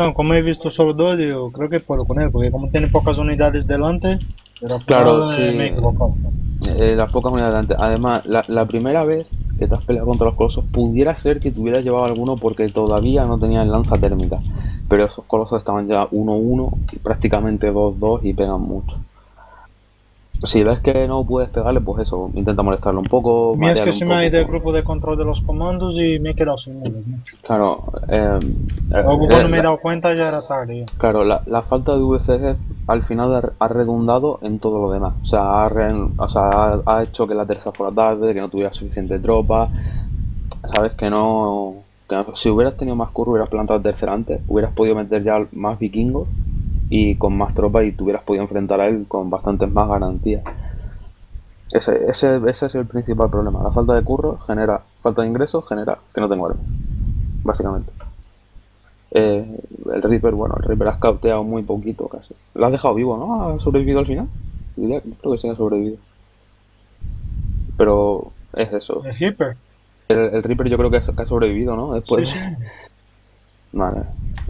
No, como he visto solo dos, yo creo que puedo con él, porque como tiene pocas unidades delante, pero claro, sí, me he equivocado. Las pocas unidades delante. Además, la primera vez que te has peleado contra los colosos, pudiera ser que te hubieras llevado alguno porque todavía no tenían lanza térmica. Pero esos colosos estaban ya 1-1 y prácticamente 2-2 y pegan mucho. Si ves que no puedes pegarle, pues eso, intenta molestarlo un poco. Mira, es que se me ha ido el grupo de control de los comandos y me he quedado sin mundo. Claro, cuando me he dado cuenta ya era tarde. Claro, la falta de VCG al final ha redundado en todo lo demás. O sea, ha hecho que la tercera fuera tarde, que no tuviera suficiente tropa. Sabes que no... Si hubieras tenido más curro, hubieras plantado tercera antes, hubieras podido meter ya más vikingos y con más tropa y te hubieras podido enfrentar a él con bastantes más garantías. Ese es el principal problema. La falta de curro genera falta de ingresos, genera que no te mueres, básicamente. El Reaper, bueno, el Reaper has cauteado muy poquito casi. Lo has dejado vivo, ¿no? ¿Ha sobrevivido al final? Yo creo que sí ha sobrevivido. Pero es eso. ¿El Reaper? El Reaper yo creo que ha sobrevivido, ¿no? Después. Sí, sí. Vale.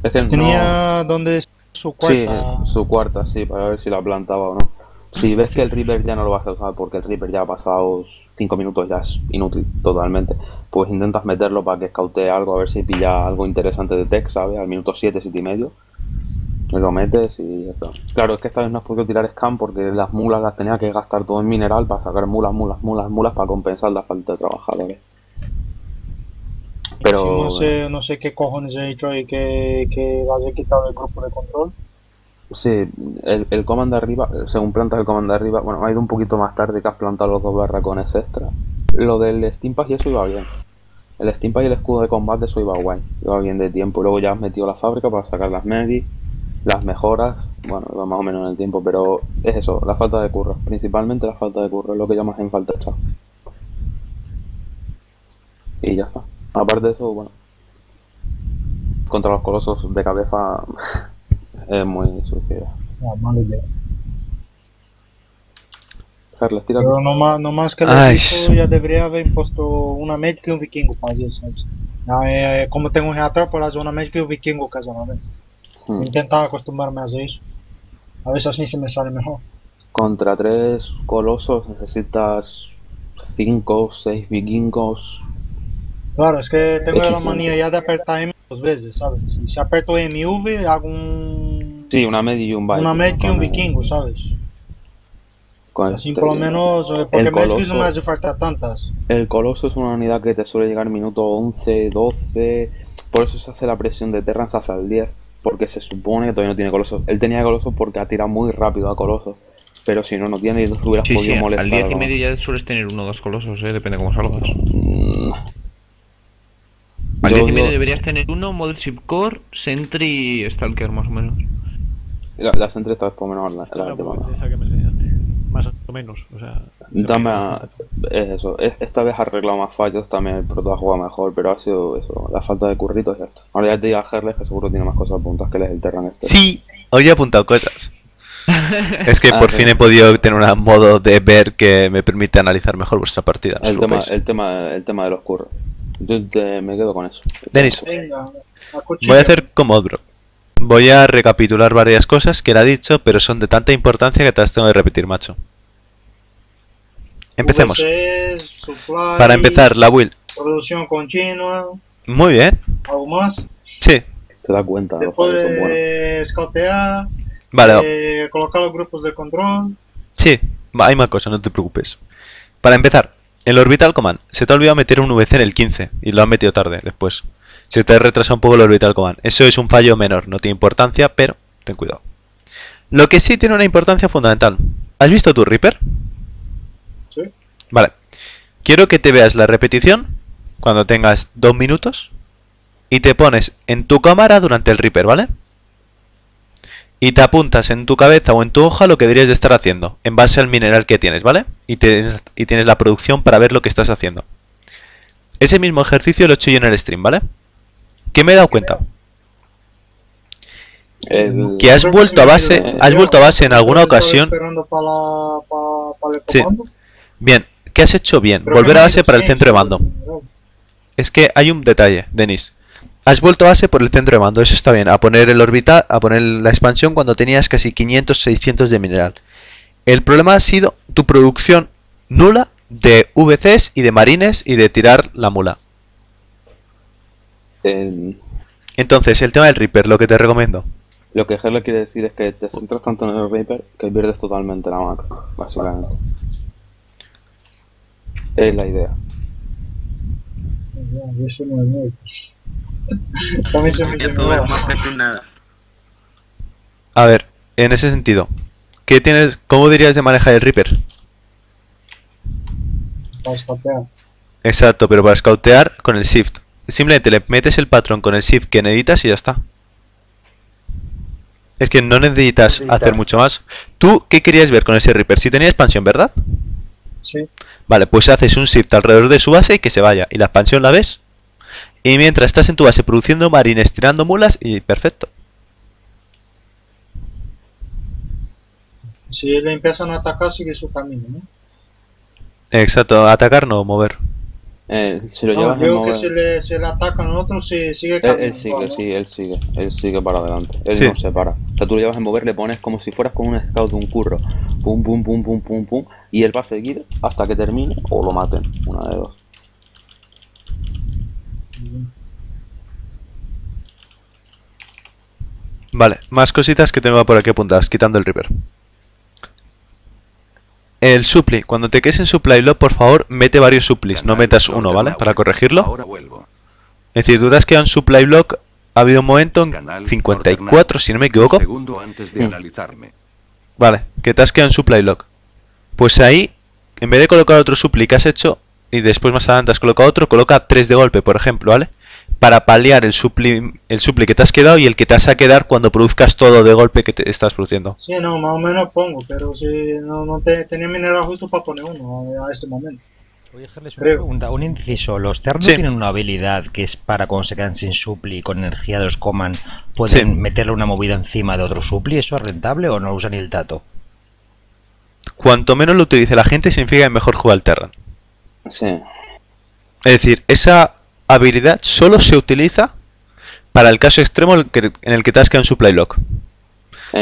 Es que tenía no... donde su cuarta. Sí, su cuarta, sí, para ver si la plantaba o no. Si ves que el Reaper ya no lo vas a usar porque el Reaper ya ha pasado 5 minutos, ya es inútil totalmente, pues intentas meterlo para que escautee algo, a ver si pilla algo interesante de tech, ¿sabes? Al minuto 7, 7 y medio. Lo metes y ya está. Claro, es que esta vez no has podido tirar scan porque las mulas las tenía que gastar todo en mineral para sacar mulas para compensar la falta de trabajadores. Pero... sí, no sé qué cojones he hecho y que las he quitado del grupo de control. Sí, el comando arriba, según plantas el comando arriba, bueno, ha ido un poquito más tarde que has plantado los dos barracones extra. Lo del steampack y eso iba bien. El steampack y el escudo de combate, eso iba guay, iba bien de tiempo. Luego ya has metido la fábrica para sacar las medic, las mejoras, bueno, iba más o menos en el tiempo, pero es eso, la falta de curro, principalmente la falta de curro, es lo que llamas en falta echado. Y ya está. Aparte de eso, bueno, contra los colosos de cabeza es muy suicida. No, mala idea. Carles, tira. Pero no más que el equipo ya debería haber impuesto una medic y un vikingo para eso, ¿sabes? Como tengo un reactor, por hacer una medic y un vikingo casi a la vez. Intentaba acostumbrarme a hacer eso. A veces así se me sale mejor. Contra 3 colosos necesitas 5 o 6 vikingos. Claro, es que tengo la manía ya de apertar M dos veces, ¿sabes? Si aperto MV, hago un... sí, una med y un Viking. Una med y un vikingo, ¿sabes? Así por lo menos, porque medkits no me hace falta tantas. El Coloso es una unidad que te suele llegar minuto 11, 12... Por eso se hace la presión de Terran hasta el 10, porque se supone que todavía no tiene Colosos. Él tenía Colosos porque ha tirado muy rápido a Colosos. Pero si no, no tiene y no te hubieras podido molestar. Al 10 y medio ya sueles tener 1 o 2 Colosos, depende de cómo salgas. Al 10 y medio deberías tener 1, Mothership Core, Sentry y Stalker, más o menos. La Sentry está por menos la que me enseñaste. Más o menos, o sea... es eso, esta vez ha arreglado más fallos, también el Protoss ha jugado mejor, pero ha sido eso, la falta de curritos y esto. Ahora ya te digo a Herles que seguro tiene más cosas apuntadas que les del Terran este. Sí, hoy he apuntado cosas. Es que por fin he podido tener un modo de ver que me permite analizar mejor vuestra partida. El tema de los curros. Yo me quedo con eso. Denis, voy a hacer como otro. Voy a recapitular varias cosas que él ha dicho, pero son de tanta importancia que te las tengo que repetir, macho. Empecemos. Para empezar, la build. Producción continua. Muy bien. ¿Algo más? Sí. Te das cuenta. Después de escotear, vale. Colocar los grupos de control. Sí, hay más cosas, no te preocupes. Para empezar. El Orbital Command. Se te ha olvidado meter un VC en el 15 y lo has metido tarde después. Se te ha retrasado un poco el Orbital Command. Eso es un fallo menor, no tiene importancia, pero ten cuidado. Lo que sí tiene una importancia fundamental. ¿Has visto tu Reaper? Sí. Vale. Quiero que te veas la repetición cuando tengas 2 minutos y te pones en tu cámara durante el Reaper, ¿vale? Y te apuntas en tu cabeza o en tu hoja lo que deberías de estar haciendo en base al mineral que tienes, ¿vale? Y tienes la producción para ver lo que estás haciendo. Ese mismo ejercicio lo he hecho yo en el stream, ¿vale? ¿Qué me he dado cuenta? Que has vuelto a base, en alguna ocasión. Sí. Bien, ¿qué has hecho bien? Volver a base para el centro de mando. Es que hay un detalle, Denis. Has vuelto a base por el centro de mando, eso está bien. A poner el orbital, a poner la expansión cuando tenías casi 500, 600 de mineral. El problema ha sido tu producción nula de VCs y de marines y de tirar la mula. Entonces, el tema del Reaper, lo que te recomiendo. Lo que Herle quiere decir es que te centras tanto en el Reaper que pierdes totalmente la macro, básicamente. Es la idea. Yo soy muy nuevo. A ver, en ese sentido, ¿qué tienes? ¿Cómo dirías de manejar el Reaper? Para scoutear. Exacto, pero para scoutear con el Shift. Simplemente le metes el patrón con el Shift que necesitas y ya está. Es que no necesitas hacer mucho más. ¿Tú qué querías ver con ese Reaper? Si tenía expansión, ¿verdad? Sí. Vale, pues haces un Shift alrededor de su base y que se vaya. Y la expansión la ves. Y mientras estás en tu base produciendo marines, tirando mulas y perfecto. Si le empiezan a atacar, sigue su camino, ¿no? Exacto, atacar no, mover. Si lo llevas creo que se le ataca a nosotros, sigue caminando. Él sigue para adelante, él no se para. O sea, tú lo llevas a mover, le pones como si fueras con un scout de un curro. Pum, pum, pum, pum, pum, pum. Y él va a seguir hasta que termine o lo maten. Una de dos. Vale, más cositas que tengo por aquí apuntadas, quitando el Reaper. El supply, cuando te quedes en supply log, por favor, mete varios supplies, no metas uno, ¿vale? Para corregirlo. Es decir, tú te has quedado en supply log, ha habido un momento en 54, si no me equivoco. Vale, que te has quedado en supply log. Pues ahí, en vez de colocar otro supply que has hecho, y después más adelante has colocado otro, coloca 3 de golpe, por ejemplo, ¿vale? Para paliar el supli que te has quedado y el que te vas a quedar cuando produzcas todo de golpe que te estás produciendo. Sí, no, más o menos pongo, pero si no tenía mineral justo para poner uno a este momento. Oye, Herles, una pregunta, un inciso. ¿Los ternos tienen una habilidad que es para cuando se quedan sin supli con energía de los coman, pueden meterle una movida encima de otro supli? ¿Eso es rentable o no usan ni el tato? Cuanto menos lo utilice la gente, significa que mejor juega el Terran. Sí. Es decir, esa habilidad solo se utiliza para el caso extremo en el que te has quedado en supply lock.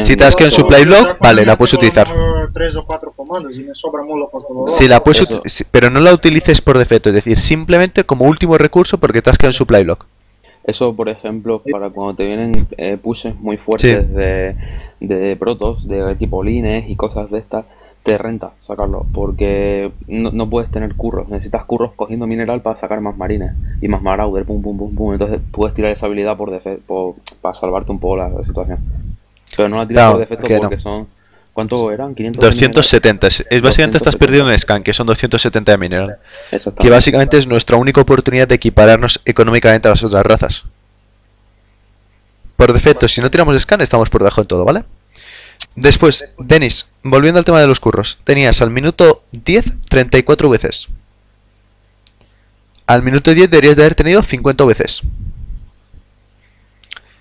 Si te has quedado en supply lock, vale, la puedes utilizar. 3 o 4 comandos y me sobra mulo por todo. Si la puedes pero no la utilices por defecto, es decir, simplemente como último recurso porque te has quedado en supply lock. Eso, por ejemplo, para cuando te vienen pushes muy fuertes de protos, de tipo lines y cosas de estas, te renta sacarlo, porque no puedes tener curros, necesitas curros cogiendo mineral para sacar más marines y más marauder, pum pum pum pum, entonces puedes tirar esa habilidad por defecto para salvarte un poco la situación, pero no la tiras por defecto porque son, ¿cuánto eran? 500 270, es básicamente 270. Estás perdido en scan, que son 270 de mineral, que básicamente es nuestra única oportunidad de equipararnos económicamente a las otras razas. Por defecto, si no tiramos scan estamos por debajo en todo, ¿vale? Después, Denis, volviendo al tema de los curros, tenías al minuto 10 34 veces. Al minuto 10 deberías de haber tenido 50 veces.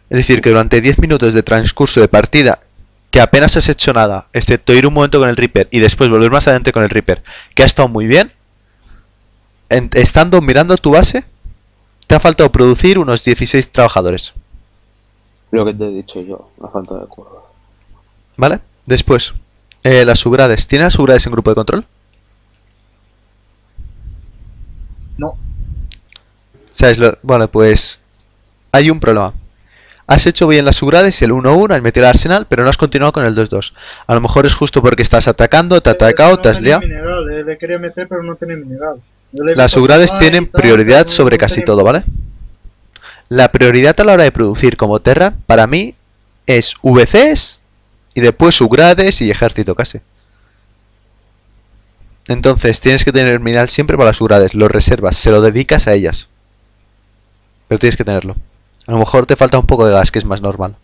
Es decir, que durante 10 minutos de transcurso de partida, que apenas has hecho nada, excepto ir un momento con el Reaper y después volver más adelante con el Reaper, que ha estado muy bien, estando mirando tu base, te ha faltado producir unos 16 trabajadores. Lo que te he dicho yo, la falta de curro. ¿Vale? Después, las subgrades. ¿Tienes las subgrades en grupo de control? No. ¿Sabes lo? Bueno, pues hay un problema. Has hecho bien las subgrades, el 1-1, has metido el arsenal, pero no has continuado con el 2-2. A lo mejor es justo porque estás atacando, te ha atacado, te has liado. Le quería meter, pero no tiene mineral. Las subgrades tienen prioridad sobre casi todo, ¿vale? La prioridad a la hora de producir como Terran, para mí, es VCs y después subgrades y ejército casi. Entonces tienes que tener mineral siempre para las subgrades. Lo reservas, se lo dedicas a ellas. Pero tienes que tenerlo. A lo mejor te falta un poco de gas, que es más normal.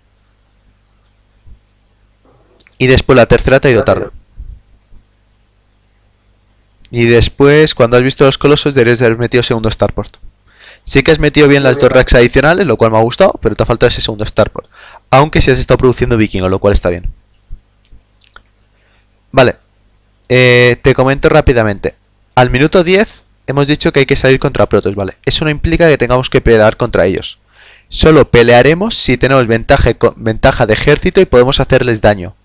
Y después la tercera te ha ido tarde. Y después, cuando has visto los colosos, deberías de haber metido segundo starport. Sí que has metido bien las dos racks adicionales, lo cual me ha gustado, pero te ha faltado ese segundo starport. Aunque sí has estado produciendo vikingo, lo cual está bien. Vale. Te comento rápidamente. Al minuto 10 hemos dicho que hay que salir contra Protoss, ¿vale? Eso no implica que tengamos que pelear contra ellos. Solo pelearemos si tenemos ventaja de ejército y podemos hacerles daño.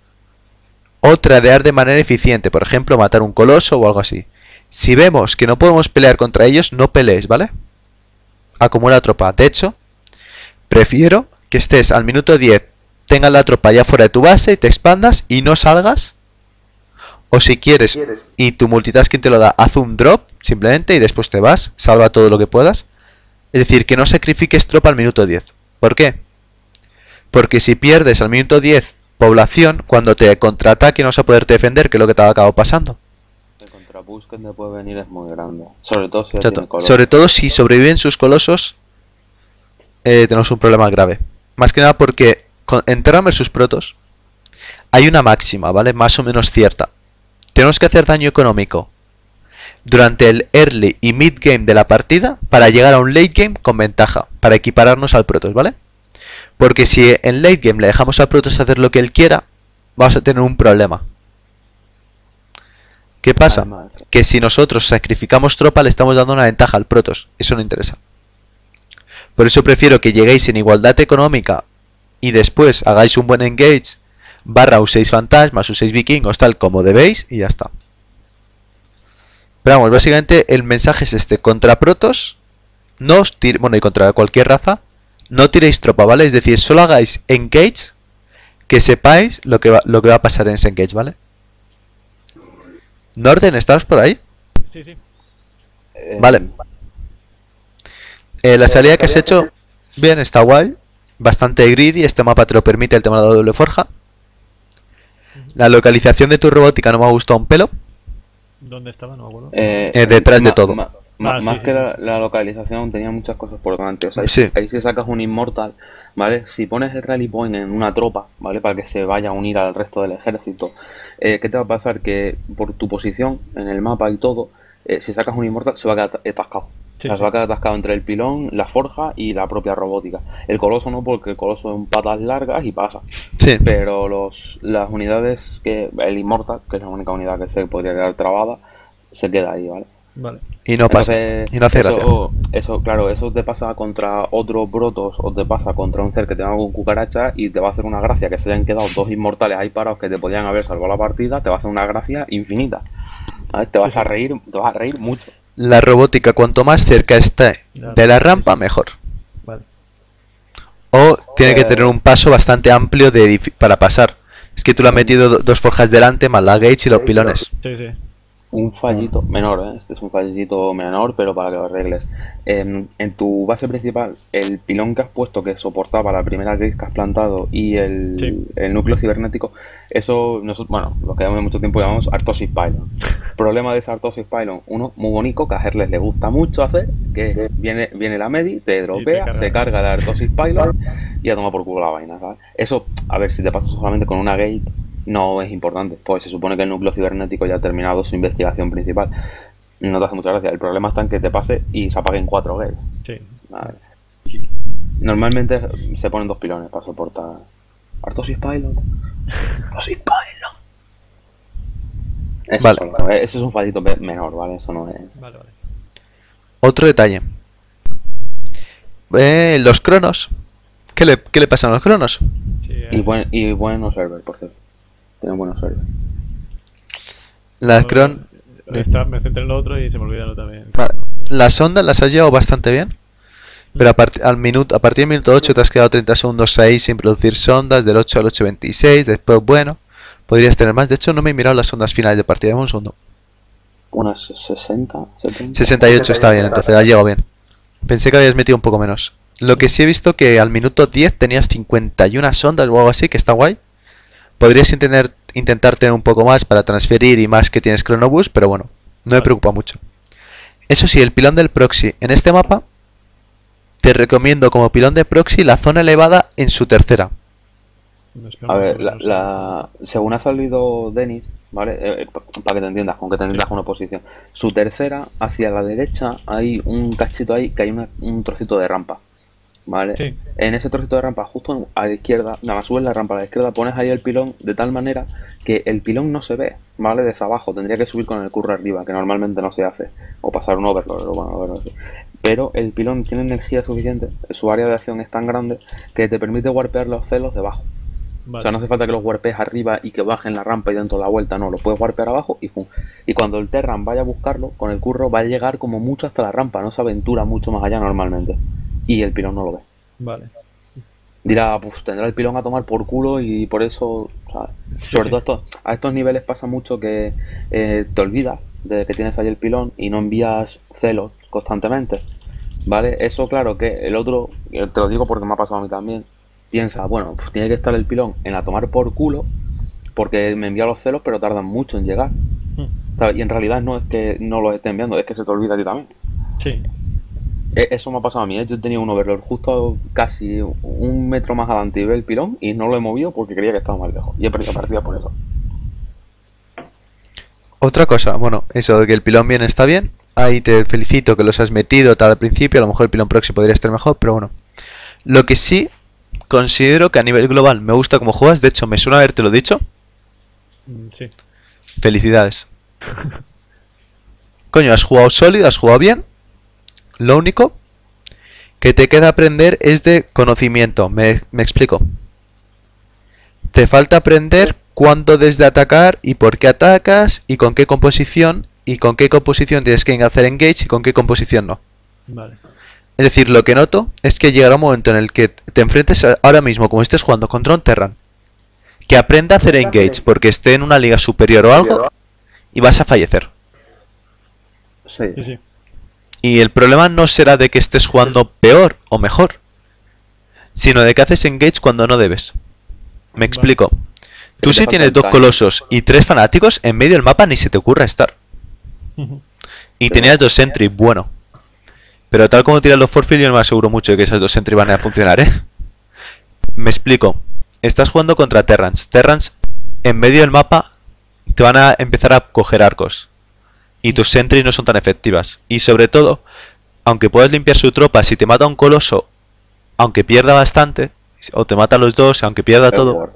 O tradear de manera eficiente, por ejemplo, matar un coloso o algo así. Si vemos que no podemos pelear contra ellos, no pelees, ¿vale? Acumula tropa. De hecho, prefiero que estés al minuto 10, tengas la tropa ya fuera de tu base y te expandas y no salgas. O si quieres, y tu multitasking te lo da, haz un drop simplemente y después te vas, salva todo lo que puedas. Es decir, que no sacrifiques tropa al minuto 10. ¿Por qué? Porque si pierdes al minuto 10 población, cuando te contraataque no vas a poderte defender, que es lo que te ha acabado pasando. El contrabús que te puede venir es muy grande. Sobre todo si, sobreviven sus colosos, tenemos un problema grave. Más que nada porque en Terran vs Protoss hay una máxima, ¿vale? Más o menos cierta. Tenemos que hacer daño económico durante el early y mid game de la partida para llegar a un late game con ventaja, para equipararnos al Protoss, ¿vale? Porque si en late game le dejamos al Protoss hacer lo que él quiera, vamos a tener un problema. ¿Qué pasa? Que si nosotros sacrificamos tropa le estamos dando una ventaja al Protoss, eso no interesa. Por eso prefiero que lleguéis en igualdad económica y después hagáis un buen engage, barra U6 fantasmas, U6 vikingos, tal como debéis y ya está. Pero vamos, básicamente el mensaje es este: contra Protoss, no os tiréis, bueno, y contra cualquier raza, no tiréis tropa, ¿vale? Es decir, solo hagáis engage, que sepáis lo que va a pasar en ese engage, ¿vale? Norden, ¿estás por ahí? Sí, sí. Vale. La salida que has hecho, bien, está guay. Bastante greedy, este mapa te lo permite, el tema de la doble forja. La localización de tu robótica no me ha gustado un pelo. ¿Dónde estaba? No me acuerdo. Detrás de todo. Más que la localización, tenía muchas cosas por delante. O sea, sí. Ahí si sacas un Immortal, ¿vale? Si pones el Rally Point en una tropa, ¿vale? Para que se vaya a unir al resto del ejército. ¿Qué te va a pasar? Que por tu posición en el mapa y todo, si sacas un Immortal se va a quedar atascado. Sí. Se va a quedar atascado entre el pilón, la forja y la propia robótica. El coloso no, porque el coloso es patas largas y pasa. Sí. Pero las unidades que... El Immortal, que es la única unidad que se podría quedar trabada, se queda ahí, ¿vale? Vale. Y no pasa. Entonces, y no hace eso, claro, eso te pasa contra otro Protoss o te pasa contra un Zerg que te haga un cucaracha y te va a hacer una gracia que se hayan quedado dos inmortales ahí parados que te podían haber salvado la partida, te va a hacer una gracia infinita. ¿Vale? Te vas a reír mucho. La robótica, cuanto más cerca esté de la rampa, mejor. Vale. O tiene que tener un paso bastante amplio para pasar. Es que tú le has metido dos forjas delante, más la gauge y los pilones. Sí, sí. Un fallito menor, ¿eh? Este es un fallito menor, pero para que lo arregles. En tu base principal, el pilón que has puesto que soportaba la primera gauge que has plantado y el núcleo cibernético, eso nosotros, bueno, lo que llevamos mucho tiempo llamamos Artosis Pylon. Problema de ese Artosis Pylon, uno muy bonito que a Herles le gusta mucho hacer, que viene la Medi, te dropea, se carga la Artosis Pylon y a tomar por culo la vaina, ¿sabes? Eso, a ver, si te pasa solamente con una gauge, no es importante, pues se supone que el núcleo cibernético ya ha terminado su investigación principal. No te hace mucha gracia. El problema está en que te pase y se apaguen 4 gauges. Sí. Vale. Normalmente se ponen 2 pilones para soportar. Artosis Pylon. Artosis Pylon. Eso, vale. Eso es un fallito menor, ¿vale? Eso no es. Vale, vale. Otro detalle. Los cronos. ¿Qué le pasan a los cronos? Sí, y buen observer, por cierto. Tienen buenos servers. Las cron... Me centré en lo otro y se me olvidaron también. Vale. Las ondas las has llevado bastante bien. Pero a partir del minuto 8 te has quedado 30 segundos ahí sin producir sondas. Del 8 al 8.26. Después, bueno, podrías tener más. De hecho, no me he mirado las ondas finales de partida. Dame un segundo. Unas 60, 70. 68 está bien, entonces la has llevado bien. Pensé que habías metido un poco menos. Lo que sí he visto que al minuto 10 tenías 51 sondas o algo así, que está guay. Podrías intentar tener un poco más para transferir y más que tienes Chronoboost, pero bueno, no me preocupa mucho. Eso sí, el pilón del proxy. En este mapa te recomiendo como pilón de proxy la zona elevada en su tercera. A ver, según ha salido Denis, ¿vale? Para que te entiendas, con que te entiendas con una posición. Su tercera, hacia la derecha, hay un cachito ahí que hay un trocito de rampa, ¿vale? Sí. En ese trocito de rampa, justo a la izquierda, nada más subes la rampa a la izquierda, pones ahí el pilón de tal manera que el pilón no se ve, ¿vale? Desde abajo, tendría que subir con el curro arriba, que normalmente no se hace, o pasar un overlord, o bueno, overlord. Pero el pilón tiene energía suficiente, su área de acción es tan grande que te permite warpear los celos debajo. Vale. O sea, no hace falta que los warpees arriba y que bajen la rampa y dentro de la vuelta, no, lo puedes warpear abajo y ¡pum! Y cuando el Terran vaya a buscarlo, con el curro va a llegar como mucho hasta la rampa, no se aventura mucho más allá normalmente. Y el pilón no lo ve. Vale. Dirá, pues tendrá el pilón a tomar por culo y por eso, ¿sabes? Sobre todo a estos niveles pasa mucho que te olvidas de que tienes ahí el pilón y no envías celos constantemente, ¿vale? Eso claro que el otro, te lo digo porque me ha pasado a mí también, piensa, bueno, pues tiene que estar el pilón en la tomar por culo porque me envía los celos pero tardan mucho en llegar, ¿sabes? Y en realidad no es que no los esté enviando, es que se te olvida a ti también. Sí. Eso me ha pasado a mí, ¿eh? Yo tenía un overlord justo casi un metro más adelante y ve el pilón y no lo he movido porque creía que estaba más lejos y he perdido partida por eso. Otra cosa, bueno, eso de que el pilón bien está bien, ahí te felicito que los has metido tal al principio, a lo mejor el pilón proxy podría estar mejor, pero bueno. Lo que sí... Considero que a nivel global me gusta cómo juegas, de hecho me suena haberte lo dicho. Sí. Felicidades. Coño, has jugado sólido, has jugado bien. Lo único que te queda aprender es de conocimiento, me explico. Te falta aprender cuándo desde atacar y por qué atacas y con qué composición tienes que hacer engage y con qué composición no. Vale. Es decir, lo que noto es que llegará un momento en el que te enfrentes ahora mismo, como estés jugando contra un Terran, que aprenda a hacer engage porque esté en una liga superior o algo y vas a fallecer. Sí. Sí. Y el problema no será de que estés jugando peor o mejor, sino de que haces engage cuando no debes. Me explico. Tú si tienes 2 colosos y 3 fanáticos, en medio del mapa ni se te ocurra estar. Y tenías 2 sentry, bueno. Pero tal como tiran los Forcefield, yo no me aseguro mucho de que esas 2 sentry van a funcionar, ¿eh? Me explico. Estás jugando contra Terrans. Terrans, en medio del mapa, te van a empezar a coger arcos. Y tus sentry no son tan efectivas. Y sobre todo, aunque puedas limpiar su tropa, si te mata un coloso, aunque pierda bastante, o te mata los dos, aunque pierda todo,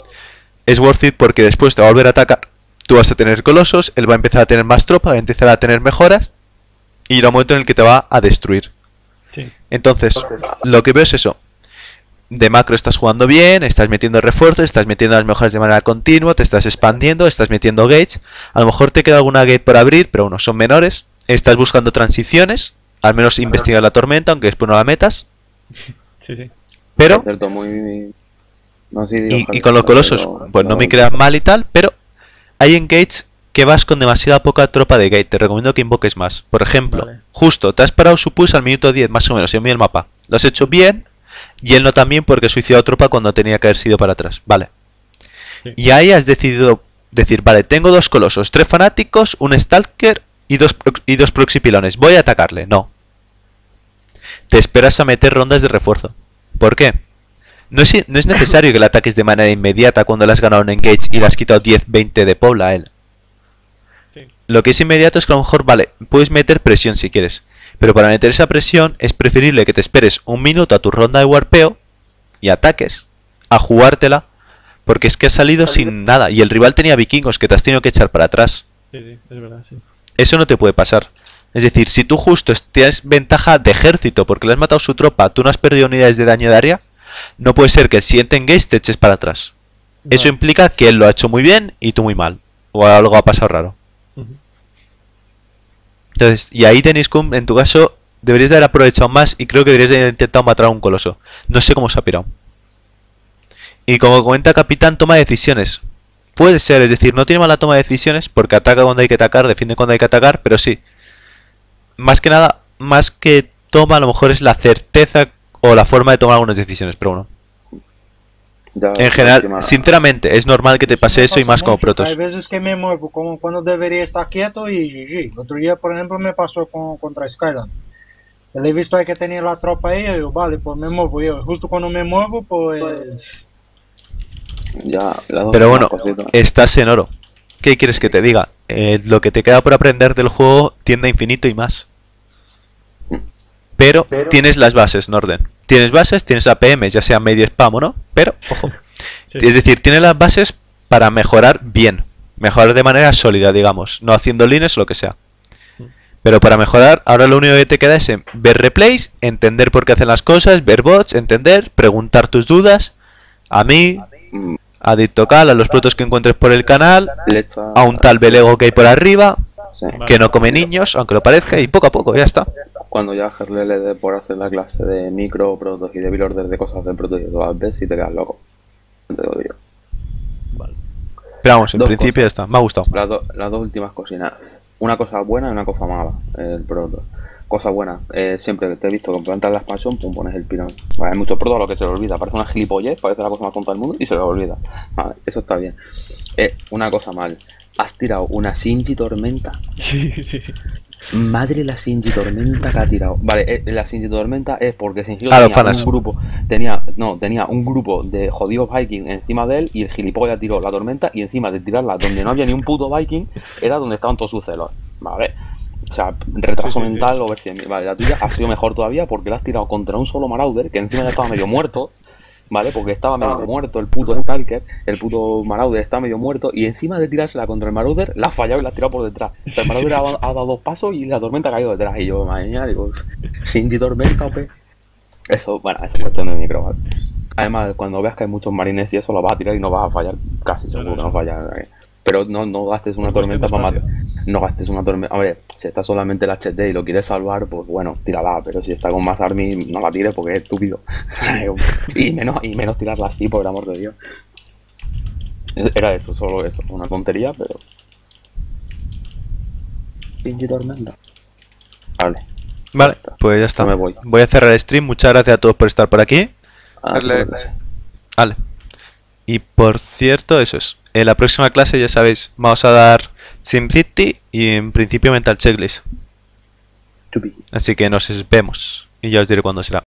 es worth it porque después te va a volver a atacar. Tú vas a tener colosos, él va a empezar a tener más tropa, va a empezar a tener mejoras, y irá un momento en el que te va a destruir. Sí. Entonces, lo que veo es eso. De macro estás jugando bien, estás metiendo refuerzos, estás metiendo las mejoras de manera continua, te estás expandiendo, estás metiendo gates. A lo mejor te queda alguna gate por abrir, pero bueno, son menores. Estás buscando transiciones, al menos investigar la tormenta, aunque después no la metas. Sí, sí. Pero... Y con los colosos, pues no me creas mal y tal, pero hay en gates que vas con demasiada poca tropa de gate, te recomiendo que invoques más. Por ejemplo, vale. Justo, te has parado su push al minuto 10 más o menos, yo vi el mapa. Lo has hecho bien, y él no también porque suicidó tropa cuando tenía que haber sido para atrás, vale. Sí. Y ahí has decidido decir, vale, tengo 2 colosos, 3 fanáticos, un stalker y dos proxy pilones, voy a atacarle, no. Te esperas a meter rondas de refuerzo. ¿Por qué? No es necesario que le ataques de manera inmediata cuando le has ganado un engage y le has quitado 10, 20 de pobla a él. Lo que es inmediato es que a lo mejor, vale, puedes meter presión si quieres, pero para meter esa presión es preferible que te esperes un minuto a tu ronda de warpeo y ataques, a jugártela, porque es que has salido sin nada y el rival tenía vikingos que te has tenido que echar para atrás. Sí, sí, es verdad, sí. Eso no te puede pasar. Es decir, si tú justo tienes ventaja de ejército porque le has matado su tropa, tú no has perdido unidades de daño de área, no puede ser que el siguiente engage te eches para atrás. No. Eso implica que él lo ha hecho muy bien y tú muy mal, o algo ha pasado raro. Entonces, y ahí tenéis que, en tu caso, deberías de haber aprovechado más y creo que deberías de haber intentado matar a un coloso. No sé cómo se ha pirado. Y como comenta Capitán, toma decisiones. Puede ser, es decir, no tiene mala toma de decisiones porque ataca cuando hay que atacar, defiende cuando hay que atacar, pero sí. Más que nada, más que toma, a lo mejor es la certeza o la forma de tomar algunas decisiones, pero bueno. Ya, en general, última... sinceramente, es normal que te pase eso y más mucho, como Protoss. Hay veces que me muevo como cuando debería estar quieto y GG. El otro día, por ejemplo, me pasó contra Skyland. Le he visto que tenía la tropa ahí y yo, vale, pues me muevo yo. Justo cuando me muevo, pues... Ya, pero bueno, estás en oro. ¿Qué quieres que te diga? Lo que te queda por aprender del juego tiende a infinito y más. Pero tienes las bases, Norden. Tienes bases, tienes APM, ya sea medio spam o no, pero, ojo. Sí. Es decir, tienes las bases para mejorar bien. Mejorar de manera sólida, digamos. No haciendo líneas o lo que sea. Pero para mejorar, ahora lo único que te queda es ver replays, entender por qué hacen las cosas, ver bots, entender, preguntar tus dudas. A mí, a Dictocal, a los protos que encuentres por el canal, a un tal Belego que hay por arriba, que no come niños, aunque lo parezca, y poco a poco, ya está. Cuando ya Gerle le dé por hacer la clase de micro, protos y de build order de cosas de protos y todas veces y te quedas loco. Te digo yo. Vale. Pero vamos, en principio ya está, me ha gustado. Las dos últimas cocinas. Una cosa buena y una cosa mala, el Protoss. Cosa buena, siempre que te he visto que plantas la expansión, pum, pones el pilón. Vale, hay muchos Protoss a los que se le olvida, parece una gilipollez, parece la cosa más tonta del mundo y se le olvida. Vale, eso está bien. Una cosa mal, has tirado una Shinji Tormenta. Sí, sí. Madre la Shinji Tormenta que ha tirado. Vale, la Shinji Tormenta es porque Shinji tenía un grupo. Tenía un grupo de jodidos Viking encima de él y el gilipollas tiró la tormenta y encima de tirarla donde no había ni un puto Viking era donde estaban todos sus celos. Vale. O sea, retraso mental over 100.000. Vale, la tuya ha sido mejor todavía porque la has tirado contra un solo Marauder que encima ya estaba medio muerto. Vale, porque estaba medio muerto el puto Stalker, el puto Marauder está medio muerto y encima de tirársela contra el Marauder, la ha fallado y la ha tirado por detrás. O sea, el Marauder ha dado dos pasos y la tormenta ha caído detrás. Y yo, madre mía, digo, Shinji Tormenta, ¿qué? Eso, bueno, esa cuestión de micro, ¿vale? Además, cuando veas que hay muchos marines y eso, lo vas a tirar y no vas a fallar, casi seguro que no vas a fallar. Pero no gastes una tormenta para matar. No gastes una tormenta. A ver, si está solamente el HD y lo quieres salvar, pues bueno, tírala. Pero si está con más army, no la tires porque es estúpido. y menos tirarla así, por el amor de Dios. Era eso, solo eso. Una tontería, pero... Pinche tormenta. Vale, pues ya está. Me voy. Voy a cerrar el stream. Muchas gracias a todos por estar por aquí. Vale. Y por cierto, eso es. En la próxima clase, ya sabéis, vamos a dar SimCity y en principio Mental Checklist. Así que nos vemos y ya os diré cuándo será.